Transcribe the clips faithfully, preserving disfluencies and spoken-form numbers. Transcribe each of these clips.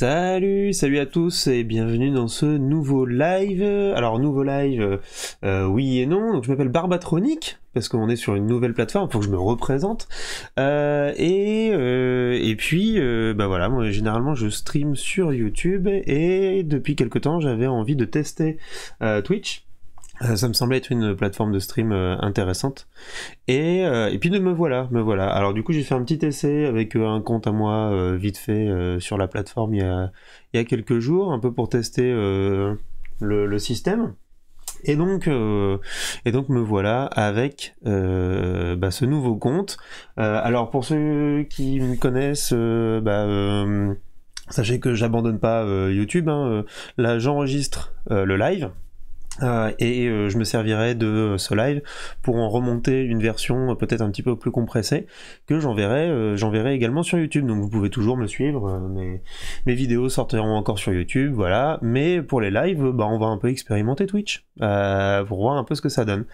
Salut, salut à tous et bienvenue dans ce nouveau live. Alors nouveau live, euh, oui et non. Donc je m'appelle Barbatronic parce qu'on est sur une nouvelle plateforme, faut que je me représente. Euh, et, euh, et puis, euh, bah voilà, moi généralement je stream sur YouTube et depuis quelque temps j'avais envie de tester euh, Twitch. Ça me semblait être une plateforme de stream intéressante. Et, euh, et puis de me voilà, me voilà. Alors du coup j'ai fait un petit essai avec un compte à moi euh, vite fait euh, sur la plateforme il y, a, il y a quelques jours, un peu pour tester euh, le, le système. Et donc, euh, et donc me voilà avec euh, bah, ce nouveau compte. Euh, alors pour ceux qui me connaissent, euh, bah... Euh, sachez que j'abandonne pas euh, YouTube, hein, euh, là j'enregistre euh, le live. Euh, et euh, je me servirai de euh, ce live pour en remonter une version euh, peut-être un petit peu plus compressée que j'enverrai euh, j'enverrai également sur YouTube, donc vous pouvez toujours me suivre, euh, mes, mes vidéos sortiront encore sur YouTube, voilà, mais pour les lives euh, bah, on va un peu expérimenter Twitch euh, pour voir un peu ce que ça donne.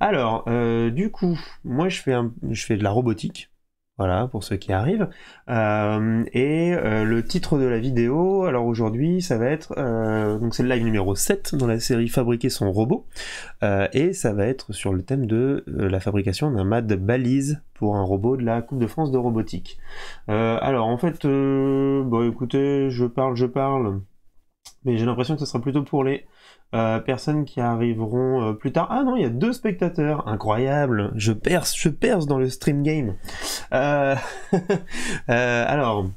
Alors euh, du coup moi je fais, un, je fais de la robotique. Voilà, pour ceux qui arrivent. Euh, et euh, le titre de la vidéo, alors aujourd'hui, ça va être... Euh, donc c'est le live numéro sept dans la série Fabriquer son robot. Euh, et ça va être sur le thème de euh, la fabrication d'un mat de balise pour un robot de la Coupe de France de Robotique. Euh, alors en fait, euh, bon écoutez, je parle, je parle. Mais j'ai l'impression que ce sera plutôt pour les... Euh, personnes qui arriveront euh, plus tard. Ah non, il y a deux spectateurs, incroyable. Je perce, je perce dans le stream game. Euh... euh, alors,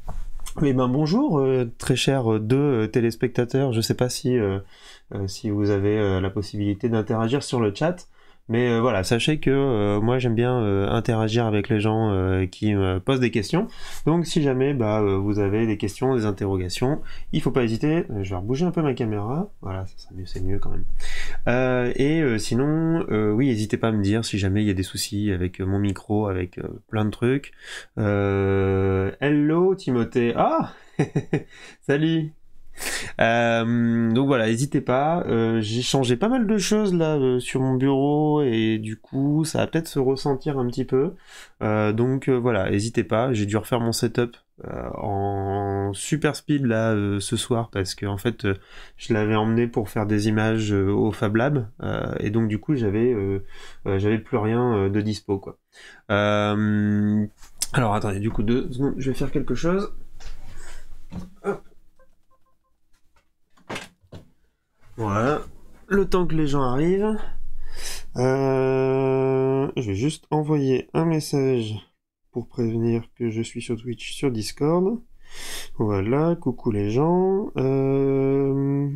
eh ben bonjour, euh, très chers deux euh, téléspectateurs. Je sais pas si euh, euh, si vous avez euh, la possibilité d'interagir sur le chat. Mais euh, voilà, sachez que euh, moi j'aime bien euh, interagir avec les gens euh, qui me posent des questions. Donc si jamais bah, euh, vous avez des questions, des interrogations, il faut pas hésiter. Je vais rebouger un peu ma caméra. Voilà, c'est mieux quand même. Euh, et euh, sinon, euh, oui, n'hésitez pas à me dire si jamais il y a des soucis avec mon micro, avec euh, plein de trucs. Euh, hello Timothée. Ah salut. Euh, donc voilà, n'hésitez pas, euh, j'ai changé pas mal de choses là euh, sur mon bureau et du coup ça va peut-être se ressentir un petit peu, euh, donc euh, voilà, n'hésitez pas. J'ai dû refaire mon setup euh, en super speed là euh, ce soir parce que en fait euh, je l'avais emmené pour faire des images euh, au Fab Lab euh, et donc du coup j'avais euh, euh, j'avais plus rien euh, de dispo quoi. Euh, alors attendez, du coup deux secondes, je vais faire quelque chose. Hop. Voilà, le temps que les gens arrivent, euh, je vais juste envoyer un message pour prévenir que je suis sur Twitch, sur Discord. Voilà, coucou les gens. Euh,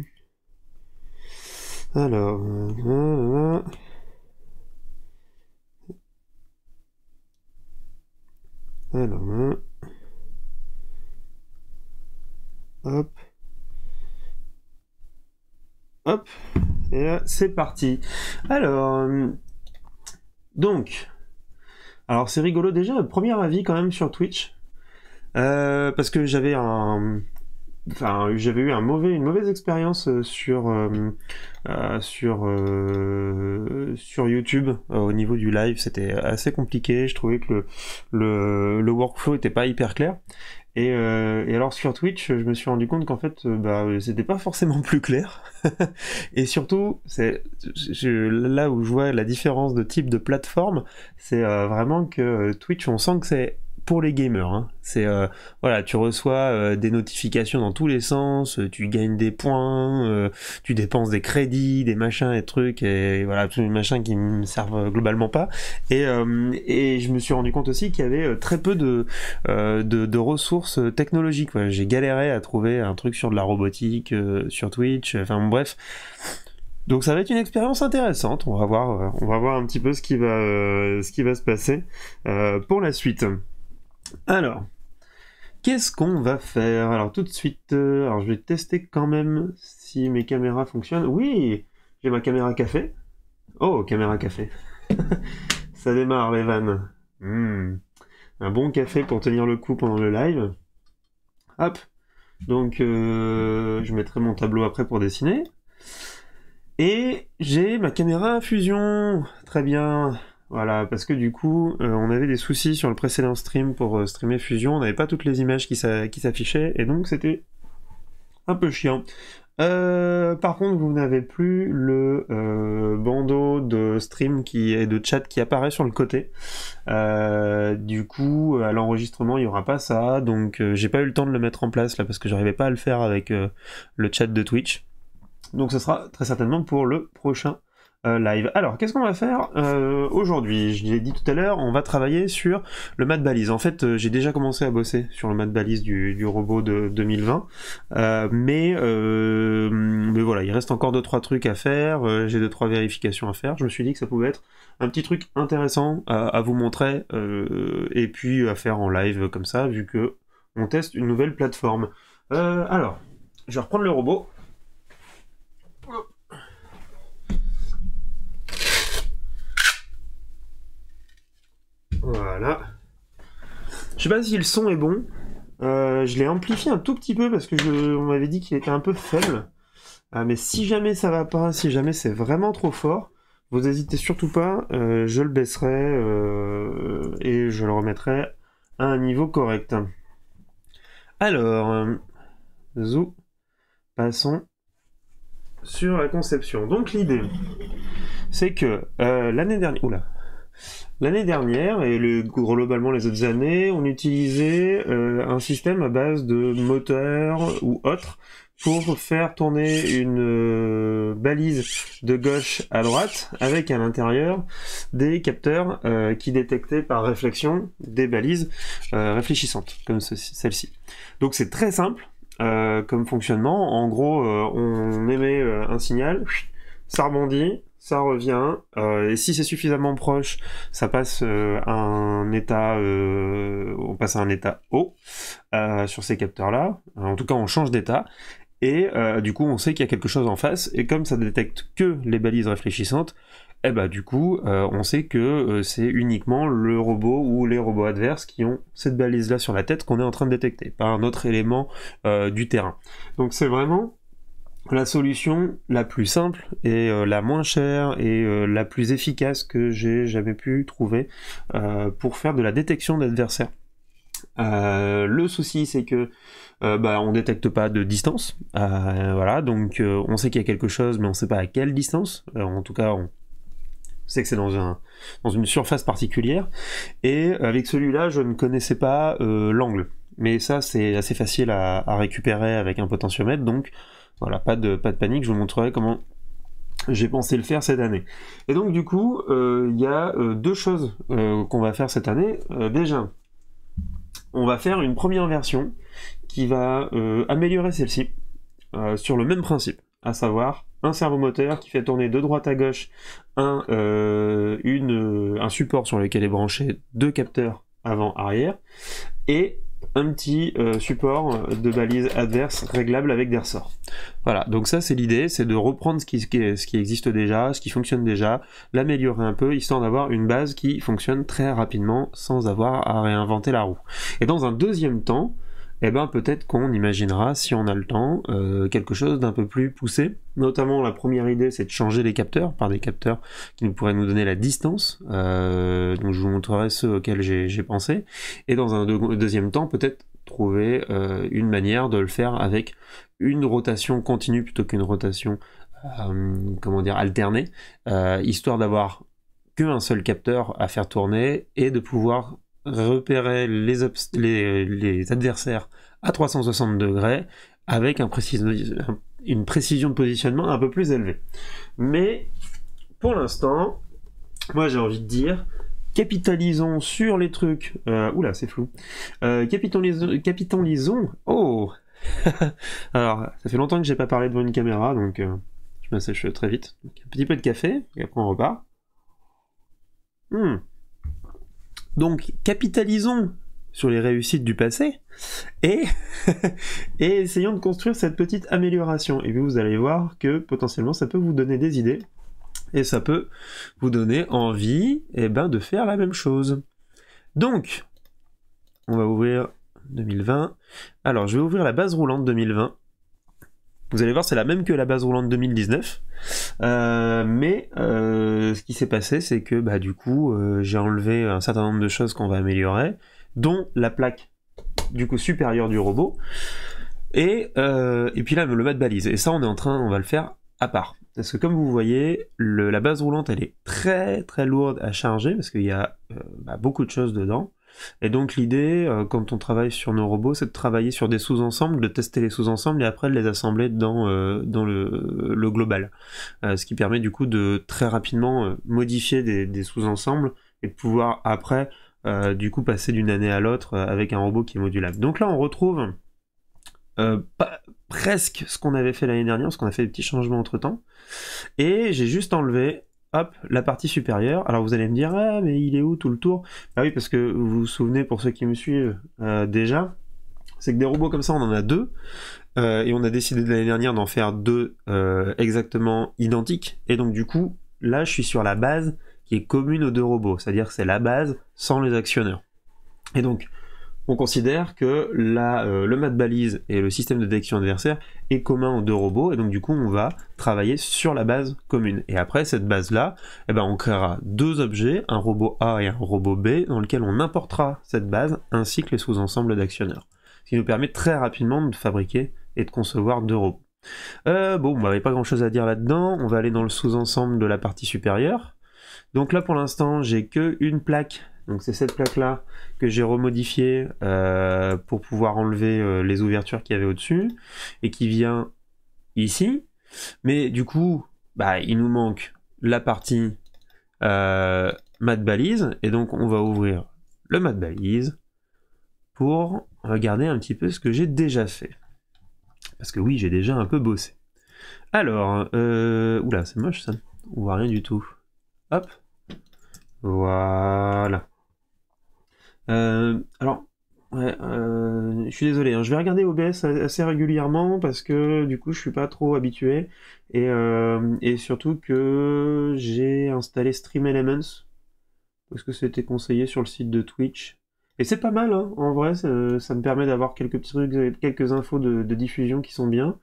alors, voilà. Alors, hop. Hop, et là c'est parti. Alors, donc, alors c'est rigolo déjà, premier avis quand même sur Twitch, euh, parce que j'avais un, enfin j'avais eu un mauvais, une mauvaise expérience sur euh, euh, sur euh, sur YouTube euh, au niveau du live, c'était assez compliqué. Je trouvais que le le, le workflow était pas hyper clair. Et, euh, et alors sur Twitch, je me suis rendu compte qu'en fait, bah, c'était pas forcément plus clair. Et surtout, c'est là où je vois la différence de type de plateforme, c'est euh, vraiment que Twitch, on sent que c'est pour les gamers. Hein. C'est euh, voilà, tu reçois euh, des notifications dans tous les sens, tu gagnes des points, euh, tu dépenses des crédits, des machins et trucs, et, et voilà, tous les machins qui me servent globalement pas. Et, euh, et je me suis rendu compte aussi qu'il y avait très peu de, euh, de, de ressources technologiques. Ouais. J'ai galéré à trouver un truc sur de la robotique, euh, sur Twitch, enfin bon, bref. Donc ça va être une expérience intéressante, on va voir, on va voir un petit peu ce qui va, euh, ce qui va se passer euh, pour la suite. Alors, qu'est-ce qu'on va faire? Alors tout de suite, euh, alors je vais tester quand même si mes caméras fonctionnent. Oui, j'ai ma caméra café. Oh, caméra café. Ça démarre les vannes. Mmh. Un bon café pour tenir le coup pendant le live. Hop. Donc, euh, je mettrai mon tableau après pour dessiner. Et j'ai ma caméra Fusion. Très bien. Voilà, parce que du coup, euh, on avait des soucis sur le précédent stream pour euh, streamer Fusion, on n'avait pas toutes les images qui s'affichaient, et donc c'était un peu chiant. Euh, par contre, vous n'avez plus le euh, bandeau de stream qui et de chat qui apparaît sur le côté. Euh, du coup, à l'enregistrement, il n'y aura pas ça. Donc, euh, j'ai pas eu le temps de le mettre en place là parce que j'arrivais pas à le faire avec euh, le chat de Twitch. Donc, ce sera très certainement pour le prochain euh, live. Alors, qu'est-ce qu'on va faire euh, aujourd'hui? Je l'ai dit tout à l'heure, on va travailler sur le mat balise. En fait, euh, j'ai déjà commencé à bosser sur le mat balise du, du robot de deux mille vingt. Euh, mais, euh, mais voilà, il reste encore deux trois trucs à faire. Euh, j'ai deux trois vérifications à faire. Je me suis dit que ça pouvait être un petit truc intéressant à, à vous montrer euh, et puis à faire en live comme ça, vu que on teste une nouvelle plateforme. Euh, alors, je vais reprendre le robot. Voilà. Je sais pas si le son est bon. Euh, je l'ai amplifié un tout petit peu parce que je, on m'avait dit qu'il était un peu faible. Ah, mais si jamais ça va pas, si jamais c'est vraiment trop fort, vous hésitez surtout pas. Euh, je le baisserai euh, et je le remettrai à un niveau correct. Alors, euh, zou, passons sur la conception. Donc l'idée, c'est que euh, l'année dernière, oula. L'année dernière, et le, globalement les autres années, on utilisait euh, un système à base de moteur ou autre pour faire tourner une euh, balise de gauche à droite avec à l'intérieur des capteurs euh, qui détectaient par réflexion des balises euh, réfléchissantes comme celle-ci. Donc c'est très simple euh, comme fonctionnement. En gros, euh, on émet euh, un signal, ça rebondit, ça revient, euh, et si c'est suffisamment proche, ça passe euh, à un état, euh, on passe à un état haut euh, sur ces capteurs-là. En tout cas, on change d'état, et euh, du coup, on sait qu'il y a quelque chose en face, et comme ça détecte que les balises réfléchissantes, eh ben, du coup, euh, on sait que euh, c'est uniquement le robot ou les robots adverses qui ont cette balise-là sur la tête qu'on est en train de détecter, pas un autre élément euh, du terrain. Donc c'est vraiment la solution la plus simple et euh, la moins chère et euh, la plus efficace que j'ai jamais pu trouver euh, pour faire de la détection d'adversaires. Euh, le souci, c'est que euh, bah, on détecte pas de distance. Euh, voilà, donc euh, on sait qu'il y a quelque chose, mais on sait pas à quelle distance. Alors, en tout cas, on c'est que c'est dans, un, dans une surface particulière. Et avec celui-là, je ne connaissais pas euh, l'angle. Mais ça, c'est assez facile à, à récupérer avec un potentiomètre, donc voilà, pas de, pas de panique, je vous montrerai comment j'ai pensé le faire cette année. Et donc du coup, il euh, y a euh, deux choses euh, qu'on va faire cette année. Euh, déjà, on va faire une première version qui va euh, améliorer celle-ci euh, sur le même principe, à savoir un servomoteur qui fait tourner de droite à gauche un, euh, une, un support sur lequel est branché deux capteurs avant-arrière, et un petit euh, support de balise adverse réglable avec des ressorts. Voilà, donc ça c'est l'idée, c'est de reprendre ce qui, ce qui existe déjà, ce qui fonctionne déjà, l'améliorer un peu, histoire d'avoir une base qui fonctionne très rapidement sans avoir à réinventer la roue. Et dans un deuxième temps, eh ben, peut-être qu'on imaginera, si on a le temps, euh, quelque chose d'un peu plus poussé. Notamment, la première idée, c'est de changer les capteurs par des capteurs qui nous pourraient nous donner la distance. Euh, donc, je vous montrerai ceux auxquels j'ai pensé. Et dans un deux, deuxième temps, peut-être trouver euh, une manière de le faire avec une rotation continue plutôt qu'une rotation, euh, comment dire, alternée, euh, histoire d'avoir qu'un seul capteur à faire tourner et de pouvoir repérer les, les, les adversaires à trois cent soixante degrés avec un précis une précision de positionnement un peu plus élevée. Mais pour l'instant, moi j'ai envie de dire, capitalisons sur les trucs. Euh, oula, c'est flou. Euh, capitalisons, capitalisons. Oh alors, ça fait longtemps que j'ai pas parlé devant une caméra, donc euh, je m'assèche très vite. Donc, un petit peu de café, et après on repart. Hmm. Donc, capitalisons sur les réussites du passé et, et essayons de construire cette petite amélioration. Et puis vous allez voir que potentiellement ça peut vous donner des idées et ça peut vous donner envie eh ben, de faire la même chose. Donc, on va ouvrir deux mille vingt. Alors, je vais ouvrir la base roulante deux mille vingt. Vous allez voir, c'est la même que la base roulante deux mille dix-neuf, euh, mais euh, ce qui s'est passé, c'est que bah, du coup, euh, j'ai enlevé un certain nombre de choses qu'on va améliorer, dont la plaque du coup supérieure du robot, Et, euh, et puis là, le mat balise. Et ça, on est en train, on va le faire à part. Parce que comme vous voyez, le, la base roulante, elle est très très lourde à charger parce qu'il y a euh, bah, beaucoup de choses dedans. Et donc l'idée, euh, quand on travaille sur nos robots, c'est de travailler sur des sous-ensembles, de tester les sous-ensembles et après de les assembler dans, euh, dans le, le global. Euh, ce qui permet du coup de très rapidement euh, modifier des, des sous-ensembles et de pouvoir après euh, du coup passer d'une année à l'autre euh, avec un robot qui est modulable. Donc là on retrouve euh, pas, presque ce qu'on avait fait l'année dernière, parce qu'on a fait des petits changements entre temps. Et j'ai juste enlevé... hop, la partie supérieure. Alors vous allez me dire, ah mais il est où tout le tour? Bah oui, parce que vous vous souvenez, pour ceux qui me suivent euh, déjà, c'est que des robots comme ça, on en a deux, euh, et on a décidé de l'année dernière d'en faire deux euh, exactement identiques, et donc du coup, là je suis sur la base qui est commune aux deux robots, c'est-à-dire que c'est la base sans les actionneurs. Et donc, on considère que la, euh, le mat balise et le système de détection adversaire est commun aux deux robots, et donc du coup on va travailler sur la base commune. Et après cette base-là, eh ben, on créera deux objets, un robot A et un robot B, dans lequel on importera cette base ainsi que les sous-ensembles d'actionneurs. Ce qui nous permet très rapidement de fabriquer et de concevoir deux robots. Euh, bon, bah, il n'y a pas grand-chose à dire là-dedans, on va aller dans le sous-ensemble de la partie supérieure. Donc là pour l'instant j'ai que une plaque. Donc c'est cette plaque-là que j'ai remodifiée euh, pour pouvoir enlever euh, les ouvertures qu'il y avait au-dessus, et qui vient ici. Mais du coup, bah, il nous manque la partie euh, mat balise, et donc on va ouvrir le mat balise pour regarder un petit peu ce que j'ai déjà fait. Parce que oui, j'ai déjà un peu bossé. Alors, euh, oula, c'est moche ça, on voit rien du tout. Hop, voilà. Euh, alors, ouais, euh, je suis désolé, hein, je vais regarder O B S assez régulièrement parce que du coup je suis pas trop habitué, et, euh, et surtout que j'ai installé Stream Elements parce que c'était conseillé sur le site de Twitch. Et c'est pas mal, hein, en vrai, ça, ça me permet d'avoir quelques petits trucs, quelques infos de, de diffusion qui sont bien.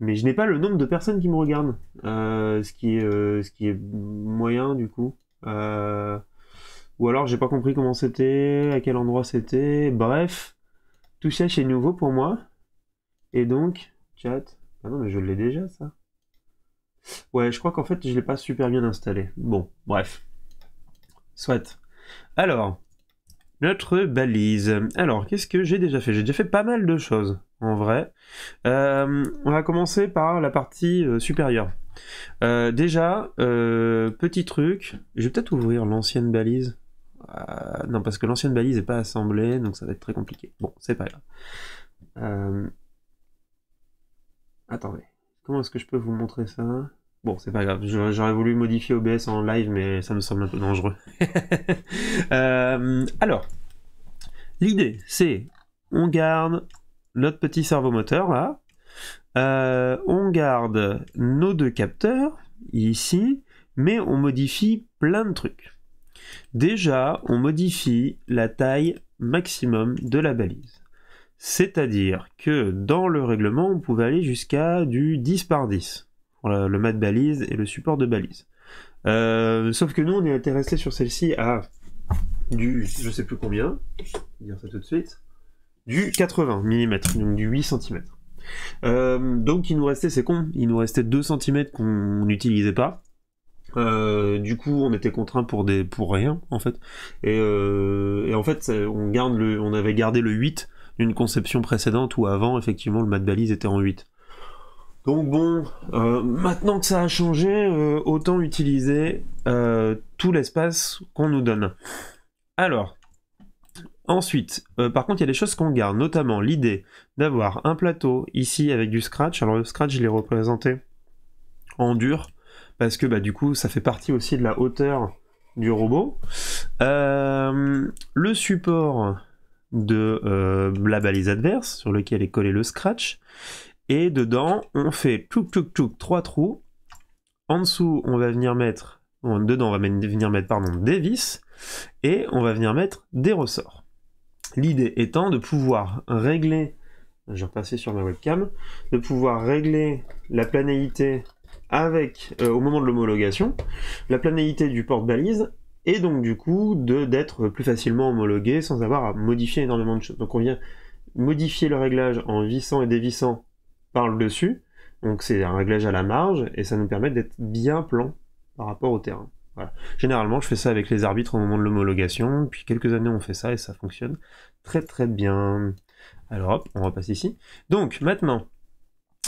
Mais je n'ai pas le nombre de personnes qui me regardent, euh, ce qui est, euh, ce qui est moyen du coup. Euh... Ou alors j'ai pas compris comment c'était, à quel endroit c'était, bref, tout ça c'est nouveau pour moi. Et donc, chat, ah non mais je l'ai déjà ça. Ouais, je crois qu'en fait je l'ai pas super bien installé. Bon, bref, soit. Alors, notre balise. Alors, qu'est-ce que j'ai déjà fait? J'ai déjà fait pas mal de choses, en vrai. Euh, on va commencer par la partie euh, supérieure. Euh, déjà, euh, petit truc, je vais peut-être ouvrir l'ancienne balise. Euh, non, parce que l'ancienne balise n'est pas assemblée, donc ça va être très compliqué. Bon, c'est pas grave. Euh... Attendez, comment est-ce que je peux vous montrer ça? Bon, c'est pas grave, j'aurais voulu modifier O B S en live, mais ça me semble un peu dangereux. euh, alors, l'idée, c'est, on garde notre petit servomoteur, là. Euh, on garde nos deux capteurs, ici, mais on modifie plein de trucs. Déjà, on modifie la taille maximum de la balise. C'est-à-dire que dans le règlement, on pouvait aller jusqu'à du dix par dix, pour le mat balise et le support de balise. Euh, sauf que nous, on est intéressé sur celle-ci à du, je sais plus combien, je vais dire ça tout de suite, du quatre-vingts millimètres, donc du huit centimètres. Euh, donc il nous restait, c'est con, il nous restait deux centimètres qu'on n'utilisait pas. Euh, du coup, on était contraint pour des pour rien en fait. Et, euh, et en fait, on garde le, on avait gardé le huit d'une conception précédente où avant effectivement le mat balise était en huit. Donc bon, euh, maintenant que ça a changé, euh, autant utiliser euh, tout l'espace qu'on nous donne. Alors. Ensuite, euh, par contre, il y a des choses qu'on garde, notamment l'idée d'avoir un plateau ici avec du scratch. Alors le scratch, je l'ai représenté en dur, parce que bah, du coup, ça fait partie aussi de la hauteur du robot. Euh, le support de euh, la balise adverse, sur lequel est collé le scratch. Et dedans, on fait tchouk tchouk tchouk, trois trous. En dessous, on va venir mettre, bon, dedans, on va venir mettre pardon, des vis, et on va venir mettre des ressorts. L'idée étant de pouvoir régler, je vais repasser sur ma webcam, de pouvoir régler la planéité avec, euh, au moment de l'homologation, la planéité du porte-balise, et donc du coup d'être plus facilement homologué sans avoir à modifier énormément de choses. Donc on vient modifier le réglage en vissant et dévissant par le dessus. Donc c'est un réglage à la marge et ça nous permet d'être bien plan par rapport au terrain. Voilà. Généralement, je fais ça avec les arbitres au moment de l'homologation. Depuis quelques années, on fait ça et ça fonctionne très très bien. Alors hop, on repasse ici. Donc maintenant,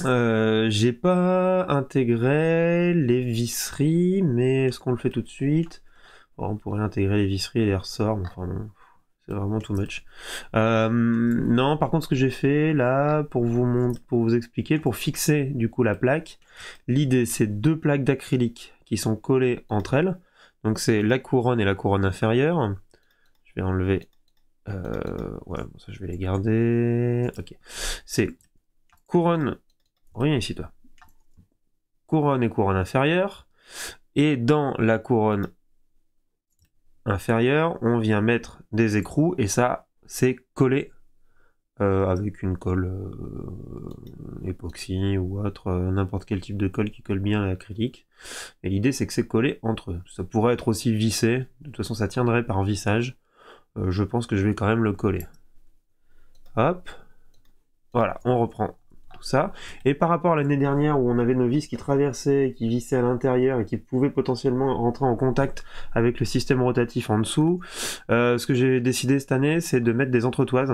euh, j'ai pas intégré les visseries, mais est-ce qu'on le fait tout de suite? Oh, on pourrait intégrer les visseries et les ressorts, enfin non. C'est vraiment too much. Euh, non, par contre, ce que j'ai fait là, pour vous, pour vous expliquer, pour fixer du coup la plaque, l'idée c'est deux plaques d'acrylique qui sont collées entre elles. Donc c'est la couronne et la couronne inférieure. Je vais enlever. Euh, ouais, bon, ça je vais les garder. Ok. C'est couronne. Reviens ici, toi. Couronne et couronne inférieure. Et dans la couronne inférieure, on vient mettre des écrous et ça c'est collé euh, avec une colle euh, époxy ou autre, euh, n'importe quel type de colle qui colle bien à l'acrylique. Et l'idée c'est que c'est collé entre eux. Ça pourrait être aussi vissé, de toute façon ça tiendrait par vissage. Euh, je pense que je vais quand même le coller. Hop, voilà, on reprend tout ça. Et par rapport à l'année dernière où on avait nos vis qui traversaient, qui vissaient à l'intérieur et qui pouvaient potentiellement rentrer en contact avec le système rotatif en dessous, euh, ce que j'ai décidé cette année c'est de mettre des entretoises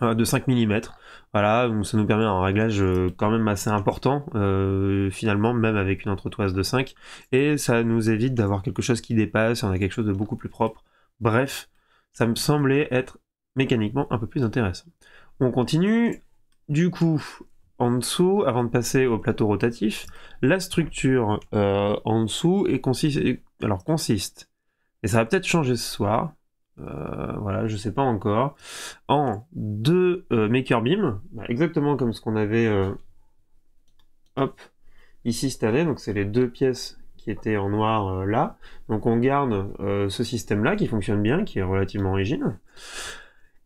euh, de cinq millimètres. Voilà, donc ça nous permet un réglage quand même assez important, euh, finalement, même avec une entretoise de cinq, et ça nous évite d'avoir quelque chose qui dépasse, on a quelque chose de beaucoup plus propre. Bref, ça me semblait être mécaniquement un peu plus intéressant. On continue. Du coup, en dessous, avant de passer au plateau rotatif, la structure euh, en dessous est consiste, alors consiste, et ça va peut-être changer ce soir, euh, voilà, je sais pas encore, en deux euh, MakerBeam, exactement comme ce qu'on avait euh, hop, ici cette année, donc c'est les deux pièces qui étaient en noir euh, là, donc on garde euh, ce système-là qui fonctionne bien, qui est relativement rigide.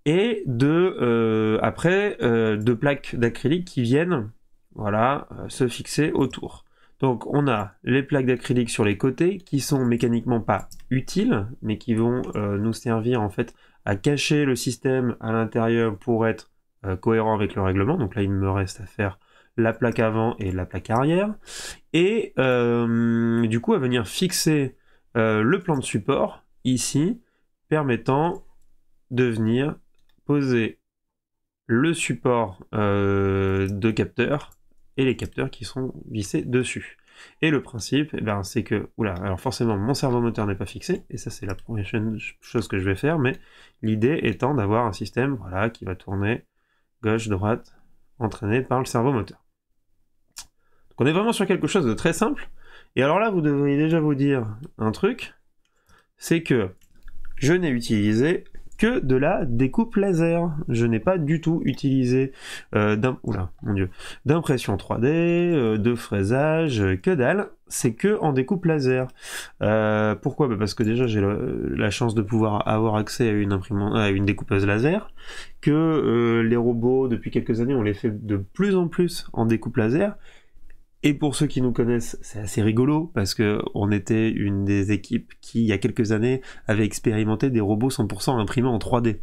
Et de euh, après euh, deux plaques d'acrylique qui viennent, voilà, euh, se fixer autour. Donc on a les plaques d'acrylique sur les côtés qui sont mécaniquement pas utiles, mais qui vont euh, nous servir en fait à cacher le système à l'intérieur pour être euh, cohérent avec le règlement. Donc là il me reste à faire la plaque avant et la plaque arrière, et euh, du coup à venir fixer euh, le plan de support ici, permettant de venir poser le support euh, de capteurs et les capteurs qui sont vissés dessus. Et le principe, eh ben, c'est que, oula, alors forcément mon servomoteur n'est pas fixé, et ça c'est la prochaine chose que je vais faire, mais l'idée étant d'avoir un système, voilà, qui va tourner gauche-droite, entraîné par le servomoteur. Donc on est vraiment sur quelque chose de très simple, et alors là vous devriez déjà vous dire un truc, c'est que je n'ai utilisé que de la découpe laser. Je n'ai pas du tout utilisé euh, d'impression trois D, euh, de fraisage, euh, que dalle. C'est que en découpe laser. Euh, pourquoi? Bah parce que déjà j'ai la chance de pouvoir avoir accès à une, imprimante, à une découpeuse laser, que euh, les robots, depuis quelques années, on les fait de plus en plus en découpe laser. Et pour ceux qui nous connaissent, c'est assez rigolo parce que on était une des équipes qui, il y a quelques années, avait expérimenté des robots cent pour cent imprimés en trois D.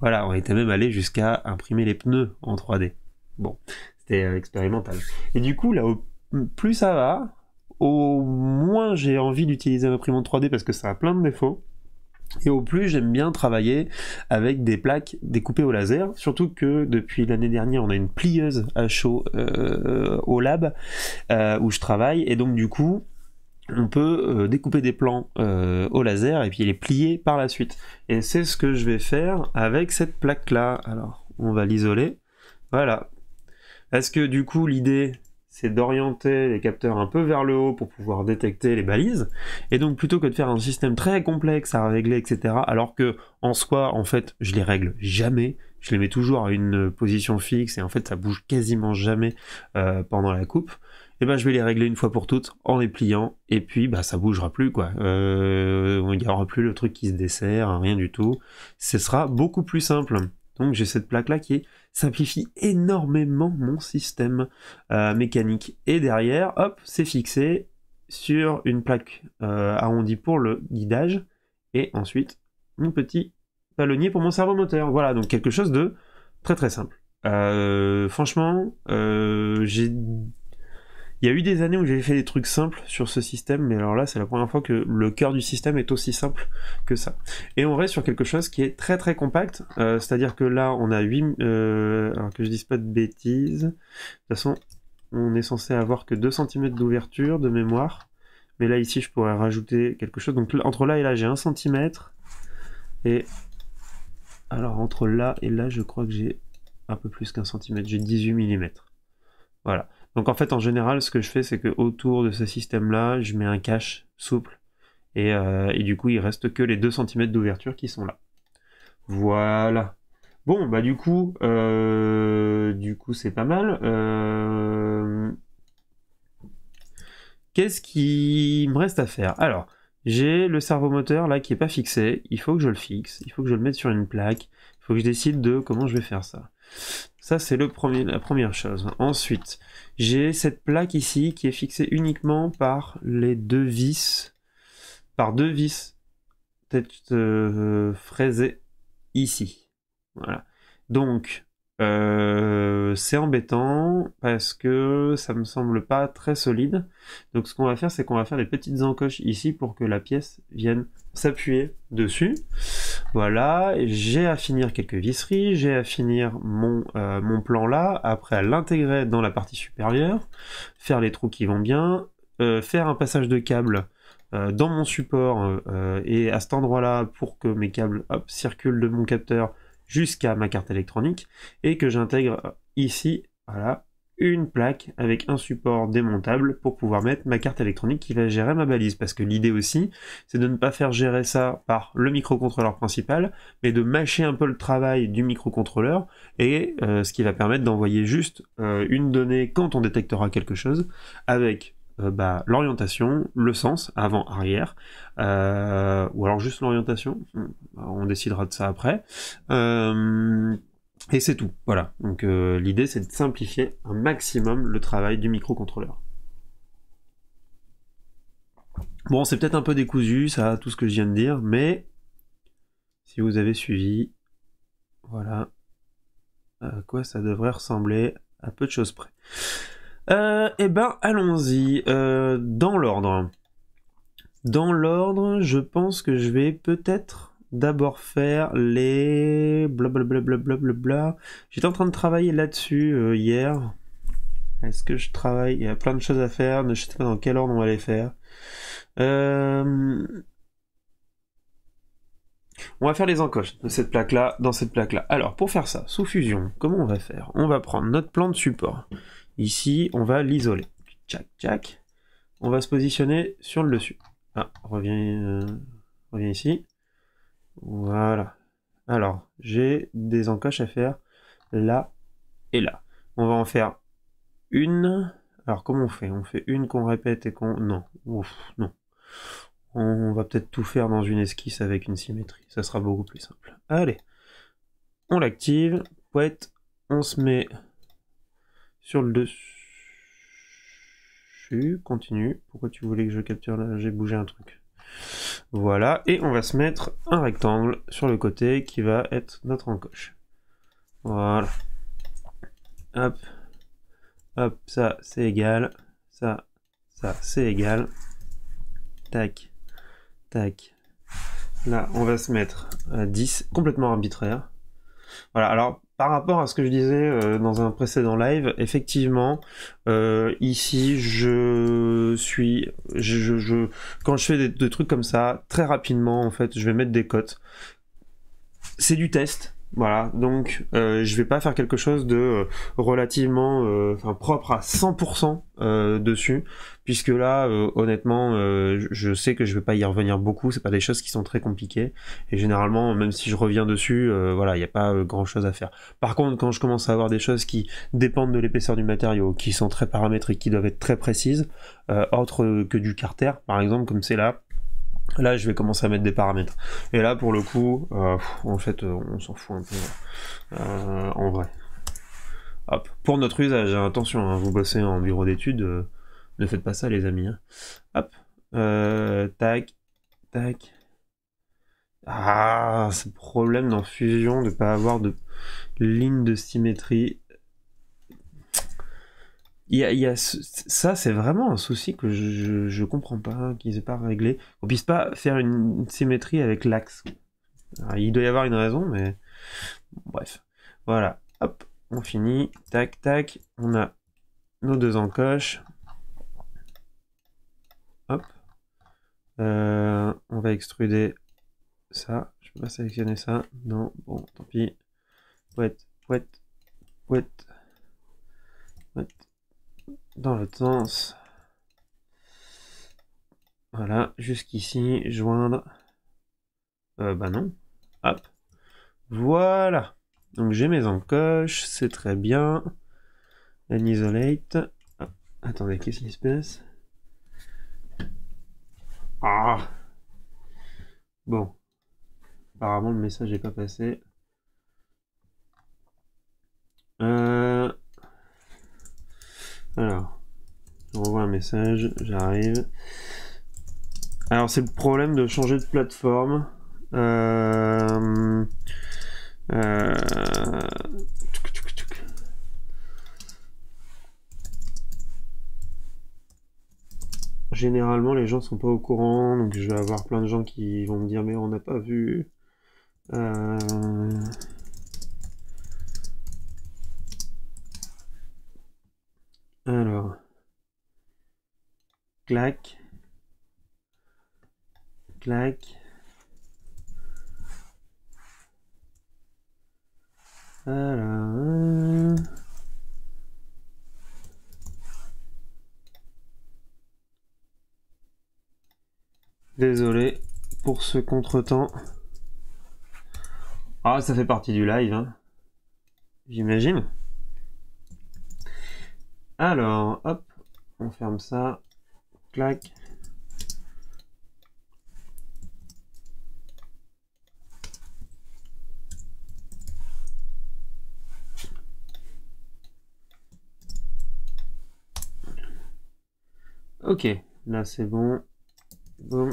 Voilà, on était même allé jusqu'à imprimer les pneus en trois D. Bon, c'était expérimental. Et du coup, là, au plus ça va, au moins j'ai envie d'utiliser l'imprimante trois D parce que ça a plein de défauts. Et au plus, j'aime bien travailler avec des plaques découpées au laser, surtout que depuis l'année dernière, on a une plieuse à chaud euh, au lab euh, où je travaille, et donc du coup, on peut euh, découper des plans euh, au laser et puis les plier par la suite. Et c'est ce que je vais faire avec cette plaque-là. Alors, on va l'isoler. Voilà. Parce que du coup, l'idée, c'est d'orienter les capteurs un peu vers le haut pour pouvoir détecter les balises, et donc plutôt que de faire un système très complexe à régler, et cetera, alors que en soi, en fait, je les règle jamais, je les mets toujours à une position fixe, et en fait, ça bouge quasiment jamais euh, pendant la coupe, et ben je vais les régler une fois pour toutes en les pliant, et puis bah, ça bougera plus, quoi. Euh, il n'y aura plus le truc qui se dessert, rien du tout, ce sera beaucoup plus simple. Donc j'ai cette plaque-là qui simplifie énormément mon système euh, mécanique. Et derrière, hop, c'est fixé sur une plaque euh, arrondie pour le guidage. Et ensuite, mon petit palonnier pour mon servomoteur. Voilà, donc quelque chose de très très simple. Euh, franchement, euh, j'ai... Il y a eu des années où j'ai fait des trucs simples sur ce système, mais alors là, c'est la première fois que le cœur du système est aussi simple que ça. Et on reste sur quelque chose qui est très très compact, euh, c'est-à-dire que là, on a huit... Euh, alors que je dise pas de bêtises, de toute façon, on est censé avoir que deux centimètres d'ouverture de mémoire, mais là, ici, je pourrais rajouter quelque chose. Donc entre là et là, j'ai un centimètre, et alors entre là et là, je crois que j'ai un peu plus qu'un centimètre, j'ai dix-huit millimètres. Voilà. Donc en fait, en général, ce que je fais, c'est que autour de ce système-là, je mets un cache souple. Et, euh, et du coup, il reste que les deux centimètres d'ouverture qui sont là. Voilà. Bon, bah du coup, euh, du coup, c'est pas mal. Euh... Qu'est-ce qui me reste à faire? Alors, j'ai le servomoteur là qui n'est pas fixé. Il faut que je le fixe. Il faut que je le mette sur une plaque. Il faut que je décide de comment je vais faire ça. Ça, c'est le premier, la première chose. Ensuite, j'ai cette plaque ici qui est fixée uniquement par les deux vis, par deux vis peut-être euh, fraisées ici. Voilà. Donc, euh, c'est embêtant parce que ça me semble pas très solide. Donc, ce qu'on va faire, c'est qu'on va faire des petites encoches ici pour que la pièce vienne s'appuyer dessus. Voilà, j'ai à finir quelques visseries, j'ai à finir mon, euh, mon plan là, après à l'intégrer dans la partie supérieure, faire les trous qui vont bien, euh, faire un passage de câble euh, dans mon support euh, et à cet endroit là pour que mes câbles hop, circulent de mon capteur jusqu'à ma carte électronique et que j'intègre ici, voilà, une plaque avec un support démontable pour pouvoir mettre ma carte électronique qui va gérer ma balise, parce que l'idée aussi c'est de ne pas faire gérer ça par le microcontrôleur principal, mais de mâcher un peu le travail du microcontrôleur et euh, ce qui va permettre d'envoyer juste euh, une donnée quand on détectera quelque chose avec euh, bah, l'orientation, le sens avant arrière euh, ou alors juste l'orientation, on décidera de ça après euh, et c'est tout, voilà. Donc euh, l'idée c'est de simplifier un maximum le travail du microcontrôleur. Bon, c'est peut-être un peu décousu, ça, tout ce que je viens de dire, mais si vous avez suivi, voilà à quoi ça devrait ressembler à peu de choses près. Euh, et ben allons-y, euh, dans l'ordre. Dans l'ordre, je pense que je vais peut-être... d'abord faire les blablabla blablabla blablabla. J'étais en train de travailler là-dessus euh, hier. Est-ce que je travaille? Il y a plein de choses à faire, je sais pas dans quel ordre on va les faire. Euh... On va faire les encoches de cette plaque-là, dans cette plaque-là. Alors pour faire ça, sous Fusion, comment on va faire? On va prendre notre plan de support. Ici, on va l'isoler. Tchac, tchac. On va se positionner sur le dessus. Ah, reviens, euh, reviens ici. Voilà. Alors, j'ai des encoches à faire là et là. On va en faire une. Alors, comment on fait? On fait une qu'on répète et qu'on... Non. Ouf, non. On va peut-être tout faire dans une esquisse avec une symétrie. Ça sera beaucoup plus simple. Allez. On l'active. Pouette. On se met sur le dessus. Continue. Pourquoi tu voulais que je capture là? J'ai bougé un truc. Voilà, et on va se mettre un rectangle sur le côté qui va être notre encoche. Voilà. Hop. Hop, ça c'est égal. Ça, ça c'est égal. Tac. Tac. Là, on va se mettre à dix, complètement arbitraire. Voilà, alors par rapport à ce que je disais euh, dans un précédent live, effectivement, euh, ici, je suis, je, je, je, quand je fais des, des trucs comme ça, très rapidement, en fait, je vais mettre des cotes. C'est du test, voilà, donc euh, je vais pas faire quelque chose de euh, relativement, euh, enfin, propre à cent pour cent euh, dessus, puisque là, euh, honnêtement, euh, je sais que je vais pas y revenir beaucoup, c'est pas des choses qui sont très compliquées, et généralement, même si je reviens dessus, euh, voilà, il n'y a pas euh, grand chose à faire. Par contre, quand je commence à avoir des choses qui dépendent de l'épaisseur du matériau, qui sont très paramétriques, qui doivent être très précises, euh, autre que du carter, par exemple, comme c'est là, là je vais commencer à mettre des paramètres. Et là, pour le coup, euh, en fait, on s'en fout un peu, euh, en vrai. Hop. Pour notre usage, attention, hein, vous bossez en bureau d'études, euh, ne faites pas ça les amis. Hein. Hop. Euh, tac. Tac. Ah, ce problème dans Fusion de ne pas avoir de ligne de symétrie. Il y a, il y a ce, ça, c'est vraiment un souci que je ne comprends pas, hein, qu'ils n'aient pas réglé. On ne puisse pas faire une, une symétrie avec l'axe. Il doit y avoir une raison, mais bref. Voilà, hop, on finit. Tac, tac, on a nos deux encoches. Hop. Euh, on va extruder ça. Je peux pas sélectionner ça. Non, bon, tant pis. Ouet, ouet, ouet. Ouet. Dans l'autre sens. Voilà, jusqu'ici, joindre. Euh, bah non. Hop. Voilà. Donc j'ai mes encoches, c'est très bien. An isolate. Ah, attendez, qu'est-ce qui se passe? Ah. Bon. Apparemment le message n'est pas passé. Euh... Alors, je renvoie un message, j'arrive. Alors c'est le problème de changer de plateforme. Euh... Euh... Généralement les gens sont pas au courant, donc je vais avoir plein de gens qui vont me dire mais on n'a pas vu. Euh... Alors, clac, clac. Alors... Désolé pour ce contretemps. Ah, ça fait partie du live, hein. J'imagine. Alors, hop, on ferme ça. Clac. Ok, là c'est bon, boum,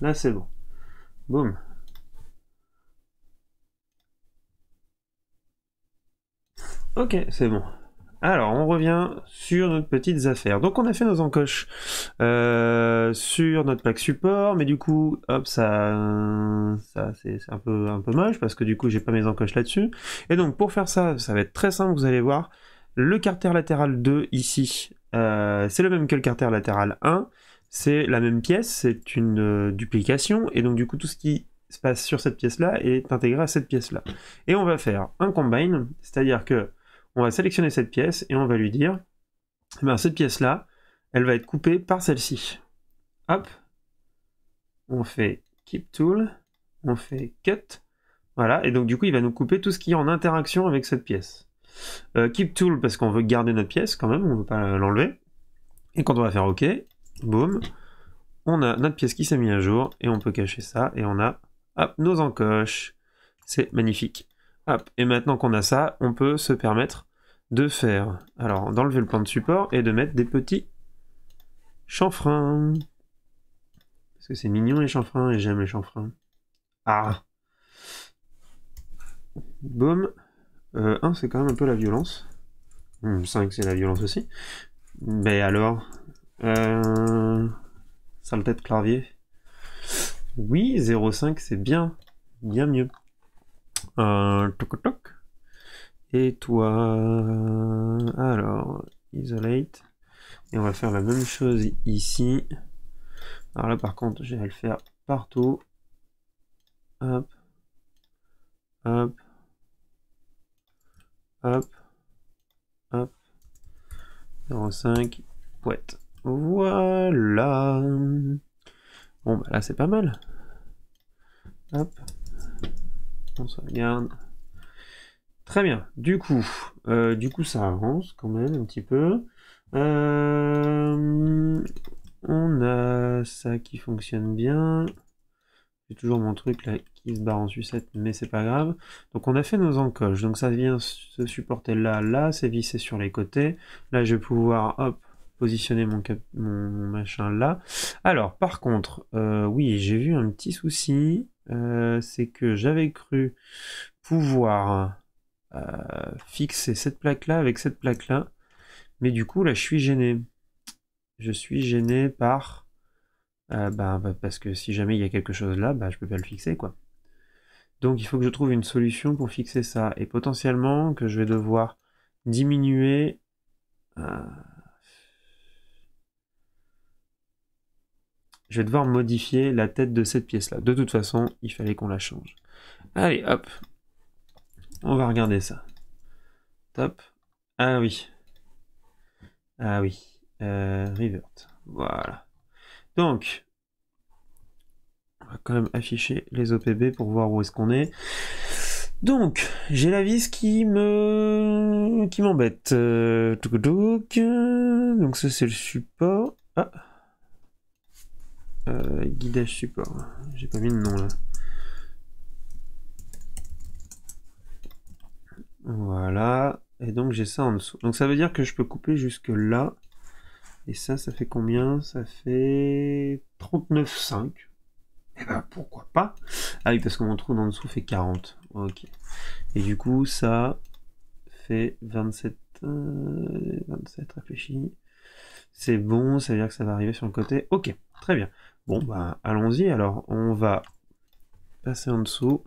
là c'est bon, boum. Ok, c'est bon. Alors, on revient sur notre petites affaires. Donc, on a fait nos encoches euh, sur notre plaque support, mais du coup, hop, ça, ça c'est un peu, un peu moche parce que du coup, j'ai pas mes encoches là-dessus. Et donc, pour faire ça, ça va être très simple, vous allez voir. Le carter latéral deux, ici, euh, c'est le même que le carter latéral un. C'est la même pièce, c'est une euh, duplication. Et donc, du coup, tout ce qui se passe sur cette pièce-là est intégré à cette pièce-là. Et on va faire un combine, c'est-à-dire que on va sélectionner cette pièce et on va lui dire eh ben, cette pièce-là, elle va être coupée par celle-ci. Hop. On fait Keep Tool. On fait Cut. Voilà. Et donc, du coup, il va nous couper tout ce qui est en interaction avec cette pièce. Euh, keep tool parce qu'on veut garder notre pièce quand même, on ne veut pas l'enlever. Et quand on va faire OK, boum, on a notre pièce qui s'est mise à jour et on peut cacher ça et on a hop, nos encoches. C'est magnifique. Hop. Et maintenant qu'on a ça, on peut se permettre de faire, alors d'enlever le plan de support et de mettre des petits chanfreins. Parce que c'est mignon les chanfreins et j'aime les chanfreins. Ah. Boum. Euh, un, c'est quand même un peu la violence. Hum, cinq, c'est la violence aussi. Mais alors... Euh, saleté de clavier. Oui, zéro virgule cinq, c'est bien. Bien mieux. Euh, toc toc. Et toi... Alors, isolate. Et on va faire la même chose ici. Alors là, par contre, je vais le faire partout. Hop. Hop. Hop, hop, zéro virgule cinq, poète. Voilà. Bon, bah là, c'est pas mal. Hop, on se regarde. Très bien. Du coup, euh, du coup, ça avance quand même un petit peu. Euh, on a ça qui fonctionne bien. J'ai toujours mon truc là qui se barre en sucette, mais c'est pas grave. Donc on a fait nos encoches, donc ça vient se supporter là, là, c'est vissé sur les côtés. Là je vais pouvoir hop, positionner mon, cap mon, mon machin là. Alors par contre, euh, oui j'ai vu un petit souci, euh, c'est que j'avais cru pouvoir euh, fixer cette plaque-là avec cette plaque-là. Mais du coup, là, je suis gêné. Je suis gêné par... Euh, bah, bah, parce que si jamais il y a quelque chose là, bah, je peux pas le fixer, quoi. Donc, il faut que je trouve une solution pour fixer ça. Et potentiellement, que je vais devoir diminuer... Euh... Je vais devoir modifier la tête de cette pièce-là. De toute façon, il fallait qu'on la change. Allez, hop. On va regarder ça. Top. Ah oui. Ah oui. Euh, revert. Voilà. Donc, on va quand même afficher les O P B pour voir où est-ce qu'on est. Donc, j'ai la vis qui me... qui m'embête. Euh... Donc ça, c'est le support. Ah. Euh, guidage support, j'ai pas mis de nom là. Voilà, et donc j'ai ça en dessous. Donc ça veut dire que je peux couper jusque là. Et ça, ça fait combien? Ça fait trente-neuf virgule cinq. Et ben pourquoi pas? Ah oui, parce que mon trou d'en dessous fait quarante. Ok. Et du coup, ça fait vingt-sept. Euh, vingt-sept, réfléchis. C'est bon, ça veut dire que ça va arriver sur le côté. Ok, très bien. Bon, bah, allons-y. Alors, on va passer en dessous.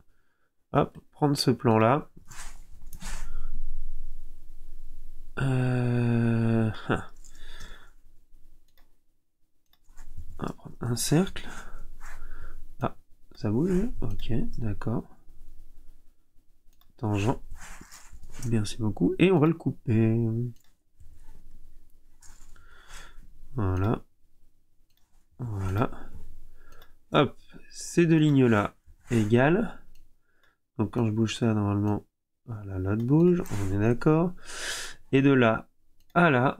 Hop, prendre ce plan-là. Euh... Ah. On va prendre un cercle. Ah, ça bouge. Ok, d'accord. Tangent. Merci beaucoup. Et on va le couper. Voilà. Voilà. Hop, ces deux lignes-là égales. Donc quand je bouge ça, normalement, voilà, l'autre bouge, on est d'accord. Et de là à là.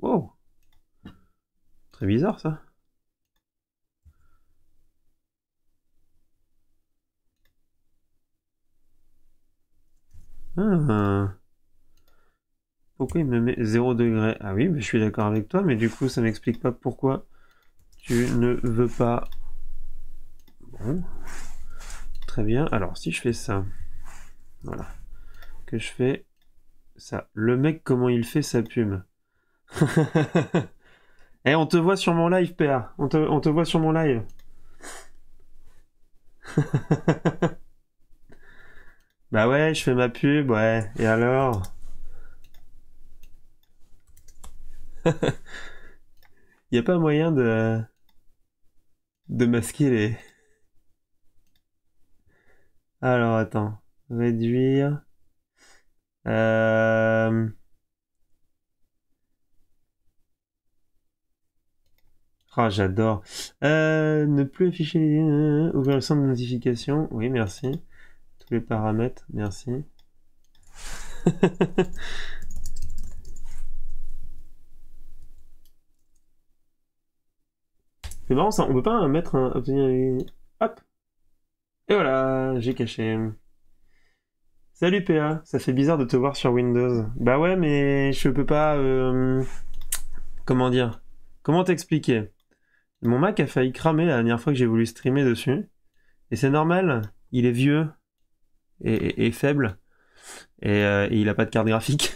Wow. Très bizarre ça. Ah. Pourquoi il me met zéro degré? Ah oui, mais je suis d'accord avec toi, mais du coup, ça m'explique pas pourquoi tu ne veux pas... Bon. Très bien. Alors, si je fais ça, voilà, que je fais ça. Le mec, comment il fait sa pume? Eh, on te voit sur mon live, P A. On te, on te voit sur mon live. Bah ouais, je fais ma pub, ouais. Et alors? Il n'y a pas moyen de de masquer les... Alors attends, réduire. Euh... Oh, j'adore. Euh, ne plus afficher les... Ouvrir le centre de notification. Oui, merci. Tous les paramètres, merci. C'est marrant ça, on peut pas mettre un... obtenir... Hop! Et voilà, j'ai caché. Salut P A, ça fait bizarre de te voir sur Windows. Bah ouais, mais je peux pas... Euh... Comment dire? Comment t'expliquer? Mon Mac a failli cramer la dernière fois que j'ai voulu streamer dessus. Et c'est normal, il est vieux. Et, et, et faible. Et, euh, et il a pas de carte graphique.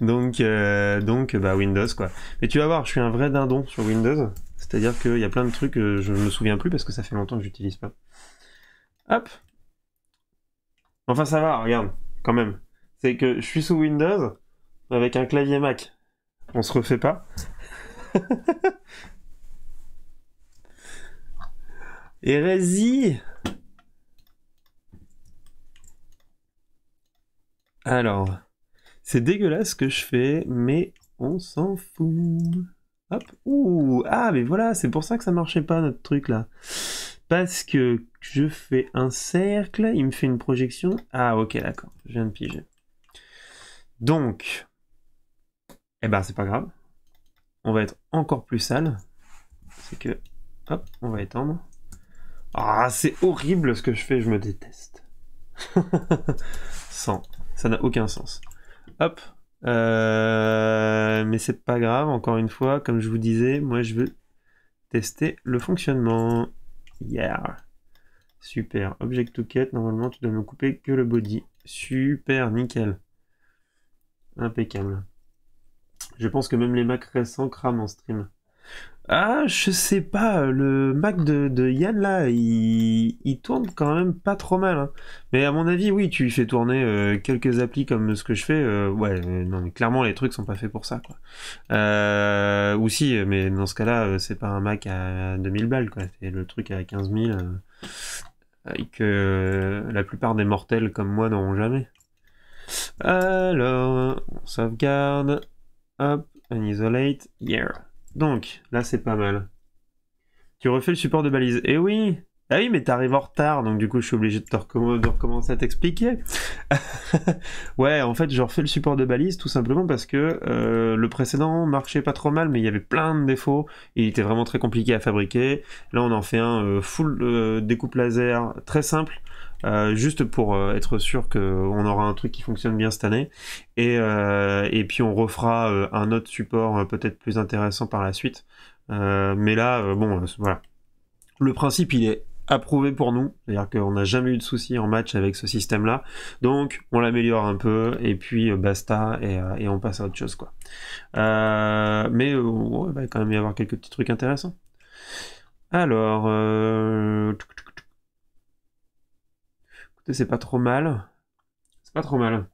donc, euh, donc, bah Windows quoi. Mais tu vas voir, je suis un vrai dindon sur Windows. C'est-à-dire qu'il y a plein de trucs que je ne me souviens plus parce que ça fait longtemps que j'utilise pas. Hop. Enfin ça va, regarde, quand même. C'est que je suis sous Windows avec un clavier Mac. On se refait pas. Hérésie. Alors, c'est dégueulasse ce que je fais, mais on s'en fout. Hop, ouh, ah mais voilà, c'est pour ça que ça marchait pas notre truc là. Parce que je fais un cercle, il me fait une projection. Ah ok, d'accord, je viens de piger. Donc, eh ben c'est pas grave. On va être encore plus sale. C'est que, hop, on va étendre. Ah, c'est horrible ce que je fais, je me déteste. Sans, ça n'a aucun sens. Hop. Euh, mais c'est pas grave, encore une fois, comme je vous disais, moi je veux tester le fonctionnement. Yeah. Super. Object to cut, normalement tu dois me couper que le body. Super, nickel. Impeccable. Je pense que même les Macs récents crament en stream. Ah, je sais pas, le Mac de, de Yann là, il, il tourne quand même pas trop mal. Hein. Mais à mon avis, oui, tu fais tourner euh, quelques applis comme ce que je fais. Euh, ouais, non, mais clairement, les trucs sont pas faits pour ça, quoi. Euh, ou si, mais dans ce cas-là, c'est pas un Mac à deux mille balles, quoi. C'est le truc à quinze mille euh, et que la plupart des mortels comme moi n'auront jamais. Alors, on sauvegarde. Hop, un isolate. Yeah. Donc, là c'est pas mal. Tu refais le support de balise. Eh oui. Ah oui, mais t'arrives en retard, donc du coup je suis obligé de, te recomm de recommencer à t'expliquer. Ouais, en fait, je refais le support de balise tout simplement parce que euh, le précédent marchait pas trop mal, mais il y avait plein de défauts. Il était vraiment très compliqué à fabriquer. Là, on en fait un euh, full euh, découpe laser, très simple. Euh, juste pour euh, être sûr qu'on aura un truc qui fonctionne bien cette année, et, euh, et puis on refera euh, un autre support euh, peut-être plus intéressant par la suite, euh, mais là euh, bon euh, voilà, le principe il est approuvé pour nous, c'est-à-dire qu'on n'a jamais eu de soucis en match avec ce système là, donc on l'améliore un peu et puis euh, basta, et, euh, et on passe à autre chose quoi. Euh, mais euh, ouais, il va quand même y avoir quelques petits trucs intéressants. Alors euh... c'est pas trop mal, c'est pas trop mal.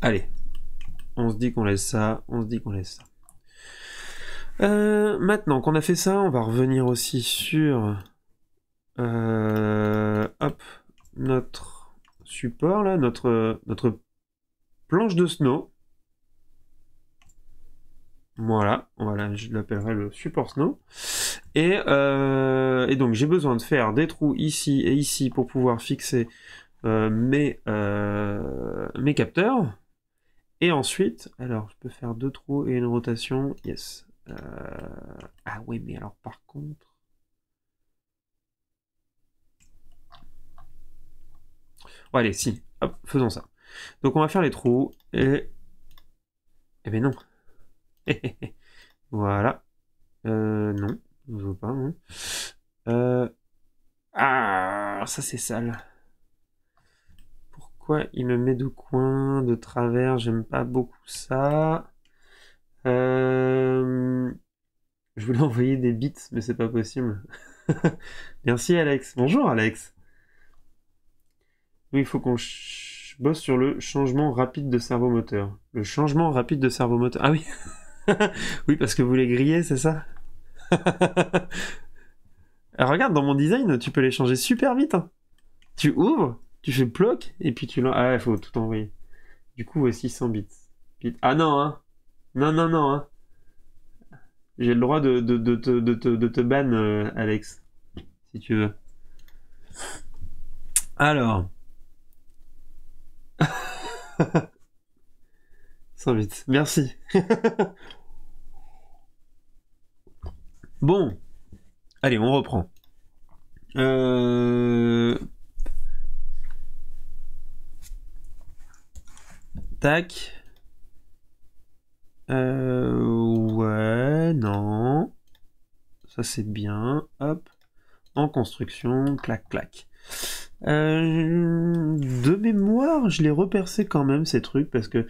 Allez, on se dit qu'on laisse ça, on se dit qu'on laisse ça. Euh, maintenant qu'on a fait ça, on va revenir aussi sur euh, hop, notre support là, notre notre planche de snow. Voilà, voilà, je l'appellerai le support snow. Et, euh, et donc j'ai besoin de faire des trous ici et ici pour pouvoir fixer euh, mes, euh, mes capteurs. Et ensuite, alors je peux faire deux trous et une rotation. Yes. Euh, ah oui, mais alors par contre... Oh, allez, si. Hop, faisons ça. Donc on va faire les trous et... Eh ben non. Voilà. Euh, non. Je veux pas, hein. euh... Ah, ça c'est sale. Pourquoi il me met de coin, de travers? J'aime pas beaucoup ça. Euh... Je voulais envoyer des bits, mais c'est pas possible. Merci Alex. Bonjour Alex. Oui, il faut qu'on ch... bosse sur le changement rapide de cerveau moteur. Le changement rapide de cerveau moteur. Ah oui. Oui, parce que vous les grillez, c'est ça? Alors regarde, dans mon design, tu peux les changer super vite. Hein. Tu ouvres, tu fais bloc, et puis tu l'en... Ah, il faut tout envoyer. Du coup, voici six cents bits. Bit... Ah non, hein. Non, non, non, hein. J'ai le droit de, de, de, de, de, de, de te ban, euh, Alex. Si tu veux. Alors. cent bits. Merci. Bon, allez, on reprend. Euh... Tac. Euh... Ouais, non. Ça, c'est bien. Hop. En construction, clac, clac. Euh... De mémoire, je l'ai repercé quand même, ces trucs, parce que...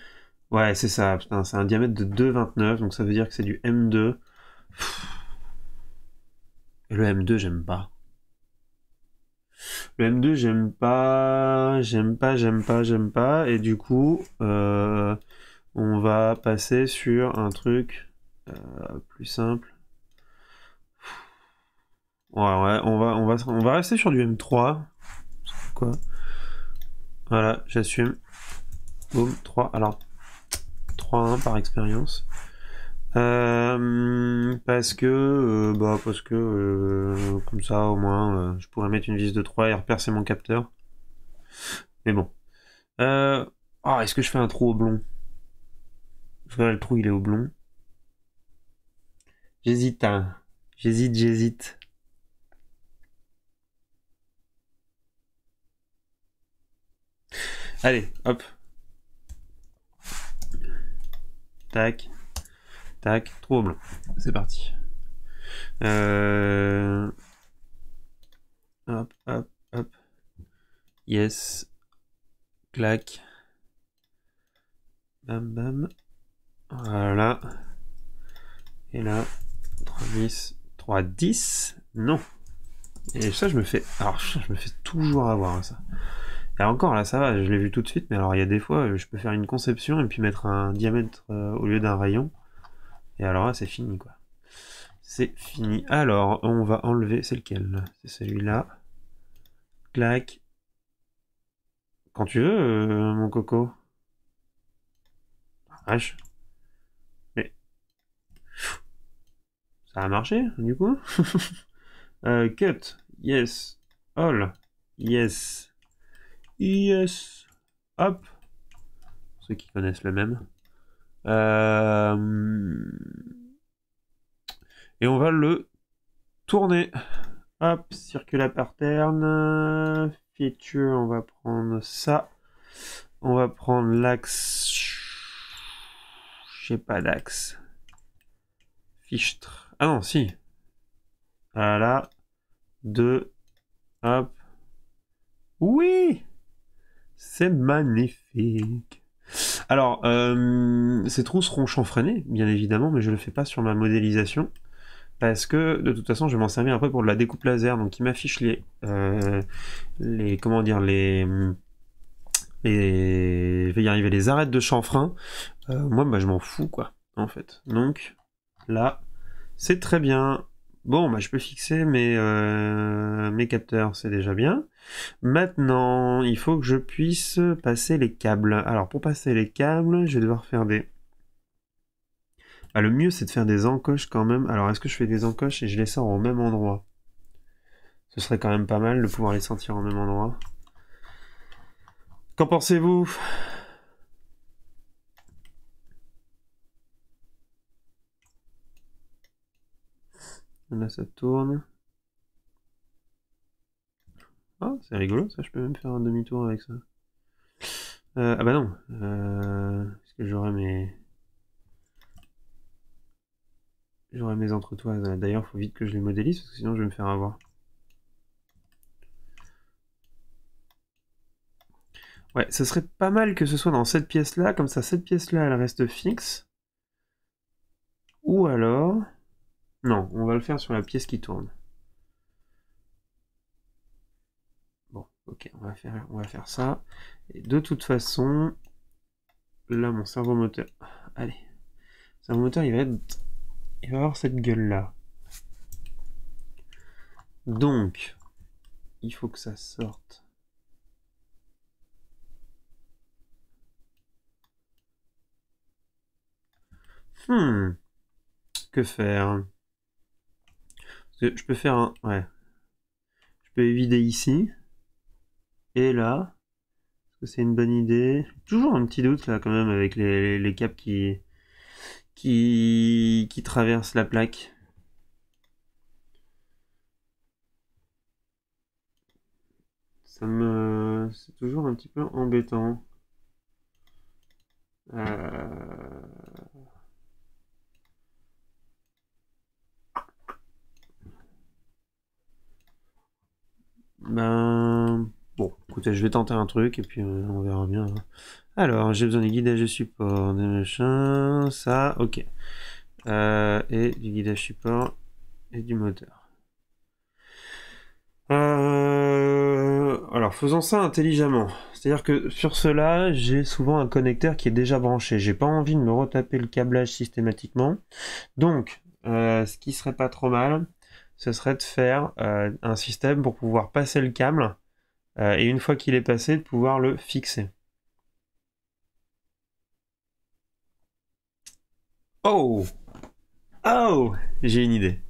Ouais, c'est ça, putain, c'est un diamètre de deux virgule vingt-neuf, donc ça veut dire que c'est du M deux. Pfff. Le M deux, j'aime pas. Le M deux, j'aime pas, j'aime pas, j'aime pas, j'aime pas. Et du coup, euh, on va passer sur un truc euh, plus simple. Ouais, ouais, on va, on va, on va rester sur du M trois. Quoi ? Voilà, j'assume. Boum, trois. Alors, trois un par expérience. Euh, parce que, euh, bah, parce que, euh, comme ça, au moins, euh, je pourrais mettre une vis de trois et repercer mon capteur. Mais bon. Euh, oh, est-ce que je fais un trou oblong? Parce que là, le trou, il est oblong. J'hésite, hein. J'hésite, j'hésite. Allez, hop. tac, tac, trouble. C'est parti. Euh... Hop, hop, hop. Yes. Clac. Bam, bam. Voilà. Et là, trois dix, trois dix. Non. Et ça, je me fais... Alors, je me fais toujours avoir à ça. Et encore, là, ça va, je l'ai vu tout de suite, mais alors, il y a des fois, je peux faire une conception et puis mettre un diamètre euh, au lieu d'un rayon. Et alors là, c'est fini, quoi. C'est fini. Alors, on va enlever... C'est lequel? C'est celui-là. Clac. Quand tu veux, euh, mon coco. H. Mais... Ça a marché, du coup. euh, Cut. Yes. All. Yes. Yes, hop, pour ceux qui connaissent le même. Euh... Et on va le tourner. Hop, circula pattern, feature, on va prendre ça. On va prendre l'axe, je sais pas d'axe. Fichtre, ah non, si. Voilà, deux, hop, oui! C'est magnifique. Alors, euh, ces trous seront chanfreinées, bien évidemment, mais je ne le fais pas sur ma modélisation, parce que, de toute façon, je vais m'en servir après pour de la découpe laser, donc il m'affiche les, euh, les... Comment dire les, les... Je vais y arriver, les arêtes de chanfrein. Euh, moi, bah, je m'en fous, quoi, en fait. Donc, là, c'est très bien. Bon, bah, je peux fixer mes, euh, mes capteurs, c'est déjà bien. Maintenant, il faut que je puisse passer les câbles. Alors, pour passer les câbles, je vais devoir faire des... Ah, le mieux, c'est de faire des encoches quand même. Alors, est-ce que je fais des encoches et je les sors au même endroit? Ce serait quand même pas mal de pouvoir les sortir au même endroit. Qu'en pensez-vous? Là, ça tourne. Ah, c'est rigolo, ça, je peux même faire un demi-tour avec ça. Euh, ah bah non. Euh, parce que j'aurai mes... J'aurai mes entretoises. D'ailleurs, faut vite que je les modélise, parce que sinon je vais me faire avoir. Ouais, ce serait pas mal que ce soit dans cette pièce-là. Comme ça, cette pièce-là, elle reste fixe. Ou alors... Non, on va le faire sur la pièce qui tourne. Bon, ok, on va faire, on va faire ça. Et de toute façon, là, mon cerveau moteur... Allez, le cerveau moteur, il va être... Il va avoir cette gueule-là. Donc, il faut que ça sorte. Hmm, que faire ? Je peux faire un... Ouais. Je peux vider ici. Et là. Est-ce que c'est une bonne idée? Toujours un petit doute là quand même avec les, les, les câbles qui, qui... qui traversent la plaque. Ça me... C'est toujours un petit peu embêtant. Euh... Ben... Bon, écoutez, je vais tenter un truc et puis euh, on verra bien. Alors, j'ai besoin du guidage de support, des machins, ça, ok. Euh, et du guidage support et du moteur. Euh, alors, faisons ça intelligemment. C'est-à-dire que sur cela, j'ai souvent un connecteur qui est déjà branché. J'ai pas envie de me retaper le câblage systématiquement. Donc, euh, ce qui serait pas trop mal... ce serait de faire euh, un système pour pouvoir passer le câble, euh, et une fois qu'il est passé, de pouvoir le fixer. Oh! Oh! J'ai une idée.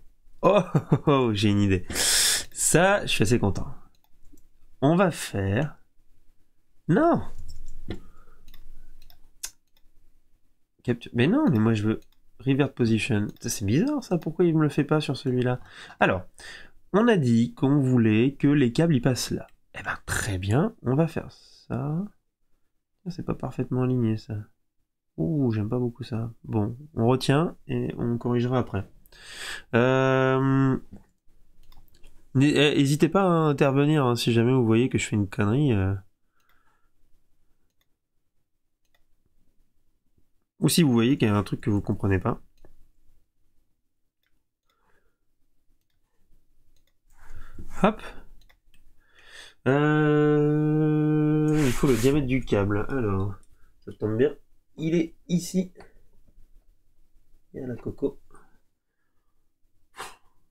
Oh! oh, oh j'ai une idée. Ça, je suis assez content. On va faire... Non! Capture... Mais non, mais moi je veux... Revert position, c'est bizarre ça, pourquoi il ne me le fait pas sur celui-là? Alors, on a dit qu'on voulait que les câbles y passent là. Eh ben très bien, on va faire ça. C'est pas parfaitement aligné ça. Ouh, j'aime pas beaucoup ça. Bon, on retient et on corrigera après. Euh... N'hésitez pas à intervenir hein, si jamais vous voyez que je fais une connerie. Euh... Ou si vous voyez qu'il y a un truc que vous comprenez pas. Hop. Euh... Il faut le diamètre du câble. Alors, ça tombe bien. Il est ici. Il y a la coco.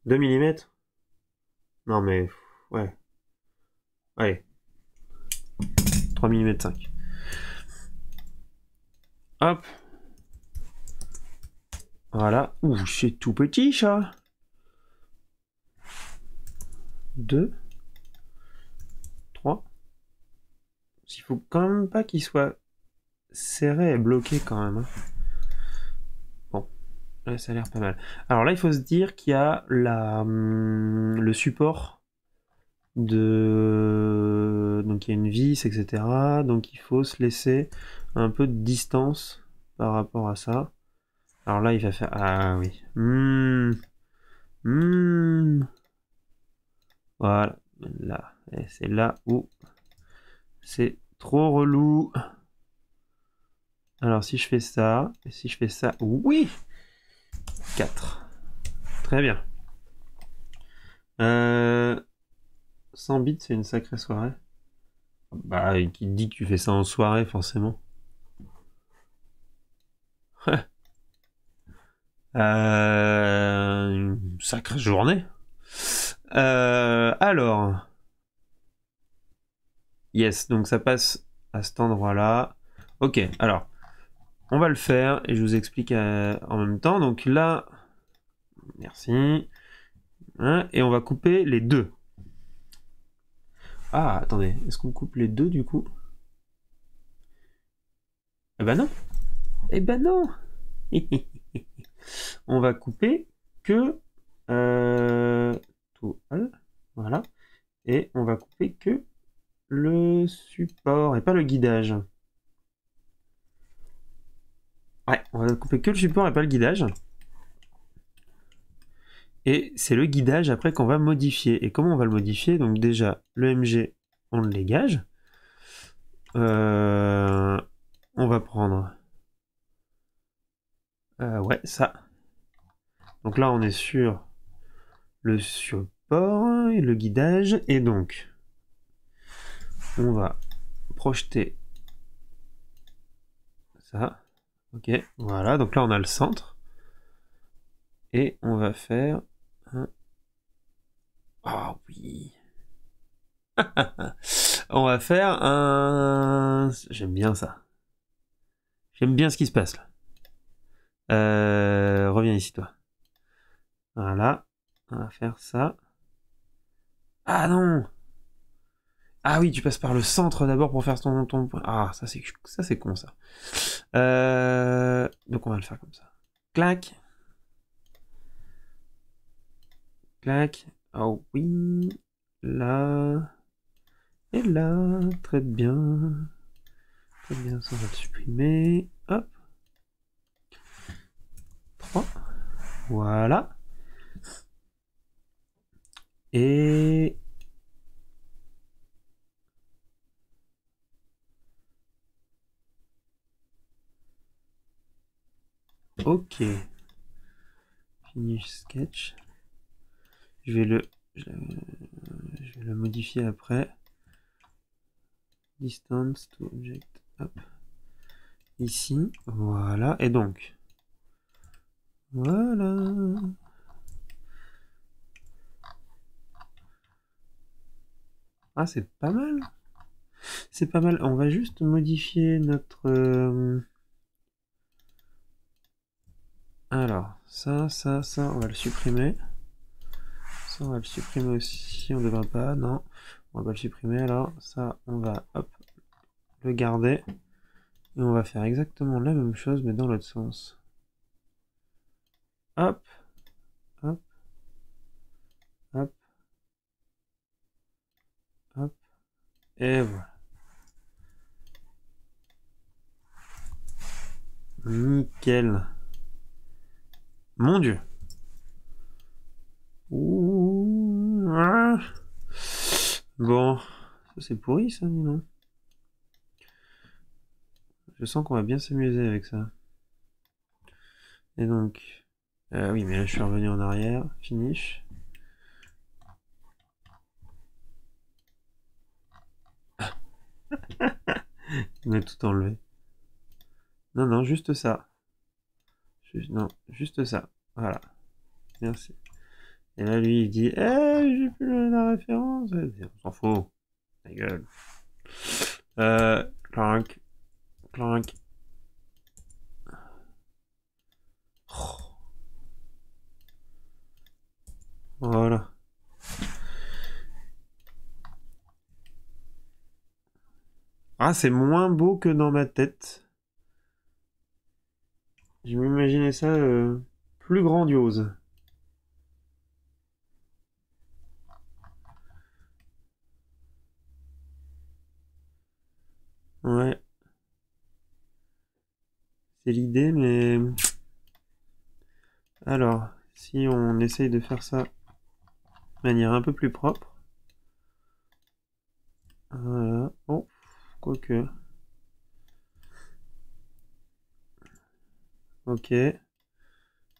deux millimètres. Non mais... Ouais. Allez. trois virgule cinq millimètres. Hop. Voilà. Ouh, c'est tout petit, ça. deux. trois. Il faut quand même pas qu'il soit serré et bloqué quand même. Bon. Là, ça a l'air pas mal. Alors là, il faut se dire qu'il y a la, hum, le support de... Donc il y a une vis, et cetera. Donc il faut se laisser un peu de distance par rapport à ça. Alors là, il va faire... Ah oui. Mmh. Mmh. Voilà. Là. C'est là où c'est trop relou. Alors si je fais ça, et si je fais ça, oui, quatre. Très bien. Euh, cent bits, c'est une sacrée soirée. Bah, qui te dit que tu fais ça en soirée, forcément. euh, une sacrée journée. Euh, alors... Yes, donc ça passe à cet endroit-là. Ok, alors... On va le faire et je vous explique euh, en même temps. Donc là, merci. Hein, et on va couper les deux. Ah, attendez, est-ce qu'on coupe les deux du coup? Eh ben non. Eh ben non. On va couper que euh, tout. Voilà. Et on va couper que le support et pas le guidage. Ouais, on va couper que le support et pas le guidage. Et c'est le guidage après qu'on va modifier. Et comment on va le modifier? Donc déjà, le M G, on le dégage. Euh, on va prendre... Euh, ouais, ça. Donc là, on est sur le support et le guidage. Et donc, on va projeter ça. Ok, voilà, donc là on a le centre. Et on va faire un... Ah oh, oui. On va faire un... J'aime bien ça. J'aime bien ce qui se passe là. Euh... Reviens ici toi. Voilà. On va faire ça. Ah non. Ah oui, tu passes par le centre d'abord pour faire ton... ton... Ah, ça c'est ça c'est con ça. Euh, donc on va le faire comme ça. Clac. Clac. Oh oui. Là. Et là. Très bien. Très bien, ça on va le supprimer. Hop. trois. Voilà. Et... Ok. Finish sketch. Je vais le, je vais le modifier après. Distance to object. Hop. Ici. Voilà. Et donc. Voilà. Ah, c'est pas mal. C'est pas mal. On va juste modifier notre... Euh, Alors, ça, ça, ça, on va le supprimer. Ça, on va le supprimer aussi, on ne devrait pas, non. On va le supprimer, alors ça, on va, hop, le garder. Et on va faire exactement la même chose, mais dans l'autre sens. Hop, hop, hop, hop, et voilà. Nickel. Mon Dieu. Ouh, ah. Bon, c'est pourri ça, dis donc. Je sens qu'on va bien s'amuser avec ça. Et donc, euh, oui, mais là je suis revenu en arrière. Finish. Il m'a tout enlevé. Non, non, juste ça. Juste, non, juste ça. Voilà. Merci. Et là, lui, il dit, eh, hey, j'ai plus la référence. On s'en fout. La gueule. Euh, clank. Clank. Oh. Voilà. Ah, c'est moins beau que dans ma tête. Je m'imaginais ça euh, plus grandiose. Ouais. C'est l'idée, mais... Alors, si on essaye de faire ça de manière un peu plus propre... Voilà. Oh, quoique... Ok. Et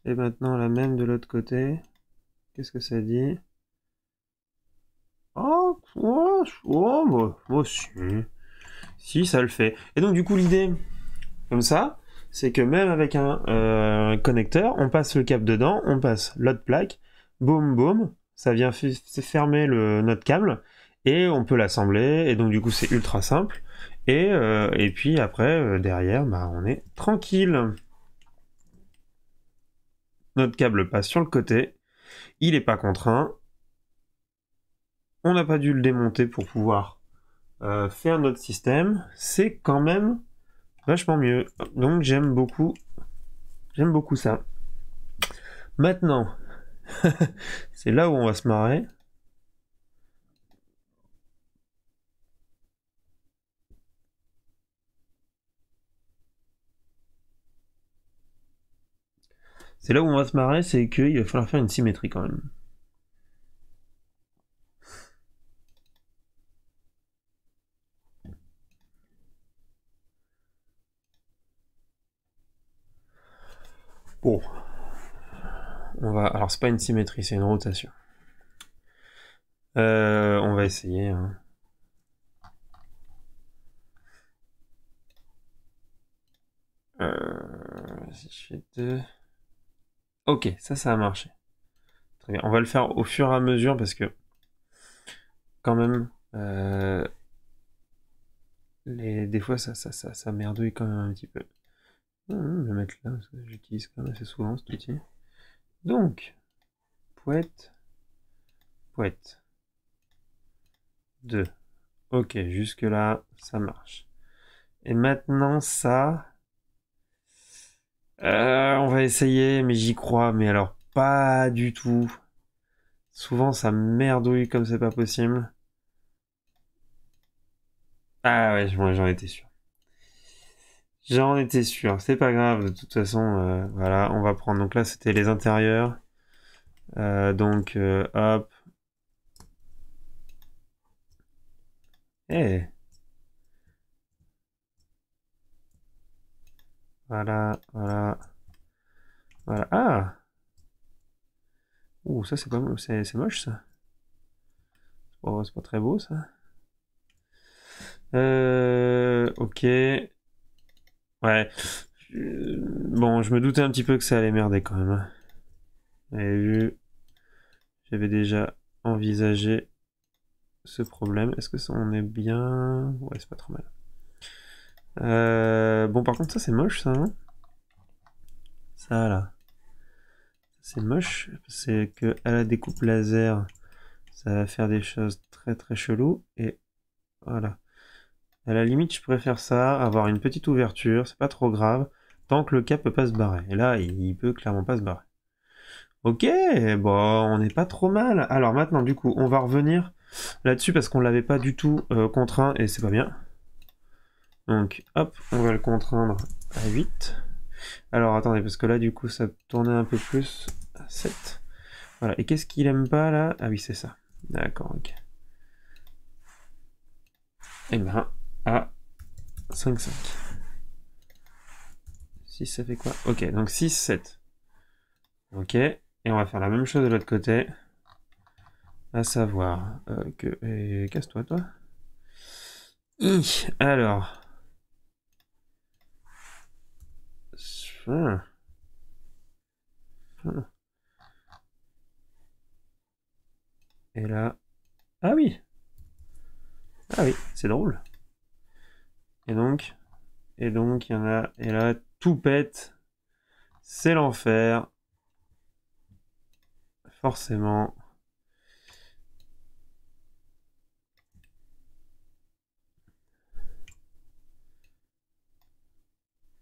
maintenant la même de l'autre côté. Qu'est-ce que ça dit? Oh, oh, oh, moi, moi si. Si, ça le fait. Et donc du coup l'idée, comme ça, c'est que même avec un euh, connecteur, on passe le câble dedans, on passe l'autre plaque, boum boum, ça vient fermer le, notre câble, et on peut l'assembler, et donc du coup c'est ultra simple. Et, euh, et puis après, euh, derrière, bah, on est tranquille. Notre câble passe sur le côté, il n'est pas contraint, on n'a pas dû le démonter pour pouvoir euh, faire notre système, c'est quand même vachement mieux, donc j'aime beaucoup, j'aime beaucoup ça. Maintenant, c'est là où on va se marrer. C'est là où on va se marrer, c'est qu'il va falloir faire une symétrie quand même. Bon. On va... Alors c'est pas une symétrie, c'est une rotation. Euh, on va essayer. Hein. Euh, si je fais deux... Ok, ça, ça a marché. Très bien. On va le faire au fur et à mesure parce que, quand même, euh, les, des fois, ça, ça, ça, ça merdouille quand même un petit peu. Je vais mettre là parce que j'utilise quand même assez souvent cet outil. Donc, poète, poète, deux. Ok, jusque-là, ça marche. Et maintenant, ça. Euh, on va essayer, mais j'y crois, mais alors pas du tout. Souvent ça merdouille comme c'est pas possible. Ah ouais, moi j'en étais sûr. J'en étais sûr, c'est pas grave, de toute façon, euh, voilà, on va prendre. Donc là c'était les intérieurs. Euh, donc euh, hop. Eh hey. Voilà, voilà, voilà, ah! Ouh, ça c'est pas c'est moche ça. Oh, c'est pas très beau ça. Euh, ok. Ouais. Bon, je me doutais un petit peu que ça allait merder quand même. Vous avez vu, j'avais déjà envisagé ce problème. Est-ce que ça on est bien? Ouais, c'est pas trop mal. Euh, bon, par contre, ça c'est moche, ça. Hein, ça là, c'est moche. C'est que à la découpe laser, ça va faire des choses très très cheloues. Et voilà. À la limite, je préfère ça, avoir une petite ouverture, c'est pas trop grave, tant que le cap peut pas se barrer. Et là, il peut clairement pas se barrer. Ok, bon, on n'est pas trop mal. Alors maintenant, du coup, on va revenir là-dessus parce qu'on l'avait pas du tout euh, contraint et c'est pas bien. Donc, hop, on va le contraindre à huit. Alors attendez, parce que là du coup ça tournait un peu plus. sept. Voilà. Et qu'est-ce qu'il aime pas là? Ah oui, c'est ça. D'accord, ok. Et ben à cinq, cinq. six, ça fait quoi? Ok, donc six, sept. Ok. Et on va faire la même chose de l'autre côté. À savoir euh, que... Et... Casse-toi, toi. Hi. Alors... Hum. Hum. Et là... Ah oui! Ah oui, c'est drôle. Et donc... Et donc, il y en a... Et là, tout pète. C'est l'enfer. Forcément...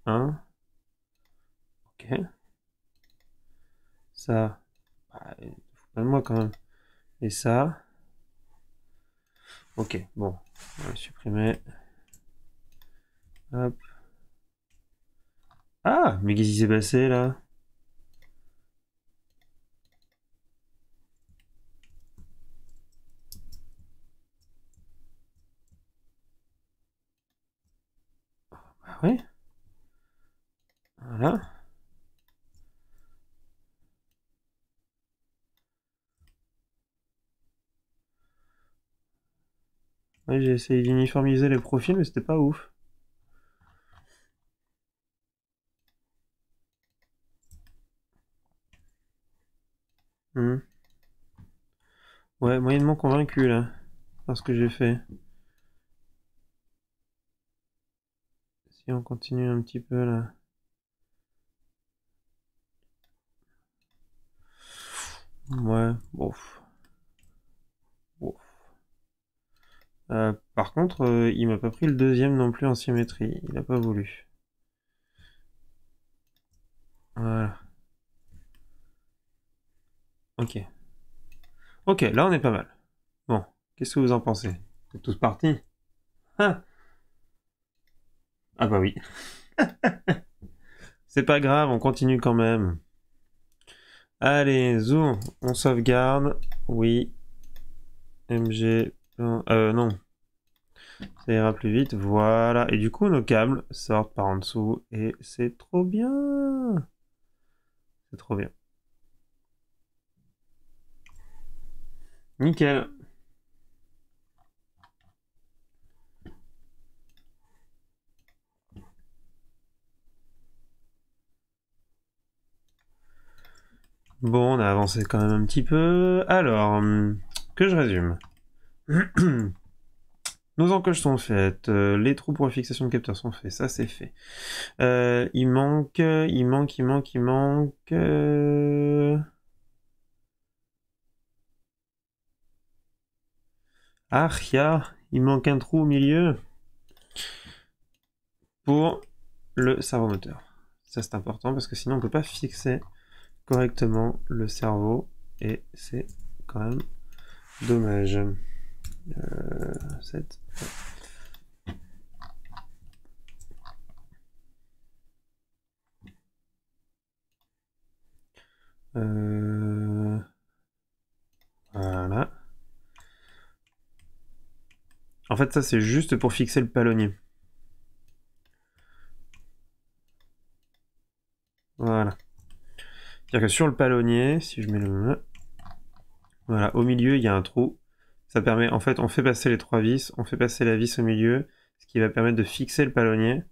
Hein? Ok. Ça. Bah, faut pas de moi quand même. Et ça. Ok, bon. On va le supprimer. Hop. Ah! Mais qu'est-ce qui s'est passé là? Bah oui. Voilà. Ouais, j'ai essayé d'uniformiser les profils, mais c'était pas ouf. Hum. Ouais, moyennement convaincu là, par ce que j'ai fait. Si on continue un petit peu là. Ouais, bof. Bof. Euh, par contre, euh, il m'a pas pris le deuxième non plus en symétrie. Il n'a pas voulu. Voilà. Ok. Ok, là on est pas mal. Bon, qu'est-ce que vous en pensez? Vous êtes tous partis? Ah, ah bah oui. C'est pas grave, on continue quand même. Allez, zoom, on sauvegarde, oui, M G, euh non, ça ira plus vite, voilà, et du coup nos câbles sortent par en dessous, et c'est trop bien, c'est trop bien, nickel. Bon, on a avancé quand même un petit peu. Alors, que je résume. Nos encoches sont faites, les trous pour la fixation de capteurs sont faits, ça c'est fait. Euh, il manque, il manque, il manque, il manque... Euh... Ah, ya, il manque un trou au milieu pour le servomoteur. Ça c'est important parce que sinon on ne peut pas fixer correctement le cerveau et c'est quand même dommage. Euh, sept. Euh, voilà. En fait, ça c'est juste pour fixer le palonnier. Voilà. C'est-à-dire que sur le palonnier, si je mets le... Voilà, au milieu, il y a un trou. Ça permet, en fait, on fait passer les trois vis, on fait passer la vis au milieu, ce qui va permettre de fixer le palonnier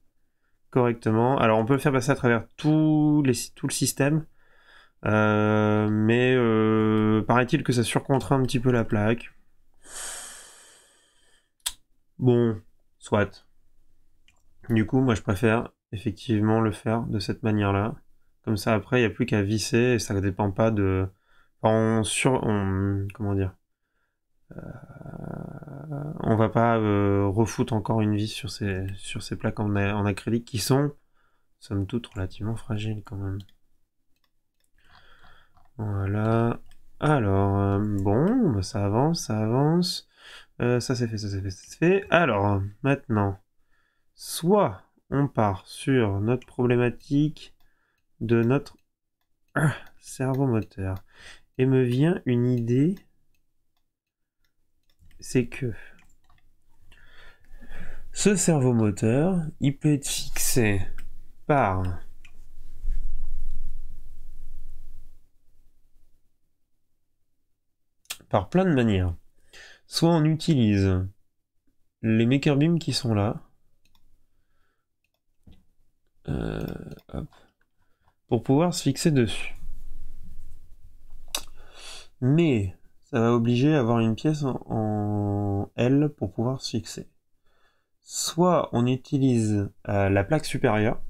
correctement. Alors, on peut le faire passer à travers tout, les, tout le système, euh, mais euh, paraît-il que ça surcontraint un petit peu la plaque. Bon, soit. Du coup, moi, je préfère effectivement le faire de cette manière-là. Comme ça, après, il n'y a plus qu'à visser et ça ne dépend pas de... Enfin, on sur... on... Comment dire euh... On va pas euh, refoutre encore une vis sur ces, sur ces plaques en, a... en acrylique qui sont, somme toute, relativement fragiles quand même. Voilà. Alors, euh, bon, bah, ça avance, ça avance. Euh, ça c'est fait, ça c'est fait, ça c'est fait. Alors, maintenant, soit on part sur notre problématique... de notre servomoteur. Et me vient une idée, c'est que ce servomoteur, il peut être fixé par par plein de manières. Soit on utilise les MakerBeam qui sont là, euh, hop, pour pouvoir se fixer dessus. Mais ça va obliger à avoir une pièce en, en L pour pouvoir se fixer. Soit on utilise euh, la plaque supérieure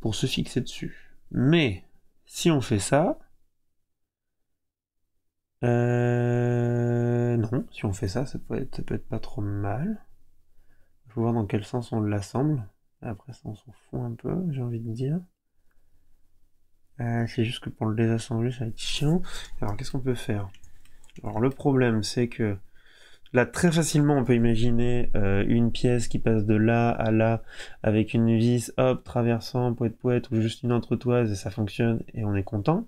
pour se fixer dessus. Mais si on fait ça, euh, non, si on fait ça, ça peut être, ça peut être pas trop mal. Il faut voir dans quel sens on l'assemble. Après ça, on s'en fout un peu, j'ai envie de dire. Euh, c'est juste que pour le désassembler, ça va être chiant. Alors qu'est-ce qu'on peut faire? Alors le problème, c'est que là, très facilement, on peut imaginer euh, une pièce qui passe de là à là avec une vis, hop, traversant, poète poète, ou juste une entretoise, et ça fonctionne, et on est content.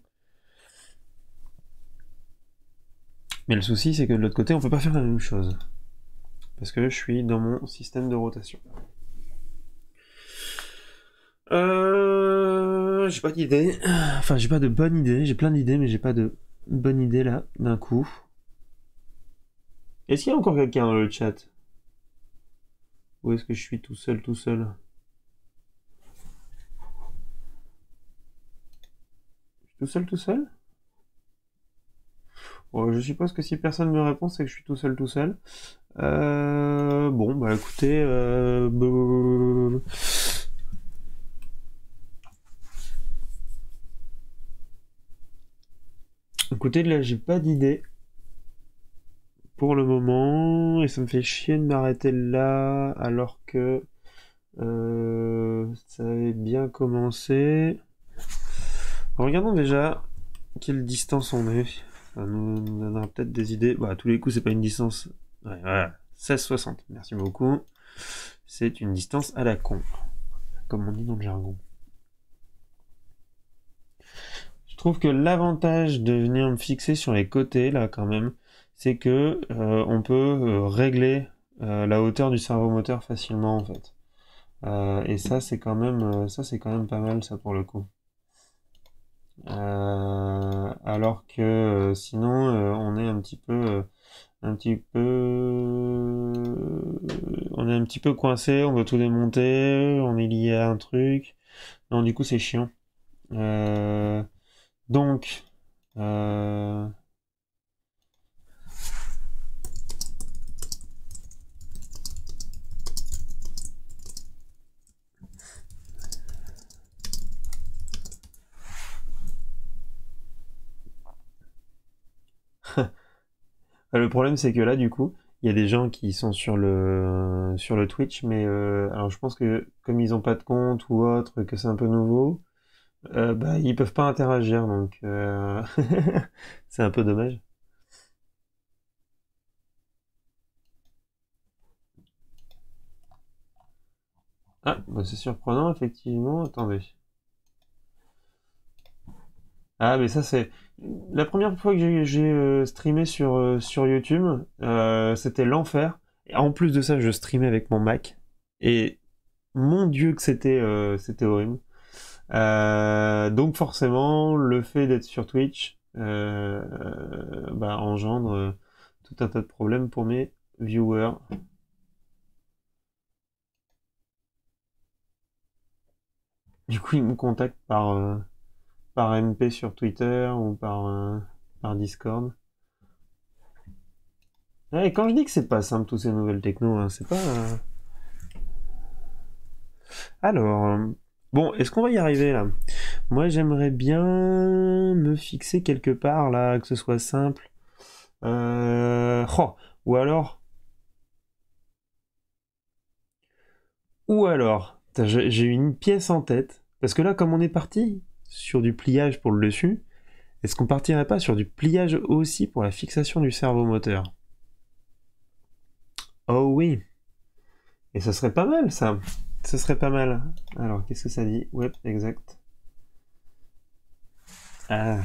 Mais le souci, c'est que de l'autre côté, on peut pas faire la même chose. Parce que je suis dans mon système de rotation. Euh, j'ai pas d'idée. Enfin, j'ai pas de bonne idée. J'ai plein d'idées, mais j'ai pas de bonne idée là, d'un coup. Est-ce qu'il y a encore quelqu'un dans le chat? Ou est-ce que je suis tout seul, tout seul? Je suis tout seul, tout seul? Bon, je suppose que si personne me répond, c'est que je suis tout seul, tout seul. Euh, bon, bah écoutez... Euh... Écoutez, là, j'ai pas d'idée. Pour le moment, et ça me fait chier de m'arrêter là, alors que euh, ça avait bien commencé. Regardons déjà quelle distance on est. Ça nous donnera peut-être des idées. Bah, à tous les coups, c'est pas une distance. Ouais, voilà. seize soixante, merci beaucoup. C'est une distance à la con, comme on dit dans le jargon. Je trouve que l'avantage de venir me fixer sur les côtés, là, quand même, c'est que euh, on peut euh, régler euh, la hauteur du servomoteur facilement en fait. Euh, et ça c'est quand même euh, ça c'est quand même pas mal ça pour le coup. Euh, alors que euh, sinon euh, on est un petit peu euh, un petit peu euh, on est un petit peu coincé, on doit tout démonter, on est lié à un truc. Non, du coup c'est chiant. Euh, donc euh, le problème c'est que là du coup il y a des gens qui sont sur le sur le Twitch, mais euh, alors je pense que comme ils n'ont pas de compte ou autre, que c'est un peu nouveau, euh, bah ils peuvent pas interagir, donc euh... c'est un peu dommage. Ah bah c'est surprenant effectivement, attendez. Ah mais ça c'est... La première fois que j'ai euh, streamé sur, euh, sur YouTube, euh, c'était l'enfer. En plus de ça, je streamais avec mon Mac. Et mon Dieu que c'était euh, c'était horrible. Euh, donc forcément, le fait d'être sur Twitch euh, bah, engendre euh, tout un tas de problèmes pour mes viewers. Du coup, ils me contactent par... Euh, par M P sur Twitter ou par, euh, par Discord. Et quand je dis que c'est pas simple toutes ces nouvelles technos, hein, c'est pas... Euh... Alors, bon, est-ce qu'on va y arriver là? Moi j'aimerais bien me fixer quelque part là, que ce soit simple. Euh... Oh, ou alors... Ou alors... J'ai une pièce en tête. Parce que là, comme on est parti sur du pliage pour le dessus, est-ce qu'on partirait pas sur du pliage aussi pour la fixation du servomoteur? Oh oui! Et ça serait pas mal ça! Ce serait pas mal! Alors, qu'est-ce que ça dit? Web, exact. Ah,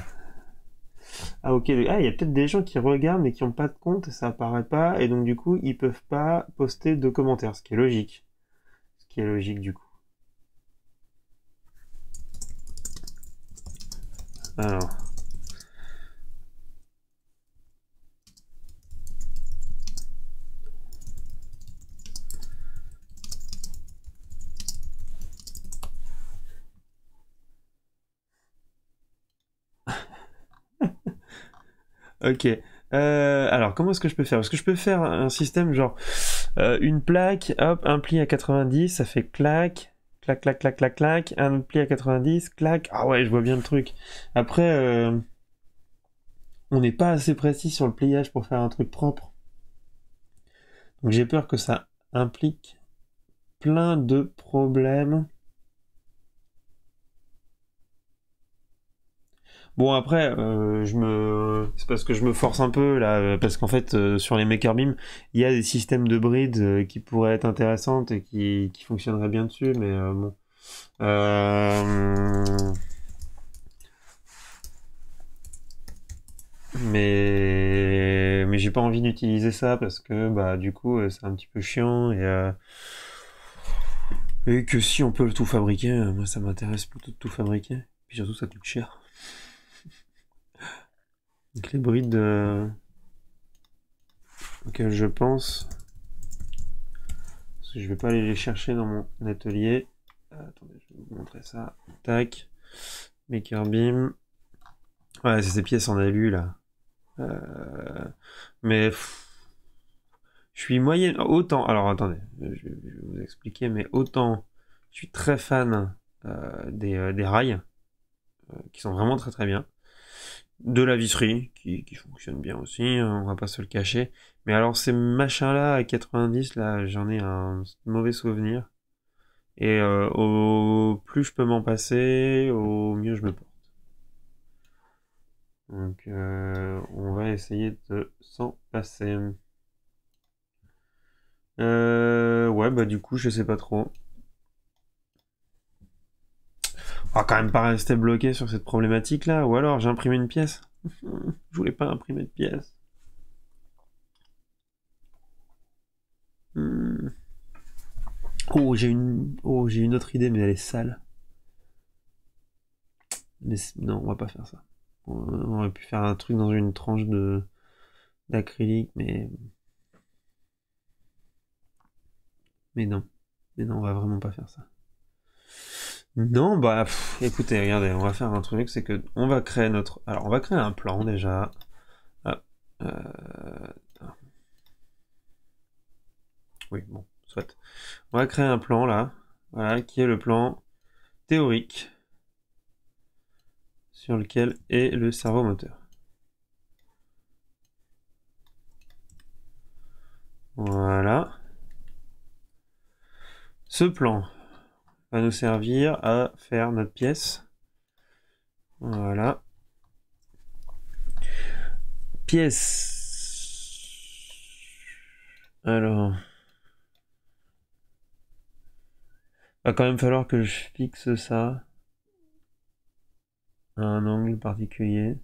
ah ok, ah, il y a peut-être des gens qui regardent mais qui n'ont pas de compte, ça apparaît pas, et donc du coup, ils peuvent pas poster de commentaires, ce qui est logique. Ce qui est logique du coup. Alors... Ok, euh, alors comment est-ce que je peux faire? Parce que je peux faire un système genre euh, une plaque, hop, un pli à quatre-vingt-dix, ça fait clac, clac, clac, clac, clac, clac, un pli à quatre-vingt-dix, clac, ah ouais, je vois bien le truc. Après, euh, on n'est pas assez précis sur le pliage pour faire un truc propre. Donc j'ai peur que ça implique plein de problèmes. Bon après, euh, je me, c'est parce que je me force un peu là, parce qu'en fait euh, sur les MakerBeam, il y a des systèmes de brides euh, qui pourraient être intéressantes et qui, qui fonctionneraient bien dessus, mais euh, bon. Euh... Mais mais j'ai pas envie d'utiliser ça parce que bah du coup euh, c'est un petit peu chiant et euh... et que si on peut tout fabriquer, euh, moi ça m'intéresse plutôt de tout fabriquer, puis surtout ça coûte cher. Donc les brides euh, auxquelles je pense, parce que je vais pas aller les chercher dans mon atelier. Euh, attendez, je vais vous montrer ça. Tac, MakerBeam. Ouais, c'est ces pièces en alu là. Euh, mais pff, je suis moyenne autant. Alors attendez, je, je vais vous expliquer. Mais autant, je suis très fan euh, des, euh, des rails euh, qui sont vraiment très très bien. De la visserie, qui, qui fonctionne bien aussi, on va pas se le cacher. Mais alors ces machins-là, à quatre-vingt-dix, là, j'en ai un mauvais souvenir. Et euh, au plus je peux m'en passer, au mieux je me porte. Donc euh, on va essayer de s'en passer. Euh, ouais, bah du coup, je sais pas trop. On va quand même pas rester bloqué sur cette problématique là, ou alors j'ai imprimé une pièce. Je voulais pas imprimer de pièce. Hmm. Oh, j'ai une... Oh, j'ai une autre idée, mais elle est sale. Mais non, on va pas faire ça. On aurait pu faire un truc dans une tranche de d'acrylique, mais... Mais non. Mais non, on va vraiment pas faire ça. Non, bah, pff, écoutez, regardez, on va faire un truc, c'est que on va créer notre... Alors, on va créer un plan, déjà. Ah, euh... Oui, bon, soit. On va créer un plan, là, voilà, qui est le plan théorique, sur lequel est le cerveau moteur. Voilà. Ce plan va nous servir à faire notre pièce. Voilà. Pièce. Alors. Va quand même falloir que je fixe ça à un angle particulier.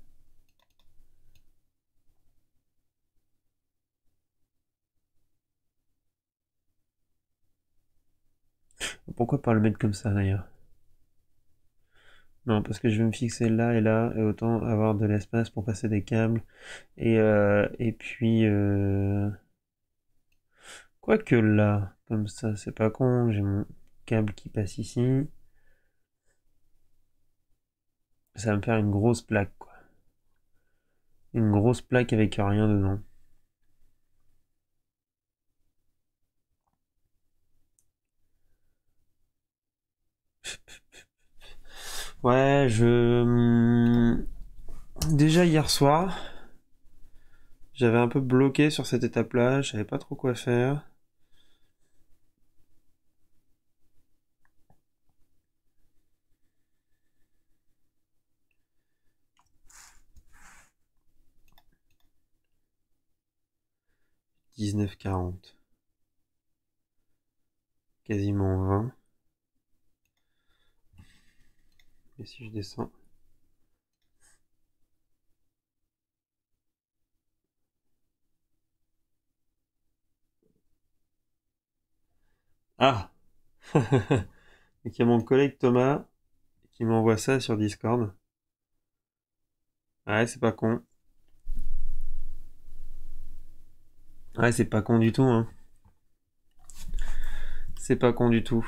Pourquoi pas le mettre comme ça d'ailleurs? Non, parce que je vais me fixer là et là, et autant avoir de l'espace pour passer des câbles. Et, euh, et puis... Euh... Quoique là, comme ça, c'est pas con, j'ai mon câble qui passe ici. Ça va me faire une grosse plaque, quoi. Une grosse plaque avec rien dedans. Ouais, je... Déjà hier soir, j'avais un peu bloqué sur cette étape-là, je savais pas trop quoi faire. dix-neuf quarante. Quasiment vingt. Et si je descends, Ah. Il y a mon collègue Thomas qui m'envoie ça sur Discord. Ouais, c'est pas con. Ouais, c'est pas con du tout, hein. C'est pas con du tout.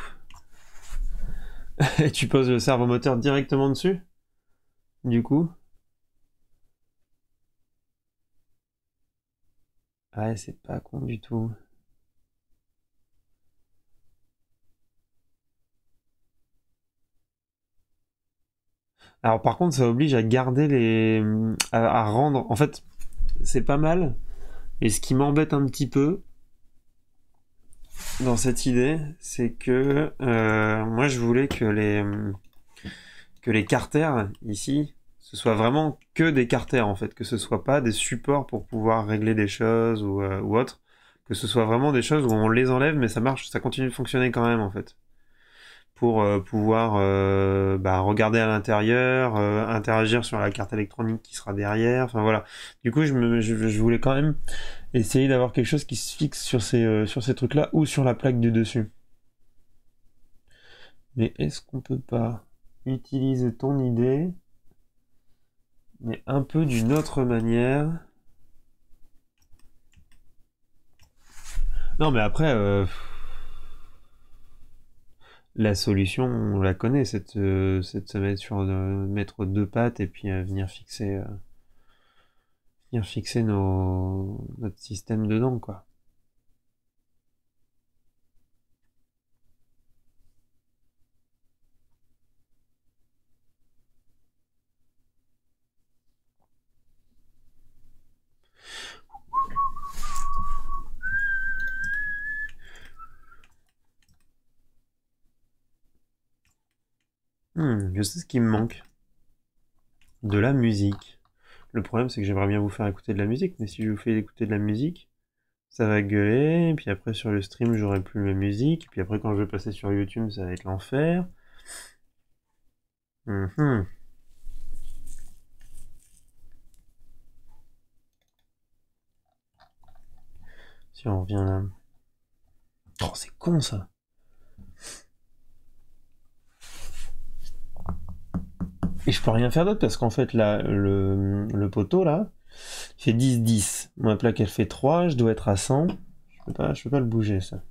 Et tu poses le servomoteur directement dessus? Du coup? Ouais, c'est pas con du tout. Alors par contre, ça oblige à garder les... à, à rendre... En fait, c'est pas mal. Et ce qui m'embête un petit peu... dans cette idée, c'est que euh, moi je voulais que les que les carters ici, ce soit vraiment que des carters en fait, que ce soit pas des supports pour pouvoir régler des choses ou, euh, ou autre, que ce soit vraiment des choses où on les enlève mais ça marche, ça continue de fonctionner quand même en fait, pour euh, pouvoir euh, bah, regarder à l'intérieur, euh, interagir sur la carte électronique qui sera derrière, enfin voilà. Du coup je, me, je, je voulais quand même essayer d'avoir quelque chose qui se fixe sur ces, euh, sur ces trucs là ou sur la plaque du dessus. Mais est-ce qu'on peut pas utiliser ton idée mais un peu d'une autre manière? Non mais après... Euh... la solution, on la connaît, c'est de se mettre sur de mettre deux pattes et puis euh, venir fixer euh, venir fixer nos, notre système dedans quoi. Hmm, je sais ce qui me manque. De la musique. Le problème, c'est que j'aimerais bien vous faire écouter de la musique, mais si je vous fais écouter de la musique, ça va gueuler, et puis après sur le stream, j'aurai plus ma musique, et puis après quand je vais passer sur YouTube, ça va être l'enfer. Mm-hmm. Si on revient là... Oh, c'est con ça! Et je peux rien faire d'autre parce qu'en fait là, le, le poteau là fait dix dix. Ma plaque elle fait trois, je dois être à cent. Je peux pas, je peux pas le bouger ça.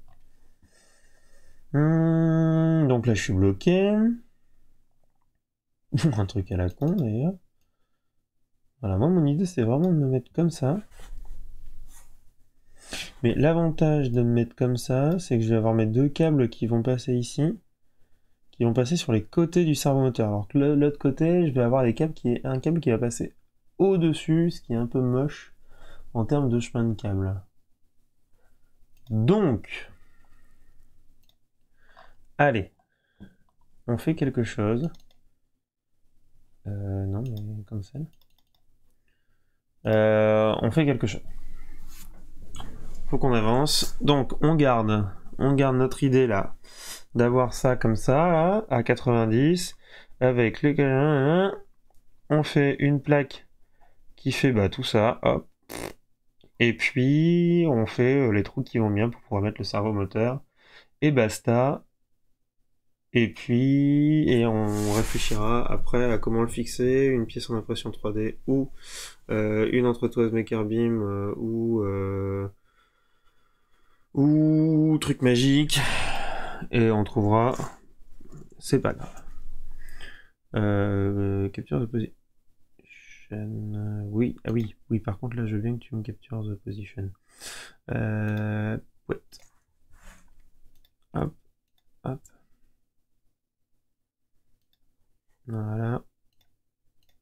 Hum, donc là je suis bloqué. Un truc à la con d'ailleurs. Voilà, moi mon idée c'est vraiment de me mettre comme ça. Mais l'avantage de me mettre comme ça, c'est que je vais avoir mes deux câbles qui vont passer ici. Ils vont passer sur les côtés du servomoteur. Alors que l'autre côté, je vais avoir les câbles qui est un câble qui va passer au-dessus, ce qui est un peu moche en termes de chemin de câble. Donc, allez, on fait quelque chose. Euh, non, mais comme ça. Euh, on fait quelque chose. Faut qu'on avance. Donc, on garde, on garde notre idée là. D'avoir ça comme ça, là, à quatre-vingt-dix, avec le... On fait une plaque qui fait bah, tout ça, hop. Et puis, on fait les trous qui vont bien pour pouvoir mettre le servomoteur. Et basta. Et puis, et on réfléchira après à comment le fixer, une pièce en impression trois D, ou euh, une entretoise MakerBeam, euh, ou... Euh, ou truc magique... Et on trouvera, c'est pas grave. Euh, capture the position. Oui, ah oui, oui, par contre là je veux bien que tu me captures the position. Euh, wait. Hop, hop. Voilà.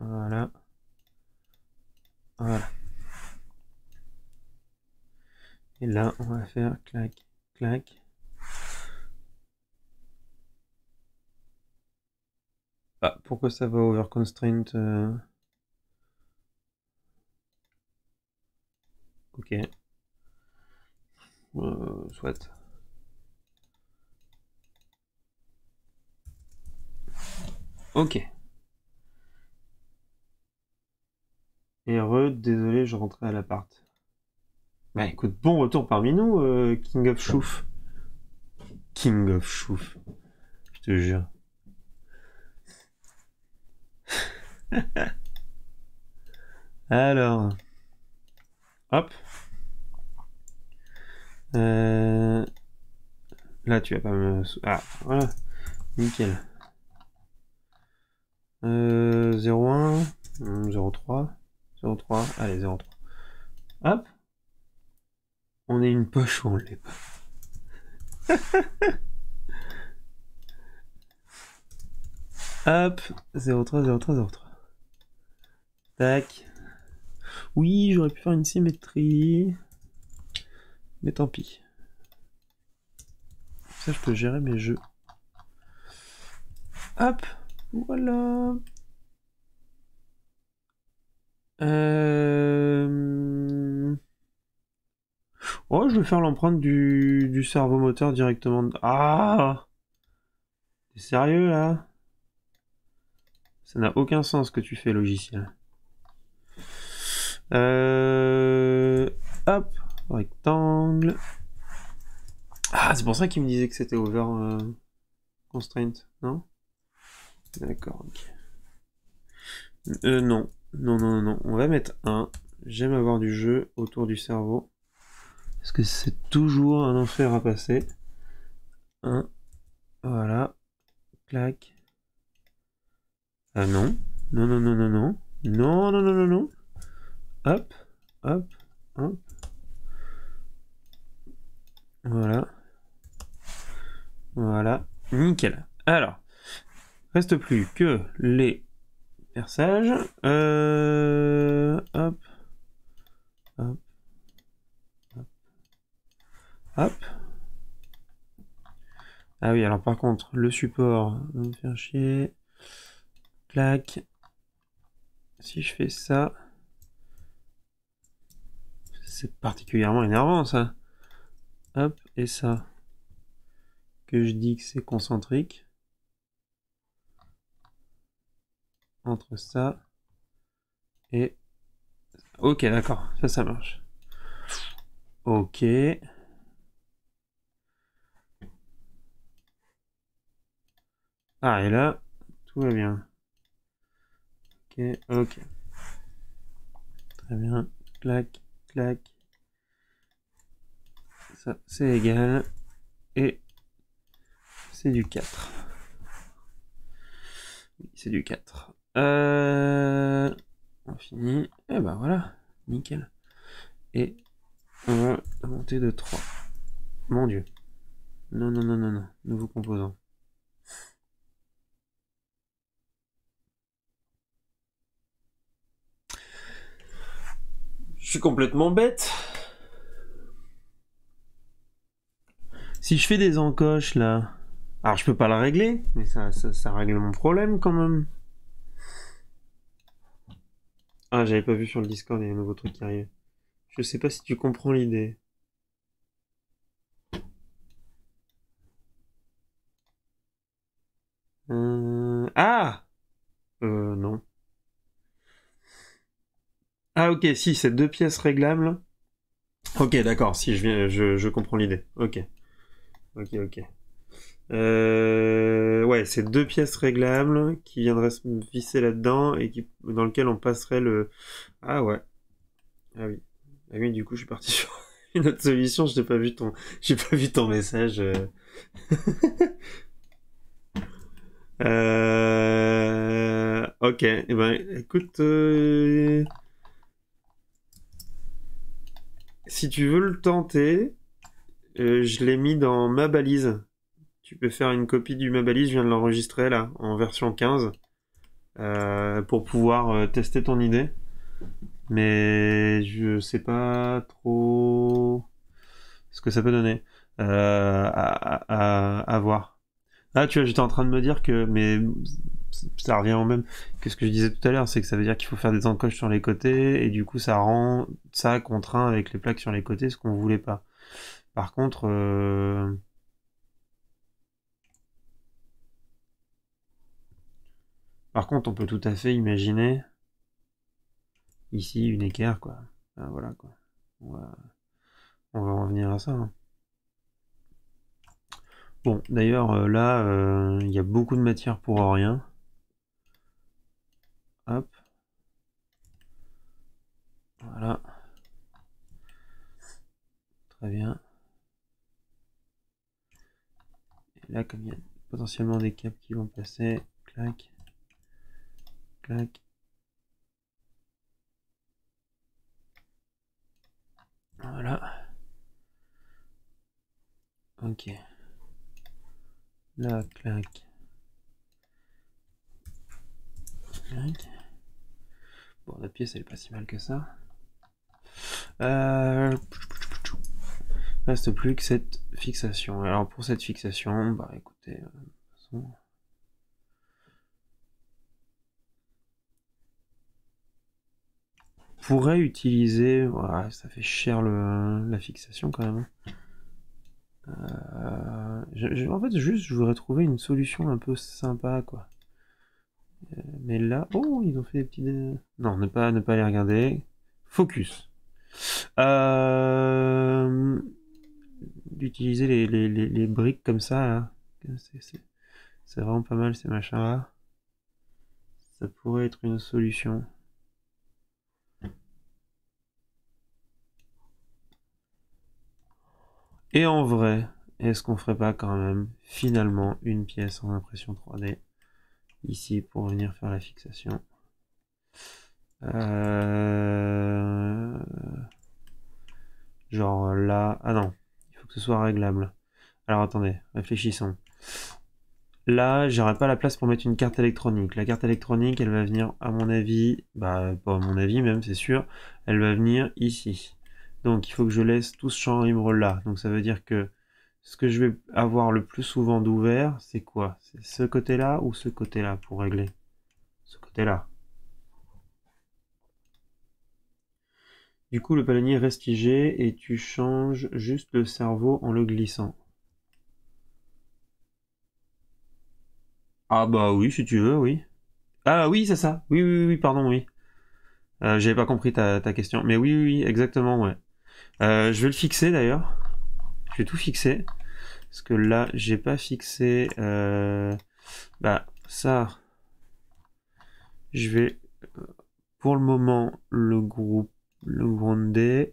Voilà. Voilà. Et là, on va faire clac, clac. Ah, pourquoi ça va over constraint euh... Ok. Euh, soit. Ok. Heureux, désolé, je rentrais à l'appart. Bah écoute, bon retour parmi nous, euh, King of Chouf. king of chouf. Je te jure. Alors. Hop. Euh... Là, tu vas pas me... Ah, voilà. Nickel. Euh, zéro un, zéro trois, zéro trois, allez, zéro trois. Hop. On est une poche ou on l'est pas. Hop. zéro trois, zéro trois, zéro trois. Tac. Oui, j'aurais pu faire une symétrie. Mais tant pis. Ça, je peux gérer mes jeux. Hop. Voilà. Euh... Oh, je vais faire l'empreinte du, du servo moteur directement. Ah, t'es sérieux là? Ça n'a aucun sens ce que tu fais, logiciel. Euh... Hop, rectangle. Ah, c'est pour ça qu'il me disait que c'était over euh, constraint, non? D'accord, ok. Euh, non. non, non, non, non, on va mettre un. J'aime avoir du jeu autour du cerveau. Parce que c'est toujours un enfer à passer. un, voilà, clac. Ah non, non, non, non, non, non, non, non, non, non, non. Hop, hop, hop. Voilà. Voilà, nickel. Alors. Reste plus que les perçages. Euh, hop, hop, hop, hop. Ah oui, alors par contre, le support, on va me faire chier. Clac. Si je fais ça, c'est particulièrement énervant ça. Hop, et ça, que je dis que c'est concentrique. Entre ça et ok, d'accord, ça ça marche. Ok, ah et là tout va bien. Ok, ok, très bien. Clac, clac, ça c'est égal et c'est du quatre. Oui, c'est du quatre. Euh, on finit, et ben voilà, nickel. Et on va monter de trois. Mon dieu. Non, non, non, non, non. Nouveau composant. Je suis complètement bête. Si je fais des encoches là, alors je peux pas la régler, mais ça, ça, ça règle mon problème quand même. Ah, j'avais pas vu sur le Discord, il y a un nouveau truc qui arrive. Je sais pas si tu comprends l'idée. Euh... Ah Euh, non. Ah, ok, si, c'est deux pièces réglables. Ok, d'accord, si, je, viens, je, je comprends l'idée. Ok. Ok, ok. Euh, ouais, c'est deux pièces réglables qui viendraient se visser là-dedans et qui, dans lequel on passerait le... Ah ouais. Ah oui. Ah oui, du coup, je suis parti sur une autre solution. Je n'ai pas vu ton, j'ai pas vu ton message. euh... Ok. Eh ben, écoute, euh... si tu veux le tenter, euh, je l'ai mis dans ma balise. Tu peux faire une copie du ma balise, je viens de l'enregistrer là, en version quinze, euh, pour pouvoir euh, tester ton idée. Mais je sais pas trop ce que ça peut donner euh, à, à, à voir. Ah, tu vois, j'étais en train de me dire que, mais ça revient au même que ce que je disais tout à l'heure, c'est que ça veut dire qu'il faut faire des encoches sur les côtés, et du coup ça rend ça contraint avec les plaques sur les côtés, ce qu'on voulait pas. Par contre... Euh... Par contre, on peut tout à fait imaginer ici une équerre, quoi. Enfin, voilà, quoi. On va, on va en venir à ça. Hein. Bon, d'ailleurs, là, euh, il y a beaucoup de matière pour rien. Hop. Voilà. Très bien. Et là, comme il y a potentiellement des câbles qui vont passer, clac, clac. Voilà. Ok. Là, clac. Clac. Bon, notre pièce, elle est pas si mal que ça. Euh... Reste plus que cette fixation. Alors, pour cette fixation, bah écoutez, de toute façon... On pourrait utiliser... Voilà, ça fait cher le... la fixation quand même. Euh, je, je, en fait, juste, je voudrais trouver une solution un peu sympa, quoi. Euh, mais là, oh, ils ont fait des petits... Non, ne pas, ne pas les regarder. Focus. Euh, d'utiliser les, les, les, les briques comme ça, là. C'est vraiment pas mal, ces machins-là. Ça pourrait être une solution. Et en vrai, est-ce qu'on ferait pas quand même finalement une pièce en impression trois D ici pour venir faire la fixation? euh... Genre là... Ah non, il faut que ce soit réglable. Alors attendez, réfléchissons. Là, j'aurais pas la place pour mettre une carte électronique. La carte électronique, elle va venir, à mon avis... Bah, pas à mon avis même, c'est sûr. Elle va venir ici. Donc il faut que je laisse tout ce champ libre là. Donc ça veut dire que ce que je vais avoir le plus souvent d'ouvert, c'est quoi? C'est ce côté-là ou ce côté-là pour régler? Ce côté-là. Du coup, le palonnier reste figé et tu changes juste le cerveau en le glissant. Ah bah oui, si tu veux, oui. Ah oui, c'est ça. Oui, oui, oui, pardon, oui. Euh, J'avais pas compris ta, ta question. Mais oui, oui, oui, exactement, ouais. Euh, je vais le fixer d'ailleurs. Je vais tout fixer. Parce que là, j'ai pas fixé. Euh, bah, ça. Je vais pour le moment le groupe le gronder.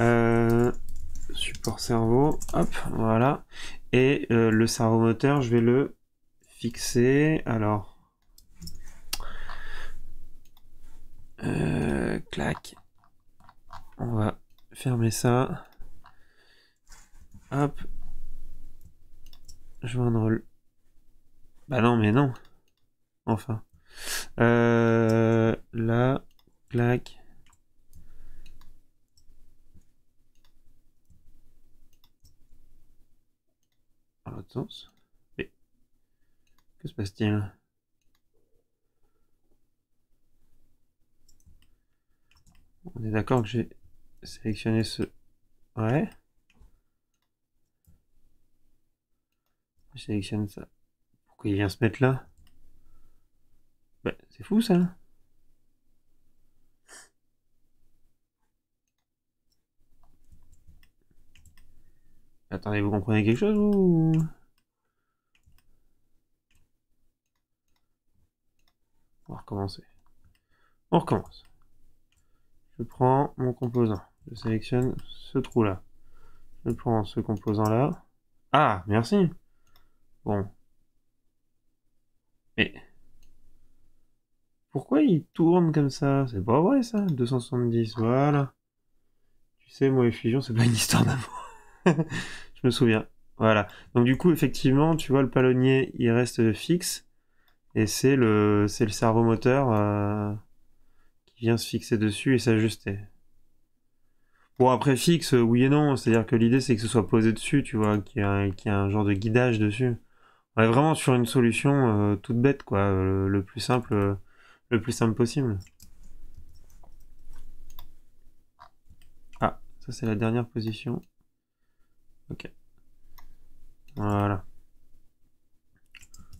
Euh, support cerveau. Hop, voilà. Et euh, le cerveau moteur, je vais le fixer. Alors. Euh, clac. On va fermer ça. Hop. Joindre le... Bah non, mais non. Enfin. Euh, là. Clac. Dans l'autre sens. Mais... Que se passe-t-il ? On est d'accord que j'ai sélectionné ce... Ouais. Je sélectionne ça. Pourquoi il vient se mettre là? Bah, c'est fou ça. Attendez, vous comprenez quelque chose ou... On va recommencer. On recommence. Je prends mon composant, je sélectionne ce trou là, je prends ce composant là, ah merci, bon, mais pourquoi il tourne comme ça, c'est pas vrai ça, deux cent soixante-dix, voilà, tu sais moi les fusions c'est pas une histoire d'amour, je me souviens, voilà, donc du coup effectivement tu vois le palonnier il reste fixe, et c'est le, c'est le cerveau moteur, euh... vient se fixer dessus et s'ajuster. Bon après fixe, oui et non, c'est-à-dire que l'idée c'est que ce soit posé dessus, tu vois, qu'il y, qu'il y a un genre de guidage dessus. On est vraiment sur une solution euh, toute bête, quoi, le, le plus simple, euh, le plus simple possible. Ah, ça c'est la dernière position. Ok. Voilà.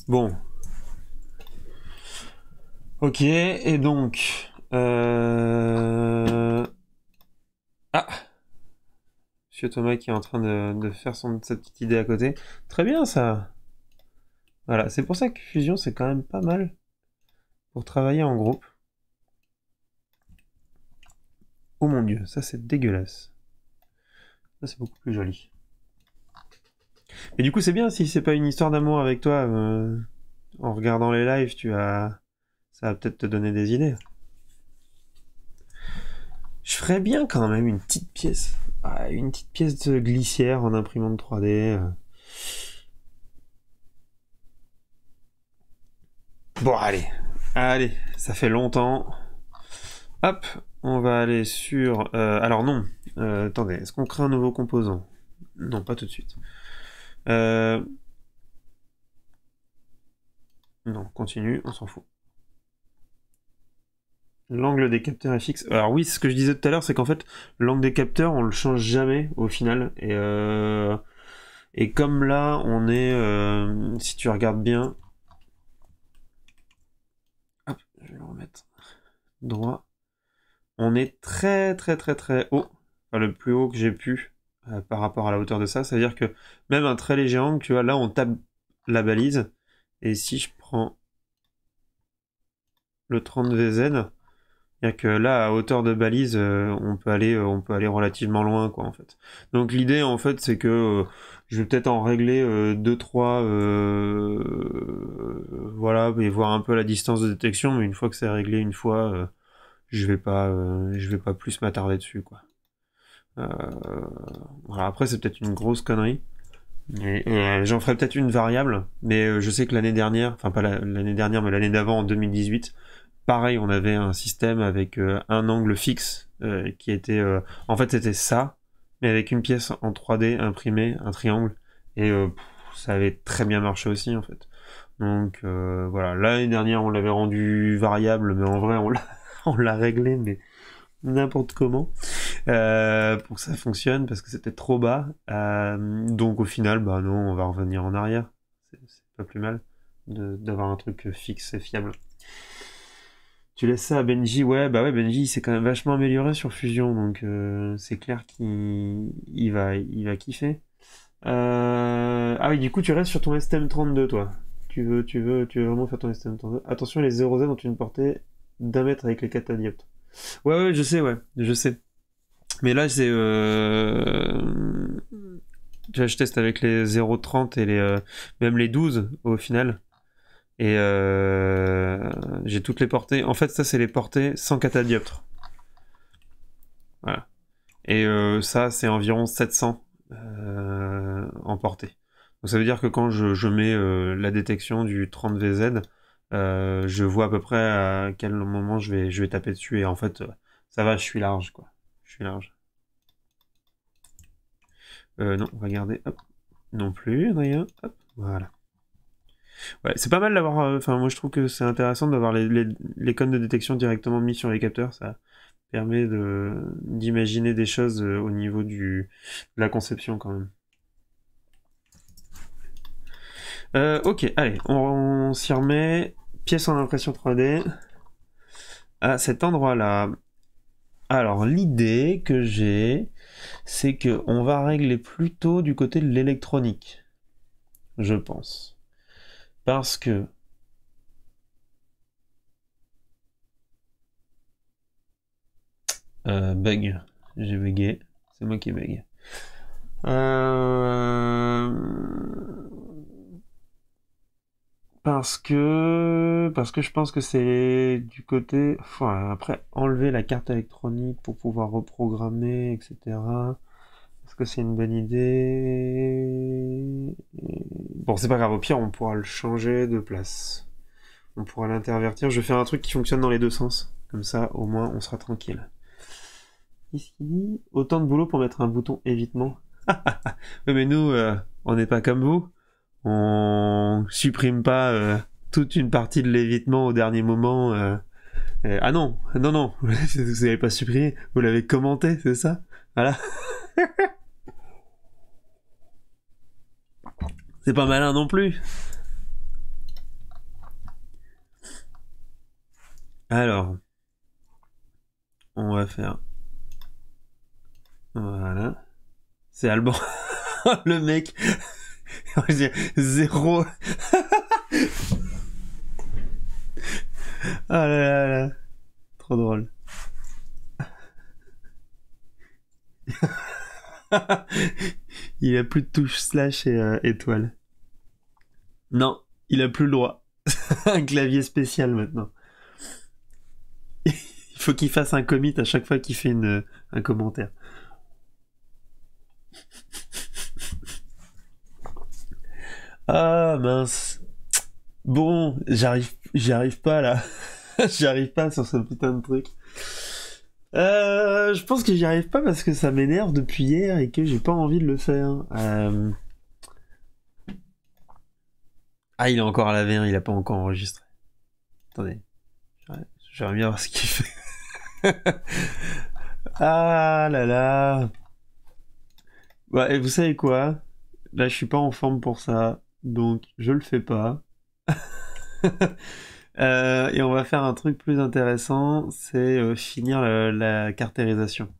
Bon. Ok, et donc... Euh... Ah, Monsieur Thomas qui est en train de, de faire son, sa petite idée à côté. Très bien ça. Voilà, c'est pour ça que Fusion c'est quand même pas mal pour travailler en groupe. Oh mon dieu, ça c'est dégueulasse. Ça c'est beaucoup plus joli. Et du coup c'est bien si c'est pas une histoire d'amour avec toi. Euh, en regardant les lives, tu as, ça va peut-être te donner des idées. Je ferais bien quand même une petite pièce. Ah, une petite pièce de glissière en imprimante trois D. Bon, allez. Allez, ça fait longtemps. Hop, on va aller sur... Euh, alors non, euh, attendez, est-ce qu'on crée un nouveau composant? Non, pas tout de suite. Euh... Non, continue, on s'en fout. L'angle des capteurs est fixe. Alors oui, ce que je disais tout à l'heure, c'est qu'en fait, l'angle des capteurs, on le change jamais au final. Et, euh, et comme là, on est... Euh, si tu regardes bien... Hop, je vais le remettre droit. On est très très très très haut. Enfin, le plus haut que j'ai pu euh, par rapport à la hauteur de ça. C'est-à-dire que même un très léger angle, tu vois, là, on tape la balise. Et si je prends le trente V Z... C'est-à-dire que là, à hauteur de balise, euh, on peut aller, euh, on peut aller relativement loin, quoi, en fait. Donc l'idée, en fait, c'est que euh, je vais peut-être en régler euh, deux, trois, euh, euh, voilà, et voir un peu la distance de détection. Mais une fois que c'est réglé, une fois, euh, je vais pas, euh, je vais pas plus m'attarder dessus, quoi. Euh, voilà. Après, c'est peut-être une grosse connerie. Euh, J'en ferai peut-être une variable, mais je sais que l'année dernière, enfin pas l'année dernière, mais l'année d'avant, en deux mille dix-huit. Pareil, on avait un système avec euh, un angle fixe euh, qui était... Euh, en fait, c'était ça, mais avec une pièce en trois D imprimée, un triangle. Et euh, pff, ça avait très bien marché aussi, en fait. Donc, euh, voilà. L'année dernière, on l'avait rendu variable, mais en vrai, on l'a réglé, mais n'importe comment, euh, pour que ça fonctionne, parce que c'était trop bas. Euh, donc, au final, bah non, on va revenir en arrière. C'est pas plus mal d'avoir un truc fixe et fiable. Tu laisses ça à Benji, ouais, bah ouais, Benji, il s'est quand même vachement amélioré sur Fusion, donc euh, c'est clair qu'il il va, il va kiffer. Euh... Ah oui, du coup, tu restes sur ton S T M trente-deux, toi. Tu veux, tu veux, tu veux vraiment faire ton S T M trente-deux. Attention, les zéro Z ont une portée d'un mètre avec les catadioptres. Ouais, ouais, je sais, ouais, je sais. Mais là, c'est... Euh... Je teste avec les zéro trente et les, euh... même les douze, au final. Et euh, j'ai toutes les portées. En fait, ça, c'est les portées sans catadioptres. Voilà. Et euh, ça, c'est environ sept cents euh, en portée. Donc, ça veut dire que quand je, je mets euh, la détection du trente V Z, euh, je vois à peu près à quel moment je vais, je vais taper dessus. Et en fait, euh, ça va, je suis large, quoi. Je suis large. Euh, non, on va garder. Hop. Non plus, rien. Hop. Voilà. Ouais, c'est pas mal d'avoir... Enfin, euh, moi, je trouve que c'est intéressant d'avoir les, les, les cônes de détection directement mis sur les capteurs. Ça permet d'imaginer de, des choses euh, au niveau du, de la conception, quand même. Euh, ok, allez, on, on s'y remet. Pièce en impression trois D. À cet endroit-là. Alors, l'idée que j'ai, c'est qu'on va régler plutôt du côté de l'électronique. Je pense. Parce que euh, bug, j'ai bugué, c'est moi qui bug. Euh... Parce que parce que je pense que c'est du côté. Enfin, après, enlever la carte électronique pour pouvoir reprogrammer, et cetera. Est-ce que c'est une bonne idée? Bon, c'est pas grave, au pire, on pourra le changer de place. On pourra l'intervertir. Je vais faire un truc qui fonctionne dans les deux sens. Comme ça, au moins, on sera tranquille. Ici, autant de boulot pour mettre un bouton évitement. Oui, mais nous, euh, on n'est pas comme vous. On supprime pas euh, toute une partie de l'évitement au dernier moment. Euh... Euh, ah non, non, non, vous n'avez pas supprimé, vous l'avez commenté, c'est ça? Voilà. C'est pas malin non plus. Alors, on va faire... Voilà. C'est Alban. Le mec. Zéro. Ah là là là. Trop drôle. Il a plus de touche slash et euh, étoile. Non, il a plus le droit. Un clavier spécial maintenant. Il faut qu'il fasse un commit à chaque fois qu'il fait une, un commentaire. Ah mince. Bon, j'arrive, j'y arrive pas là. J'y arrive pas sur ce putain de truc. Euh, je pense que j'y arrive pas parce que ça m'énerve depuis hier et que j'ai pas envie de le faire. Euh... Ah, il est encore à la V un, il n'a pas encore enregistré. Attendez, j'aimerais bien voir ce qu'il fait. Ah là là. Ouais, et vous savez quoi? Là, je suis pas en forme pour ça, donc je le fais pas. euh, et on va faire un truc plus intéressant, c'est euh, finir le, la cartérisation.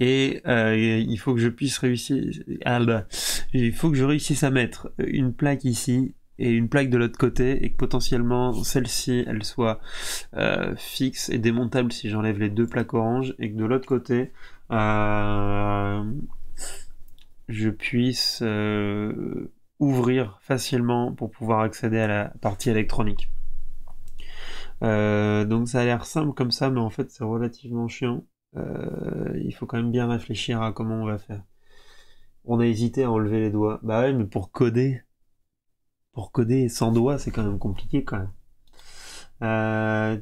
Et euh, il faut que je puisse réussir. Ah bah, il faut que je réussisse à mettre une plaque ici et une plaque de l'autre côté, et que potentiellement celle-ci elle soit euh, fixe et démontable si j'enlève les deux plaques orange, et que de l'autre côté euh, je puisse euh, ouvrir facilement pour pouvoir accéder à la partie électronique. Euh, donc ça a l'air simple comme ça, mais en fait c'est relativement chiant. Euh, il faut quand même bien réfléchir à comment on va faire. On a hésité à enlever les doigts. Bah ouais, mais pour coder, pour coder sans doigts, c'est quand même compliqué quand même. Euh...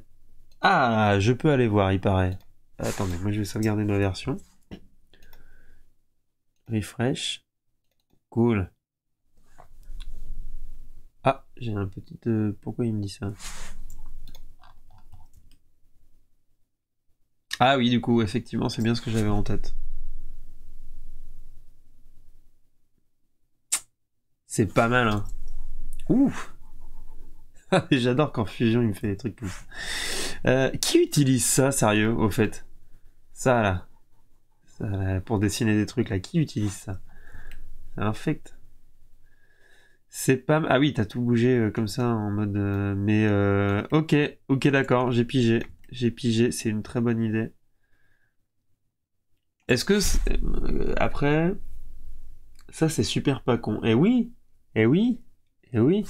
Ah, je peux aller voir, il paraît. Attendez, moi je vais sauvegarder ma version. Refresh. Cool. Ah, j'ai un petit... Euh, pourquoi il me dit ça ? Ah oui, du coup, effectivement, c'est bien ce que j'avais en tête. C'est pas mal, hein. Ouf. J'adore quand Fusion, il me fait des trucs comme ça. Euh, qui utilise ça, sérieux, au fait? Ça, là. Ça, là, pour dessiner des trucs, là. Qui utilise ça? C'est infect. C'est pas mal. Ah oui, t'as tout bougé euh, comme ça, en mode... Euh, mais, euh, ok, ok, d'accord, j'ai pigé. J'ai pigé, c'est une très bonne idée. Est-ce que... Est... Après... Ça, c'est super pas con. Eh oui, eh oui, eh oui.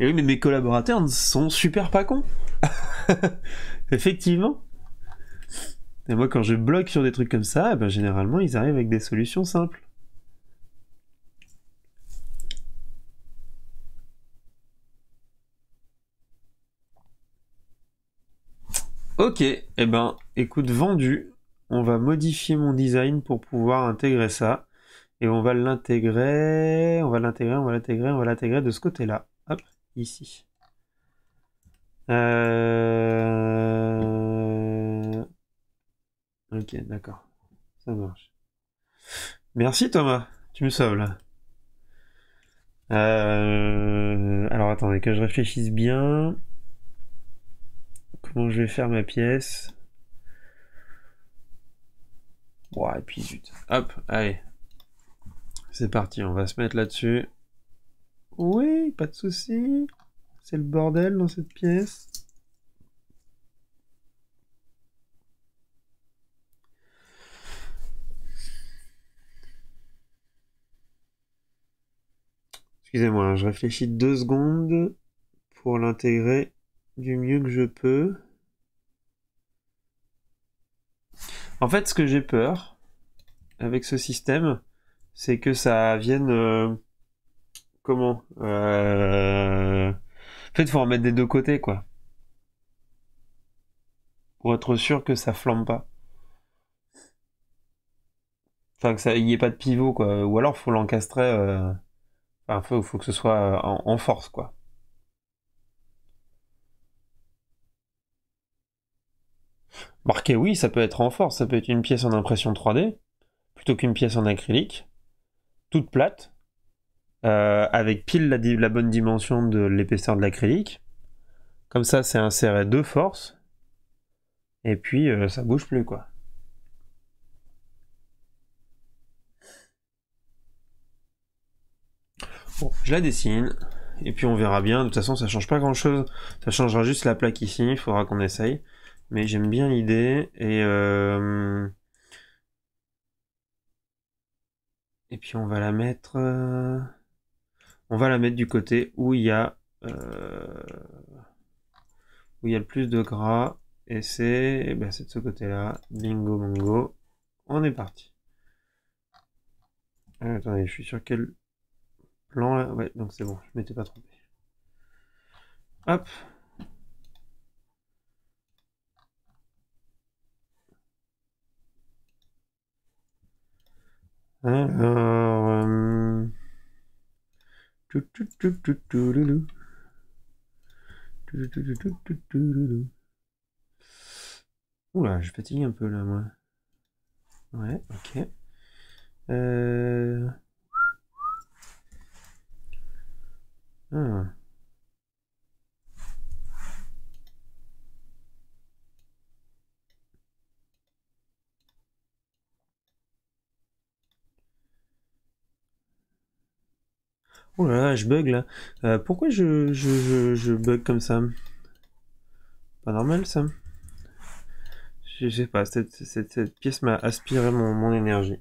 Eh oui, mais mes collaborateurs sont super pas cons. Effectivement. Et moi, quand je bloque sur des trucs comme ça, ben, généralement, ils arrivent avec des solutions simples. Ok, et eh ben, écoute, vendu, on va modifier mon design pour pouvoir intégrer ça, et on va l'intégrer, on va l'intégrer, on va l'intégrer, on va l'intégrer de ce côté-là, hop, ici. Euh... Ok, d'accord, ça marche. Merci Thomas, tu me sauves là. Euh... Alors attendez, que je réfléchisse bien... Comment je vais faire ma pièce? Bon, et puis zut. Hop, allez. C'est parti, on va se mettre là-dessus. Oui, pas de souci. C'est le bordel dans cette pièce. Excusez-moi, je réfléchis deux secondes pour l'intégrer du mieux que je peux. En fait, ce que j'ai peur avec ce système, c'est que ça vienne euh, comment euh... en fait, faut en mettre des deux côtés, quoi, pour être sûr que ça flambe pas, enfin que ça y ait pas de pivot, quoi. Ou alors faut l'encastrer, euh... enfin faut, faut que ce soit en, en force, quoi. Marqué, oui, ça peut être en force, ça peut être une pièce en impression trois D, plutôt qu'une pièce en acrylique, toute plate, euh, avec pile la, la bonne dimension de l'épaisseur de l'acrylique. Comme ça, c'est inséré de force, et puis euh, ça bouge plus, quoi. Bon, je la dessine, et puis on verra bien. De toute façon, ça change pas grand-chose. Ça changera juste la plaque ici, il faudra qu'on essaye. Mais j'aime bien l'idée, et... Euh... Et puis on va la mettre... Euh... On va la mettre du côté où il y a... Euh... Où il y a le plus de gras, et c'est eh ben, c'est de ce côté-là. Bingo, bongo. On est parti. Euh, attendez, je suis sur quel plan là? Ouais, donc c'est bon, je m'étais pas trompé. Hop. Alors... Euh... Tout, tout, tout, tout, tout, tout, oula, je fatigue un peu là, moi. Ouais, ok. Euh... Ah. Oh là là, je bug là. Euh, pourquoi je, je, je, je bug comme ça? Pas normal ça. Je sais pas, cette, cette, cette pièce m'a aspiré mon, mon énergie.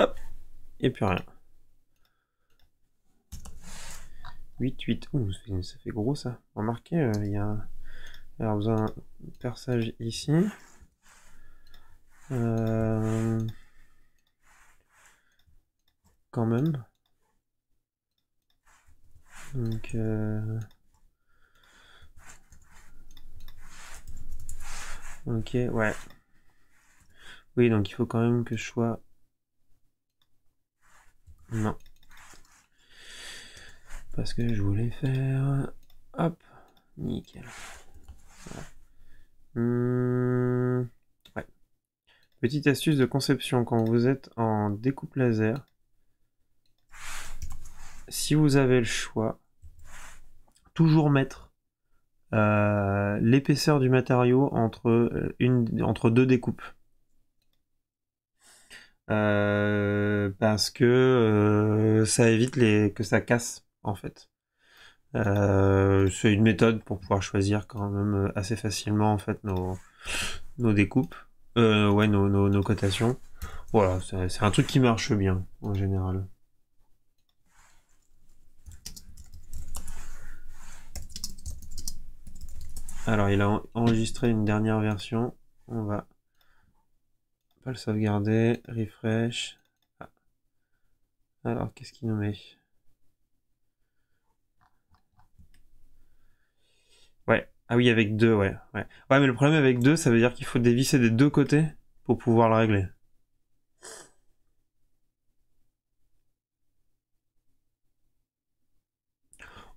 Hop, et plus rien. huit, huit. Ouh, ça fait, ça fait gros ça. Remarquez, euh, il y a un, alors, besoin d'un perçage ici. Euh... Quand même. Donc, euh... ok, ouais. Oui, donc il faut quand même que je sois... Non. Parce que je voulais faire... Hop, nickel. Voilà. Hum... Ouais. Petite astuce de conception, quand vous êtes en découpe laser, si vous avez le choix, toujours mettre euh, l'épaisseur du matériau entre, une, entre deux découpes. Euh, parce que euh, ça évite les, que ça casse, en fait. Euh, c'est une méthode pour pouvoir choisir quand même assez facilement en fait, nos, nos découpes, euh, ouais, nos, nos, nos cotations. Voilà, c'est un truc qui marche bien, en général. Alors, il a enregistré une dernière version. On va pas le sauvegarder. Refresh. Ah. Alors, qu'est-ce qu'il nous met? Ouais. Ah oui, avec deux, ouais. Ouais, ouais, mais le problème avec deux, ça veut dire qu'il faut dévisser des deux côtés pour pouvoir le régler.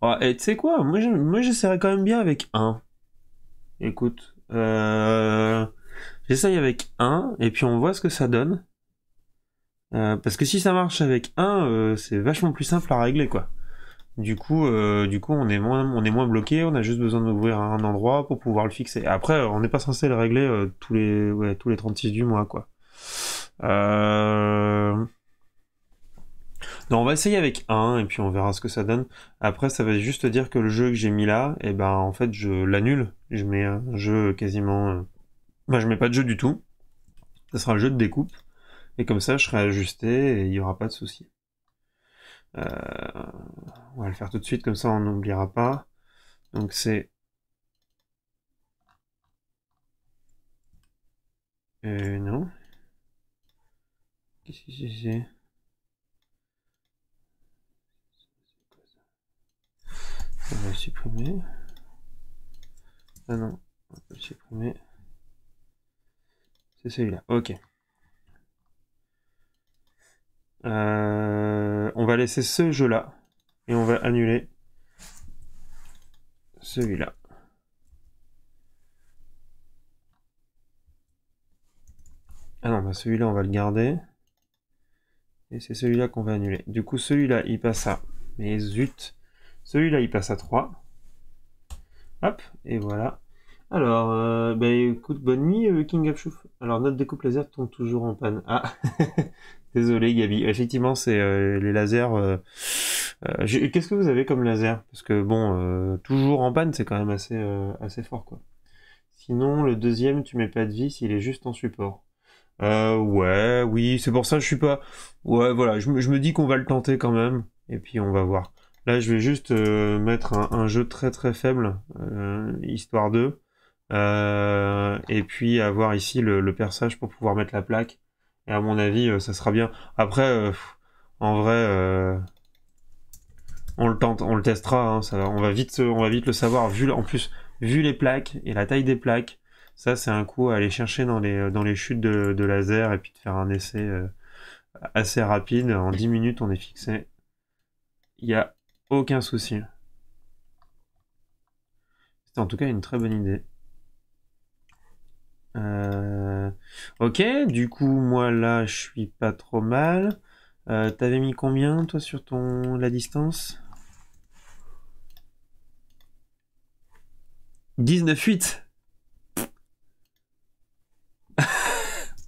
Oh, et tu sais quoi? Moi, moi j'essaierai quand même bien avec un. Écoute, euh, j'essaye avec un et puis on voit ce que ça donne. Euh, parce que si ça marche avec un, euh, c'est vachement plus simple à régler quoi. Du coup, euh, du coup on est moins, on est moins bloqué, on a juste besoin d'ouvrir un endroit pour pouvoir le fixer. Après, on n'est pas censé le régler euh, tous les, ouais, tous les trente-six du mois quoi. Euh... Non, on va essayer avec un et puis on verra ce que ça donne. Après, ça va juste dire que le jeu que j'ai mis là, et eh ben en fait, je l'annule. Je mets un jeu quasiment... Enfin, je mets pas de jeu du tout. Ça sera un jeu de découpe. Et comme ça, je serai ajusté et il n'y aura pas de souci. Euh... On va le faire tout de suite, comme ça, on n'oubliera pas. Donc, c'est... Euh, non. Qu'est-ce que c'est ? On va le supprimer. Ah non, on va le supprimer. C'est celui-là, ok. Euh, on va laisser ce jeu-là et on va annuler celui-là. Ah non, bah celui-là, on va le garder. Et c'est celui-là qu'on va annuler. Du coup, celui-là, il passe à... Mais zut! Celui-là, il passe à trois. Hop, et voilà. Alors, euh, bah, écoute, bonne nuit, euh, King of Chouf. Alors, notre découpe laser tombe toujours en panne. Ah, désolé, Gabi. Effectivement, c'est euh, les lasers. Euh, Euh, Qu'est-ce que vous avez comme laser? Parce que bon, euh, toujours en panne, c'est quand même assez, euh, assez fort, quoi. Sinon, le deuxième, tu mets pas de vis, il est juste en support. Euh, ouais, oui, c'est pour ça que je suis pas... Ouais, voilà, je, je me dis qu'on va le tenter quand même, et puis on va voir. Là, je vais juste euh, mettre un, un jeu très très faible, euh, histoire de... Euh, et puis avoir ici le, le perçage pour pouvoir mettre la plaque. Et à mon avis, euh, ça sera bien. Après, euh, en vrai, euh, on le tente, on le testera. Hein, ça, on va vite, on va vite le savoir. Vu, en plus, vu les plaques et la taille des plaques, ça c'est un coup à aller chercher dans les dans les chutes de, de laser et puis de faire un essai euh, assez rapide. En dix minutes, on est fixé. Il n'y a aucun souci. C'était en tout cas une très bonne idée. Euh, ok, du coup, moi là, je suis pas trop mal. Euh, T'avais mis combien, toi, sur ton la distance? dix-neuf virgule huit.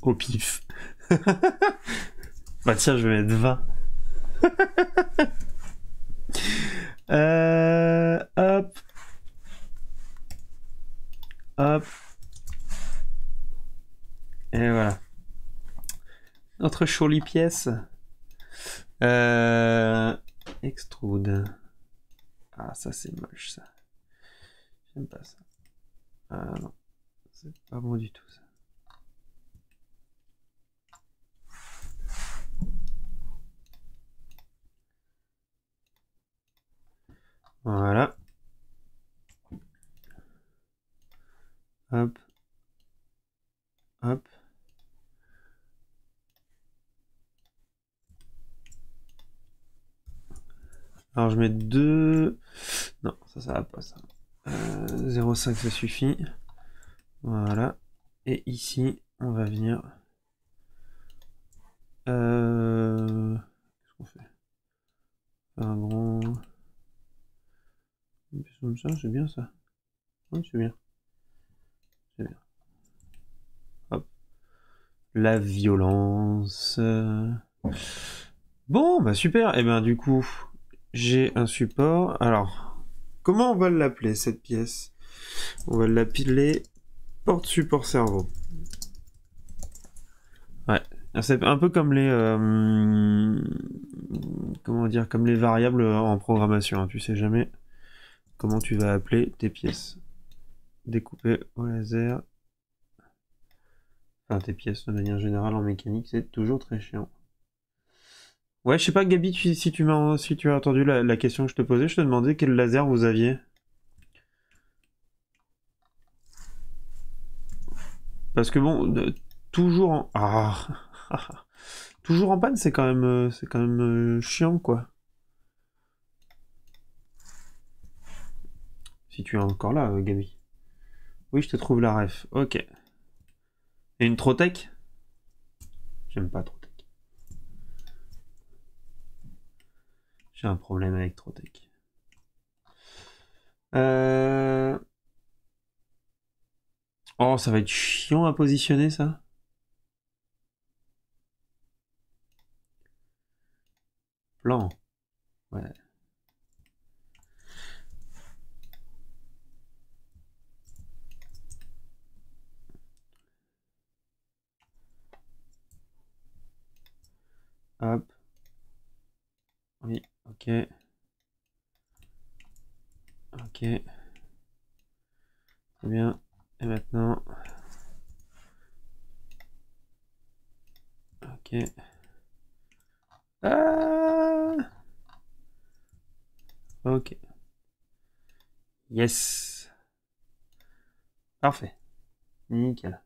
Au pif. Bah tiens, je vais mettre vingt. euh, hop. Hop. Et voilà. Notre jolie pièce. Euh, extrude. Ah, ça c'est moche, ça. J'aime pas ça. Ah non. C'est pas bon du tout, ça. Voilà. Hop. Hop. Alors je mets deux... Non, ça, ça va pas, ça. Euh, zéro virgule cinq, ça suffit. Voilà. Et ici, on va venir... Euh... Qu'est-ce qu'on fait? Un grand... Comme ça, c'est bien, ça. Oui, c'est bien. C'est bien. Hop. La violence. Bon, bah super. Et eh ben du coup... J'ai un support. Alors, comment on va l'appeler cette pièce? On va l'appeler porte-support cerveau. Ouais, c'est un peu comme les, euh, comment dire, comme les variables en programmation. Hein. Tu sais jamais comment tu vas appeler tes pièces. Découper au laser. Enfin, tes pièces de manière générale en mécanique, c'est toujours très chiant. Ouais, je sais pas, Gabi, tu, si, tu m'as, si tu as entendu la, la question que je te posais, je te demandais quel laser vous aviez. Parce que bon, de, toujours en... Ah, toujours en panne, c'est quand même, c'est quand même euh, chiant, quoi. Si tu es encore là, euh, Gabi. Oui, je te trouve la ref. Ok. Et une Trotec? J'aime pas trop. J'ai un problème avec Trotec. Euh... Oh, ça va être chiant à positionner, ça. Plan. Ouais. Hop. Oui. Ok. Ok. Très bien. Et maintenant. Ok. Ah. Ok. Yes. Parfait. Nickel.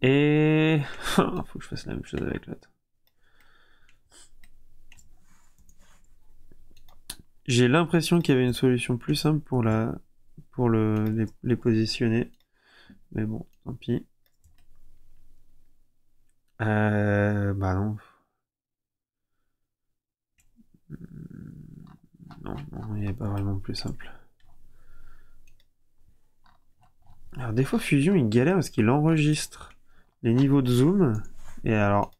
Et... Faut que je fasse la même chose avec l'autre. J'ai l'impression qu'il y avait une solution plus simple pour, la, pour le, les, les positionner. Mais bon, tant pis. Euh, bah non. Non, non, il n'y avait pas vraiment plus simple. Alors des fois Fusion il galère parce qu'il enregistre les niveaux de zoom. Et alors...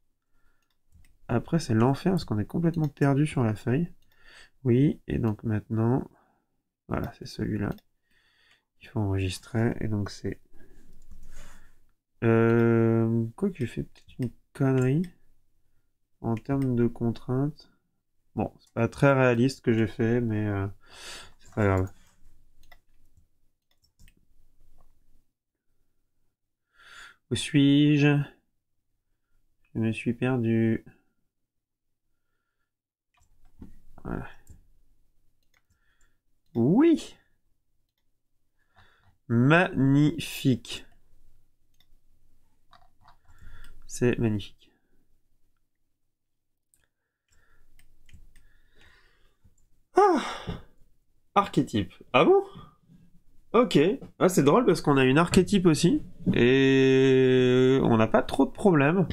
Après, c'est l'enfer parce qu'on est complètement perdu sur la feuille. Oui, et donc maintenant, voilà, c'est celui-là. Il faut enregistrer, et donc c'est... Euh, quoi que j'ai fait peut-être une connerie en termes de contraintes. Bon, c'est pas très réaliste ce que j'ai fait, mais euh, c'est pas grave. Où suis-je? Je me suis perdu. Voilà. Oui! Magnifique! C'est magnifique. Ah! Archétype. Ah bon? Ok. Ah, c'est drôle parce qu'on a une archétype aussi. Et on n'a pas trop de problèmes.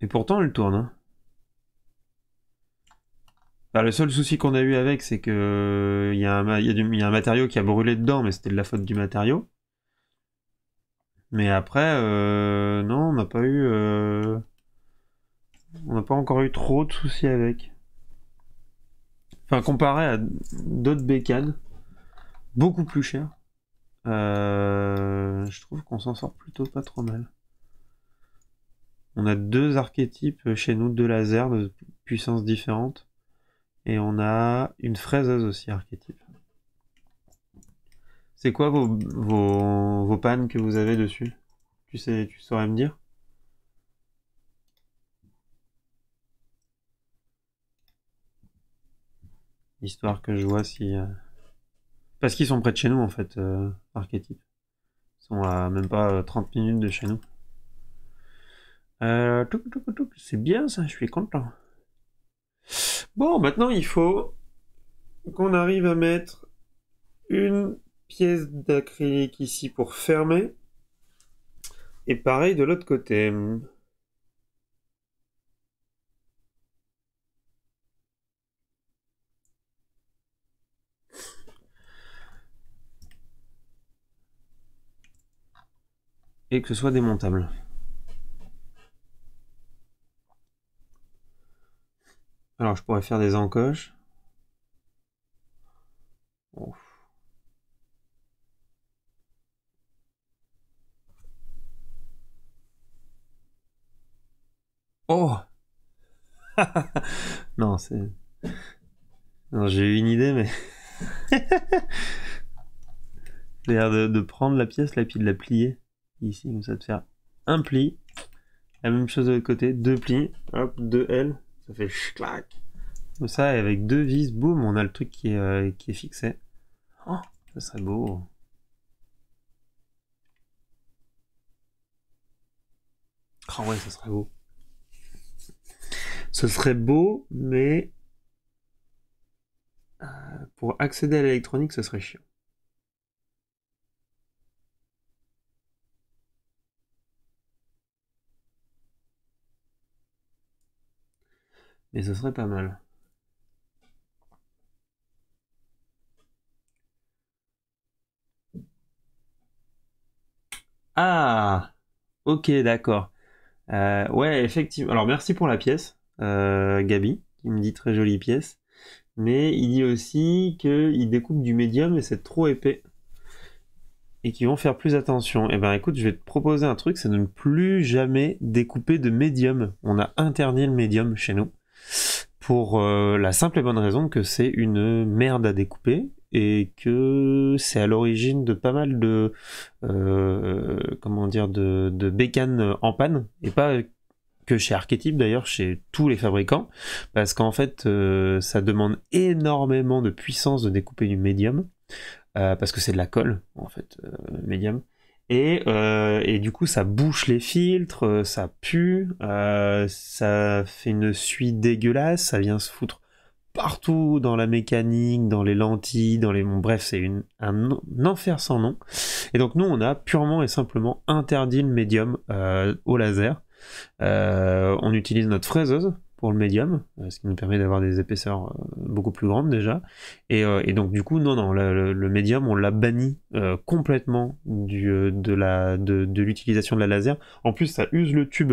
Et pourtant, elle tourne. Hein. Bah, le seul souci qu'on a eu avec, c'est que il y, y, y a un matériau qui a brûlé dedans, mais c'était de la faute du matériau. Mais après, euh, non, on n'a pas eu... Euh, on n'a pas encore eu trop de soucis avec. Enfin, comparé à d'autres bécanes, beaucoup plus chères, euh, je trouve qu'on s'en sort plutôt pas trop mal. On a deux archétypes chez nous, deux lasers de puissances différentes. Et on a une fraiseuse aussi, archétype. C'est quoi vos, vos, vos pannes que vous avez dessus? Tu sais, tu saurais me dire? Histoire que je vois si... Parce qu'ils sont près de chez nous, en fait, euh, archétype. Ils sont à même pas trente minutes de chez nous. Euh, c'est bien ça, je suis content. Bon, maintenant il faut qu'on arrive à mettre une pièce d'acrylique ici pour fermer. Et pareil de l'autre côté. Et que ce soit démontable. Alors je pourrais faire des encoches. Ouf. Oh non, c'est... Non, j'ai eu une idée, mais... J'ai l'air de, de prendre la pièce, là, puis de la plier. Ici, comme ça, de faire un pli. La même chose de l'autre côté, deux plis. Hop, deux L. Ça fait clac comme ça, et avec deux vis, boum, on a le truc qui est, euh, qui est fixé. Oh, ça serait beau. Ah ouais, ça serait beau. Ce serait beau, mais euh, pour accéder à l'électronique, ce serait chiant. Mais ce serait pas mal. Ah, ok, d'accord. Euh, ouais, effectivement. Alors, merci pour la pièce, euh, Gabi, qui me dit très jolie pièce. Mais il dit aussi qu'il découpe du médium et c'est trop épais. Et qu'ils vont faire plus attention. Eh ben, écoute, je vais te proposer un truc, c'est de ne plus jamais découper de médium. On a interdit le médium chez nous. Pour euh, la simple et bonne raison que c'est une merde à découper et que c'est à l'origine de pas mal de euh, comment dire de, de bécanes en panne, et pas que chez Archetype d'ailleurs, chez tous les fabricants, parce qu'en fait euh, ça demande énormément de puissance de découper du médium, euh, parce que c'est de la colle en fait, euh, médium. Et, euh, et du coup, ça bouche les filtres, ça pue, euh, ça fait une suie dégueulasse, ça vient se foutre partout dans la mécanique, dans les lentilles, dans les... Bon, bref, c'est un, un enfer sans nom. Et donc nous, on a purement et simplement interdit le médium euh, au laser. Euh, on utilise notre fraiseuse pour le médium, ce qui nous permet d'avoir des épaisseurs beaucoup plus grandes déjà. Et, euh, et donc du coup, non, non, le, le, le médium, on l'a banni euh, complètement du, de la, de, de l'utilisation de la laser. En plus, ça use le tube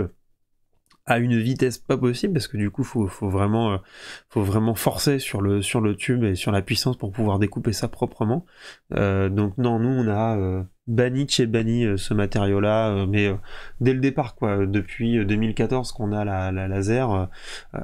à une vitesse pas possible, parce que du coup faut, faut vraiment euh, faut vraiment forcer sur le sur le tube et sur la puissance pour pouvoir découper ça proprement. Euh, donc non, nous on a euh, banni chez banni euh, ce matériau là, euh, mais euh, dès le départ quoi. Depuis deux mille quatorze qu'on a la, la laser, euh,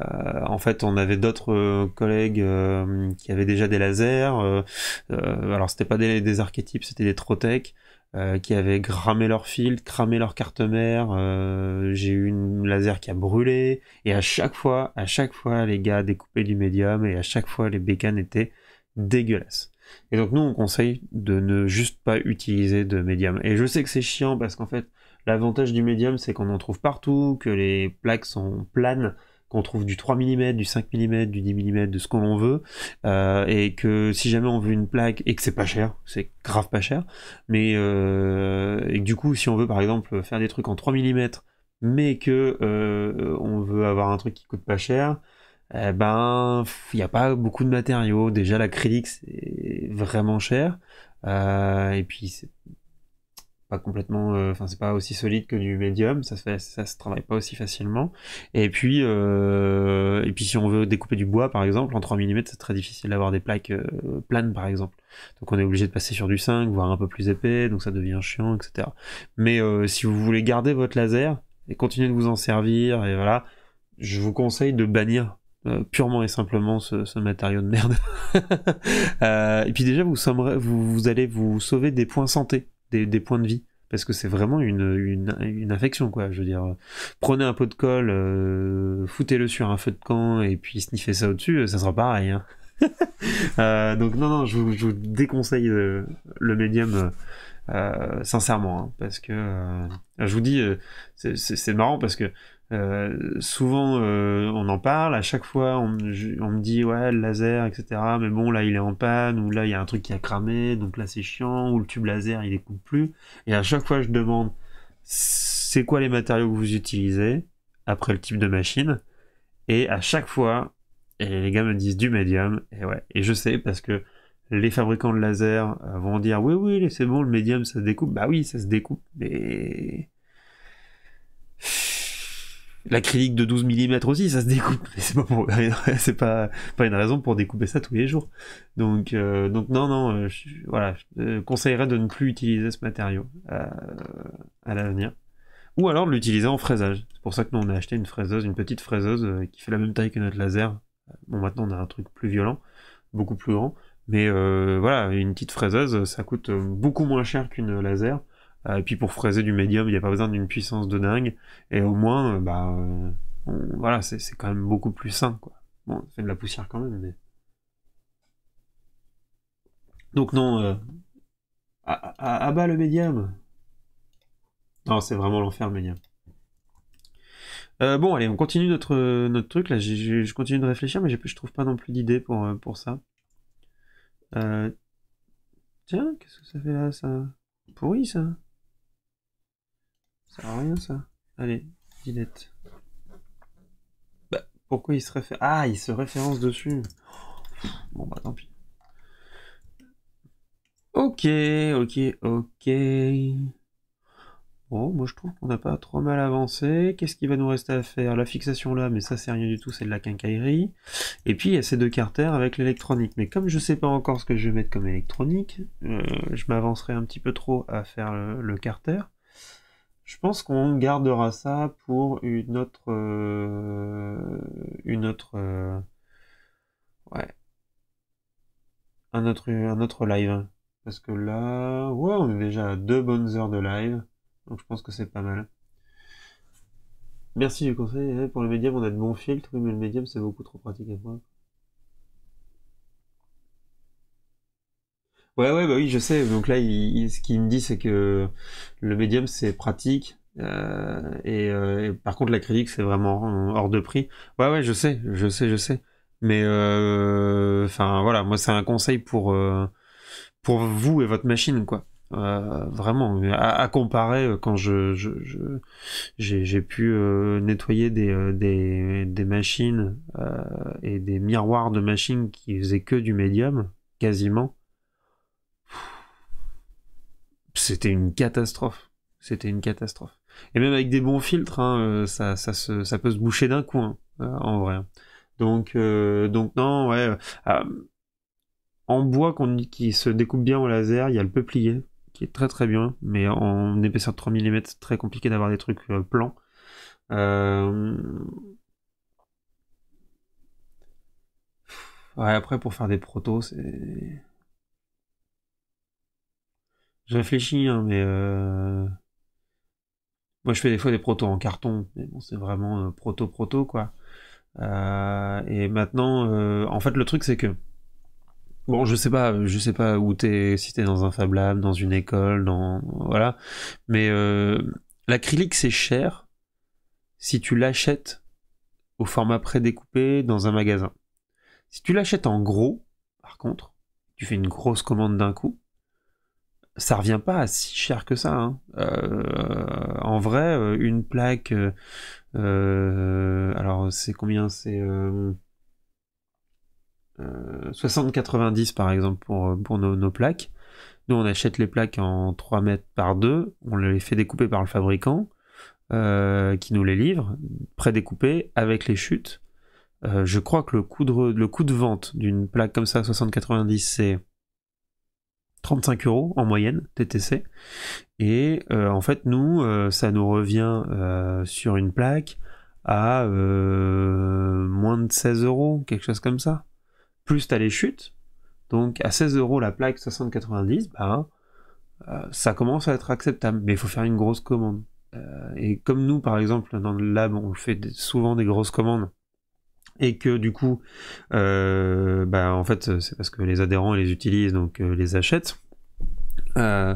en fait on avait d'autres euh, collègues euh, qui avaient déjà des lasers, euh, euh, alors c'était pas des, des archétypes, c'était des Trotec, Euh, qui avaient cramé leur fil, cramé leur carte mère. Euh, j'ai eu une laser qui a brûlé, et à chaque fois, à chaque fois, les gars découpaient du médium, et à chaque fois, les bécanes étaient dégueulasses. Et donc nous, on conseille de ne juste pas utiliser de médium. Et je sais que c'est chiant, parce qu'en fait, l'avantage du médium, c'est qu'on en trouve partout, que les plaques sont planes, qu'on trouve du trois millimètres, du cinq millimètres, du dix millimètres, de ce qu'on veut, euh, et que si jamais on veut une plaque, et que c'est pas cher, c'est grave pas cher, mais euh, et que du coup si on veut par exemple faire des trucs en trois millimètres, mais que euh, on veut avoir un truc qui coûte pas cher, eh ben il n'y a pas beaucoup de matériaux, déjà l'acrylique c'est vraiment cher, euh, et puis c'est pas complètement, enfin euh, c'est pas aussi solide que du médium, ça se fait, ça se travaille pas aussi facilement, et puis euh, et puis si on veut découper du bois par exemple en trois millimètres, c'est très difficile d'avoir des plaques euh, planes par exemple, donc on est obligé de passer sur du cinq voire un peu plus épais, donc ça devient chiant, etc. Mais euh, si vous voulez garder votre laser et continuer de vous en servir, et voilà, je vous conseille de bannir Euh, purement et simplement ce, ce matériau de merde. euh, et puis déjà vous, sommerez, vous, vous allez vous sauver des points santé, des, des points de vie, parce que c'est vraiment une, une, une infection quoi, je veux dire, prenez un pot de colle, euh, foutez-le sur un feu de camp et puis sniffez ça au-dessus, ça sera pareil hein. euh, donc non non, je vous, je vous déconseille le, le médium euh, sincèrement hein, parce que euh, je vous dis, euh, c'est, c'est, c'est marrant parce que Euh, souvent euh, on en parle, à chaque fois on, on me dit ouais le laser etc, mais bon là il est en panne, ou là il y a un truc qui a cramé donc là c'est chiant, ou le tube laser il découpe plus, et à chaque fois je demande c'est quoi les matériaux que vous utilisez, après le type de machine, et à chaque fois et les gars me disent du médium, et ouais, et je sais parce que les fabricants de laser vont dire oui oui c'est bon le médium ça se découpe, bah oui ça se découpe, mais l'acrylique de douze millimètres aussi, ça se découpe. C'est pas, pour... c'est pas, pas une raison pour découper ça tous les jours. Donc, euh, donc non, non, je, voilà, je conseillerais de ne plus utiliser ce matériau à, à l'avenir. Ou alors de l'utiliser en fraisage. C'est pour ça que nous on a acheté une fraiseuse, une petite fraiseuse qui fait la même taille que notre laser. Bon, maintenant on a un truc plus violent, beaucoup plus grand. Mais euh, voilà, une petite fraiseuse, ça coûte beaucoup moins cher qu'une laser. Et puis pour fraiser du médium, il n'y a pas besoin d'une puissance de dingue. Et au moins, bah, euh, on, voilà, c'est quand même beaucoup plus sain, quoi. Bon, ça fait de la poussière quand même, mais... Donc non, euh, à, à, à bas le médium. Non, c'est vraiment l'enfer, le médium. Euh, bon, allez, on continue notre, notre truc. Là, j'ai, j'ai, je continue de réfléchir, mais je trouve pas non plus d'idée pour, pour ça. Euh... Tiens, qu'est-ce que ça fait là, ça ? Pourri, ça. Ça sert à rien ça. Allez, dilette. Bah, pourquoi il se référence... Ah, il se référence dessus. Bon bah tant pis. Ok, ok, ok. Bon, moi je trouve qu'on n'a pas trop mal avancé. Qu'est-ce qu'il va nous rester à faire? La fixation là, mais ça c'est rien du tout, c'est de la quincaillerie. Et puis il y a ces deux carters avec l'électronique. Mais comme je sais pas encore ce que je vais mettre comme électronique, euh, je m'avancerai un petit peu trop à faire le, le carter. Je pense qu'on gardera ça pour une autre... Euh, une autre... Euh, ouais. Un autre, un autre live. Parce que là... Ouais, on est déjà à deux bonnes heures de live. Donc je pense que c'est pas mal. Merci du conseil. Pour le médium, on a de bons filtres, mais le médium, c'est beaucoup trop pratique à moi. Ouais, ouais, bah oui, je sais. Donc là, il, il, ce qu'il me dit, c'est que le médium, c'est pratique. Euh, et, euh, et par contre, l'acrylique, c'est vraiment hors de prix. Ouais, ouais, je sais, je sais, je sais. Mais enfin, euh, voilà, moi, c'est un conseil pour, euh, pour vous et votre machine, quoi. Euh, vraiment, à, à comparer quand je, je, je, j'ai, j'ai pu euh, nettoyer des, des, des machines euh, et des miroirs de machines qui faisaient que du médium, quasiment. C'était une catastrophe. C'était une catastrophe. Et même avec des bons filtres, hein, ça, ça, se, ça peut se boucher d'un coup, hein, en vrai. Donc, euh, donc non, ouais. Euh, en bois qu'on, qui se découpe bien au laser, il y a le peuplier, qui est très très bien, mais en épaisseur de trois millimètres, très compliqué d'avoir des trucs euh, plans. Euh... Ouais, après, pour faire des protos, c'est... Je réfléchis, hein, mais... Euh... Moi, je fais des fois des protos en carton, mais bon, c'est vraiment proto-proto, euh, quoi. Euh... Et maintenant, euh... en fait, le truc, c'est que... Bon, je sais pas, je sais pas où t'es, si t'es dans un Fab Lab, dans une école, dans... Voilà. Mais euh, l'acrylique, c'est cher si tu l'achètes au format prédécoupé dans un magasin. Si tu l'achètes en gros, par contre, tu fais une grosse commande d'un coup, ça revient pas à si cher que ça, hein. Euh, en vrai, une plaque... Euh, alors, c'est combien? C'est... Euh, Euh, soixante quatre-vingt-dix par exemple pour, pour nos, nos plaques. Nous on achète les plaques en trois mètres par deux, on les fait découper par le fabricant euh, qui nous les livre prédécoupées avec les chutes. Euh, je crois que le coût de, le coût de vente d'une plaque comme ça soixante quatre-vingt-dix, c'est trente-cinq euros en moyenne T T C, et euh, en fait nous euh, ça nous revient euh, sur une plaque à euh, moins de seize euros, quelque chose comme ça. Plus t'as les chutes, donc à seize euros la plaque soixante quatre-vingt-dix, bah, euh, ça commence à être acceptable, mais il faut faire une grosse commande. Euh, et comme nous, par exemple, dans le lab, on fait des, souvent des grosses commandes, et que du coup, euh, bah, en fait, c'est parce que les adhérents les utilisent, donc euh, les achètent. Euh,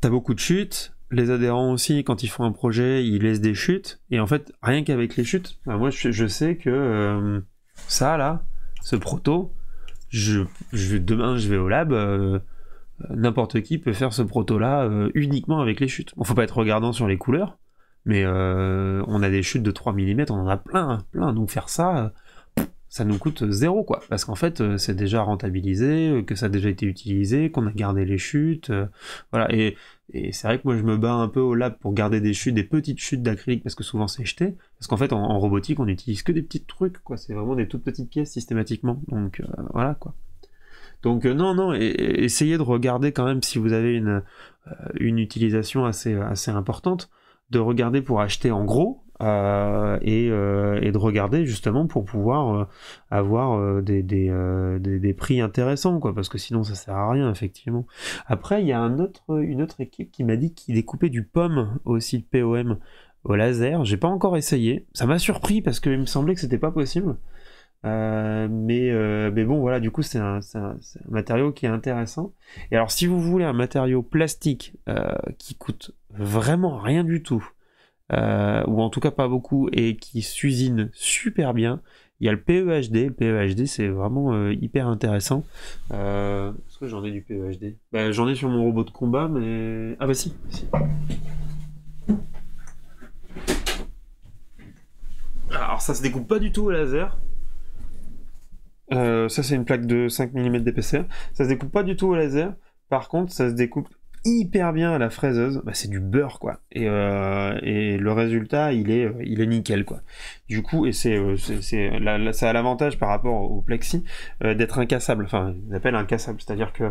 t'as beaucoup de chutes, les adhérents aussi, quand ils font un projet, ils laissent des chutes, et en fait, rien qu'avec les chutes, bah, moi, je, je sais que euh, ça, là, ce proto, je, je, demain je vais au lab, euh, n'importe qui peut faire ce proto là euh, uniquement avec les chutes. Bon, faut pas être regardant sur les couleurs, mais euh, on a des chutes de trois millimètres, on en a plein, plein, donc faire ça, ça nous coûte zéro quoi, parce qu'en fait c'est déjà rentabilisé, que ça a déjà été utilisé, qu'on a gardé les chutes, euh, voilà, et, et c'est vrai que moi je me bats un peu au lab pour garder des chutes, des petites chutes d'acrylique, parce que souvent c'est jeté, parce qu'en fait en, en robotique on n'utilise que des petits trucs, quoi, c'est vraiment des toutes petites pièces systématiquement, donc euh, voilà quoi. Donc euh, non, non, et, et essayez de regarder quand même si vous avez une, euh, une utilisation assez, assez importante, de regarder pour acheter en gros, Euh, et, euh, et de regarder justement pour pouvoir euh, avoir euh, des, des, euh, des, des prix intéressants quoi, parce que sinon ça sert à rien effectivement. Après il y a un autre, une autre équipe qui m'a dit qu'il découpait du P O M aussi, de P O M au laser. J'ai pas encore essayé, ça m'a surpris parce qu'il me semblait que c'était pas possible, euh, mais, euh, mais bon voilà, du coup c'est un, c'est un, c'est un matériau qui est intéressant. Et alors si vous voulez un matériau plastique euh, qui coûte vraiment rien du tout, Euh, ou en tout cas pas beaucoup, et qui s'usine super bien, il y a le P E H D. Le P E H D c'est vraiment euh, hyper intéressant. Euh, est-ce que j'en ai du P E H D? Bah, j'en ai sur mon robot de combat, mais... Ah bah si, si. Alors ça se découpe pas du tout au laser. Euh, ça c'est une plaque de cinq millimètres d'épaisseur. Ça se découpe pas du tout au laser. Par contre ça se découpe hyper bien à la fraiseuse, bah, c'est du beurre quoi, et, euh, et le résultat il est, il est nickel quoi, du coup. Et c'est, c'est, c'est la, la, ça a l'avantage par rapport au, au plexi euh, d'être incassable, enfin ils appellent incassable, c'est à dire que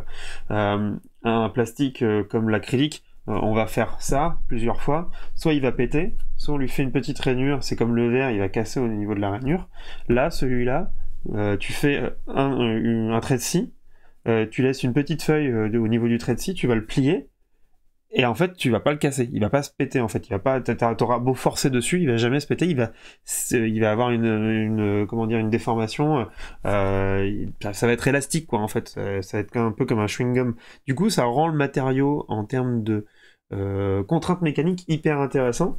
euh, un plastique euh, comme l'acrylique, euh, on va faire ça plusieurs fois, soit il va péter, soit on lui fait une petite rainure, c'est comme le verre, il va casser au niveau de la rainure. Là celui-là, euh, tu fais un, un trait de scie, Euh, tu laisses une petite feuille euh, de, au niveau du trait de scie, tu vas le plier, et en fait tu vas pas le casser, il va pas se péter en fait, il va pas, t'auras beau forcer dessus, il va jamais se péter, il va, il va avoir une, une, comment dire, une déformation, euh, ça va être élastique quoi en fait, ça, ça va être un peu comme un chewing-gum. Du coup ça rend le matériau en termes de euh, contraintes mécaniques hyper intéressant,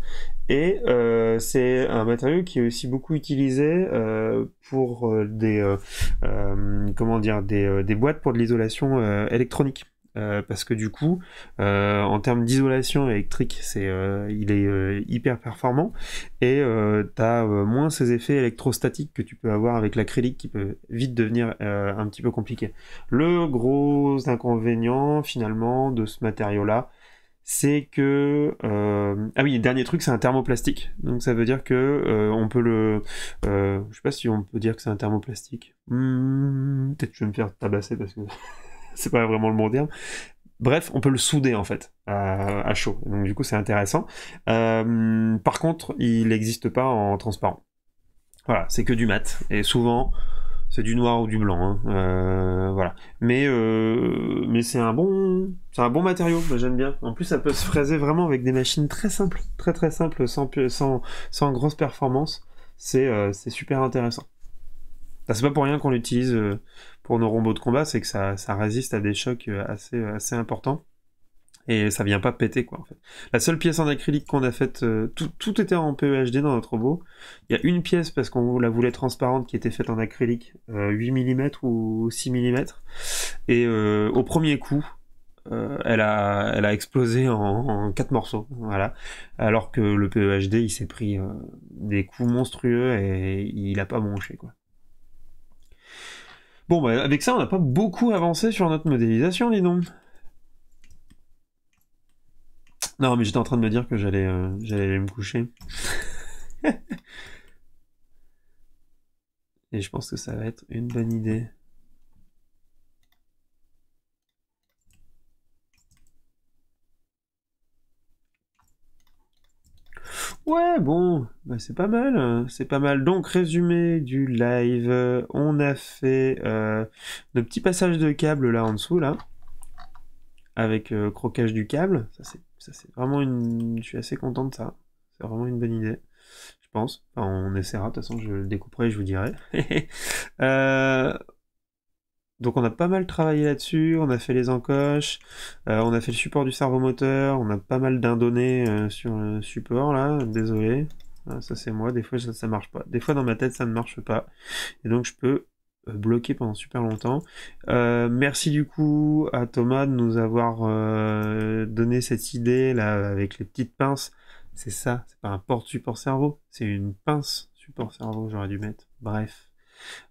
et euh, c'est un matériau qui est aussi beaucoup utilisé euh, pour des euh, euh, comment dire, des, des boîtes pour de l'isolation euh, électronique. euh, parce que du coup euh, en termes d'isolation électrique c'est euh, il est euh, hyper performant et euh, tu as euh, moins ces effets électrostatiques que tu peux avoir avec l'acrylique qui peut vite devenir euh, un petit peu compliqué. Le gros inconvénient finalement de ce matériau là, c'est que euh, ah oui, dernier truc, c'est un thermoplastique, donc ça veut dire que euh, on peut le euh, je sais pas si on peut dire que c'est un thermoplastique, hmm, peut-être que je vais me faire tabasser parce que c'est pas vraiment le bon terme. Bref, on peut le souder en fait à, à chaud, donc du coup c'est intéressant. Euh, par contre il n'existe pas en transparent, voilà, c'est que du mat et souvent c'est du noir ou du blanc, hein. euh, voilà. Mais euh, mais c'est un bon, c'est un bon matériau. J'aime bien. En plus, ça peut se fraiser vraiment avec des machines très simples, très très simples, sans sans sans grosse performance. C'est euh, c'est super intéressant. Enfin, c'est pas pour rien qu'on l'utilise pour nos robots de combat, c'est que ça ça résiste à des chocs assez assez importants. Et ça vient pas péter quoi en fait. La seule pièce en acrylique qu'on a faite, euh, tout, tout était en P E H D dans notre robot. Il y a une pièce parce qu'on la voulait transparente qui était faite en acrylique euh, huit millimètres ou six millimètres. Et euh, au premier coup, euh, elle, a, elle a explosé en, en quatre morceaux. Voilà. Alors que le P E H D il s'est pris euh, des coups monstrueux et il a pas bronché quoi. Bon bah avec ça on n'a pas beaucoup avancé sur notre modélisation dis donc. Non mais j'étais en train de me dire que j'allais euh, j'allais aller me coucher. Et je pense que ça va être une bonne idée. Ouais bon, bah c'est pas mal, hein, c'est pas mal. Donc résumé du live, on a fait euh, nos petits passages de câble là en dessous là. Avec euh, croquage du câble, ça c'est... Ça, c'est vraiment une... Je suis assez content de ça. C'est vraiment une bonne idée, je pense. Enfin, on essaiera, de toute façon, je le découperai et je vous dirai. euh... Donc on a pas mal travaillé là-dessus, on a fait les encoches, euh, on a fait le support du servomoteur, on a pas mal d'indonnées euh, sur le support, là, désolé. Ah, ça c'est moi, des fois ça, ça marche pas. Des fois dans ma tête ça ne marche pas. Et donc je peux... bloqué pendant super longtemps. Euh, merci du coup à Thomas de nous avoir euh, donné cette idée là avec les petites pinces. C'est ça, c'est pas un porte support cerveau, c'est une pince support cerveau, j'aurais dû mettre. Bref.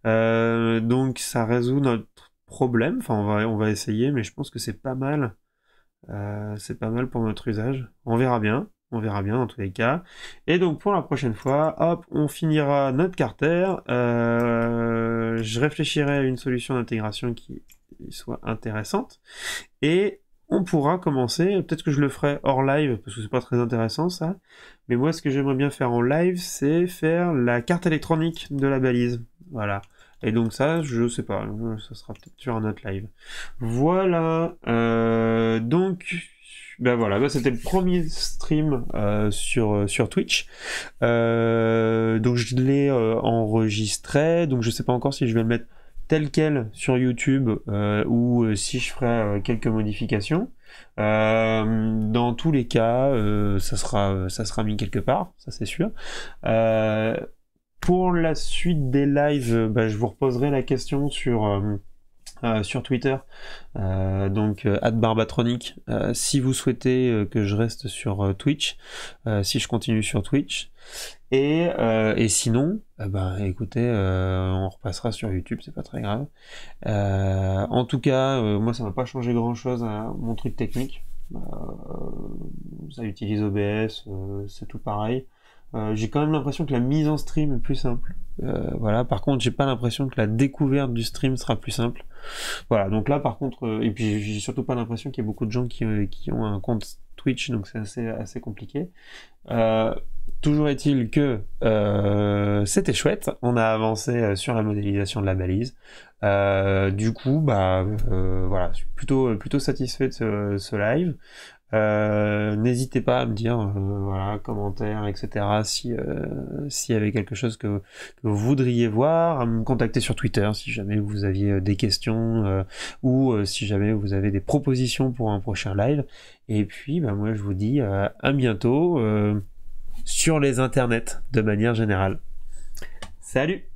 Euh, donc ça résout notre problème. Enfin on va on va essayer, mais je pense que c'est pas mal. Euh, c'est pas mal pour notre usage. On verra bien. On verra bien dans tous les cas. Et donc pour la prochaine fois, hop, on finira notre Carter. Euh, je réfléchirai à une solution d'intégration qui soit intéressante. Et on pourra commencer, peut-être que je le ferai hors live, parce que c'est pas très intéressant ça. Mais moi ce que j'aimerais bien faire en live, c'est faire la carte électronique de la balise. Voilà. Et donc ça, je sais pas, ça sera peut-être sur un autre live. Voilà. Euh, donc... Ben voilà, ben c'était le premier stream euh, sur, sur Twitch, euh, donc je l'ai euh, enregistré, donc je sais pas encore si je vais le mettre tel quel sur YouTube euh, ou euh, si je ferai euh, quelques modifications. Euh, dans tous les cas, euh, ça sera, ça sera mis quelque part, ça c'est sûr. Euh, pour la suite des lives, ben, je vous reposerai la question sur... Euh, Euh, sur Twitter, euh, donc euh, arobase Barbatronic, euh, si vous souhaitez euh, que je reste sur euh, Twitch, euh, si je continue sur Twitch, et, euh, et sinon, euh, bah, écoutez, euh, on repassera sur YouTube, c'est pas très grave. Euh, en tout cas, euh, moi ça va pas changer grand chose à mon truc technique, euh, ça utilise O B S, euh, c'est tout pareil. Euh, j'ai quand même l'impression que la mise en stream est plus simple. Euh, voilà. Par contre, j'ai pas l'impression que la découverte du stream sera plus simple. Voilà. Donc là, par contre, euh, et puis j'ai surtout pas l'impression qu'il y ait beaucoup de gens qui, euh, qui ont un compte Twitch, donc c'est assez, assez compliqué. Euh, toujours est-il que euh, c'était chouette. On a avancé sur la modélisation de la balise. Euh, du coup, bah euh, voilà, je suis plutôt, plutôt satisfait de ce, ce live. Euh, n'hésitez pas à me dire euh, voilà, commentaire, etc., si euh, s'il y avait quelque chose que, que vous voudriez voir, à me contacter sur Twitter si jamais vous aviez des questions euh, ou euh, si jamais vous avez des propositions pour un prochain live. Et puis bah, moi je vous dis euh, à bientôt euh, sur les internets de manière générale. Salut.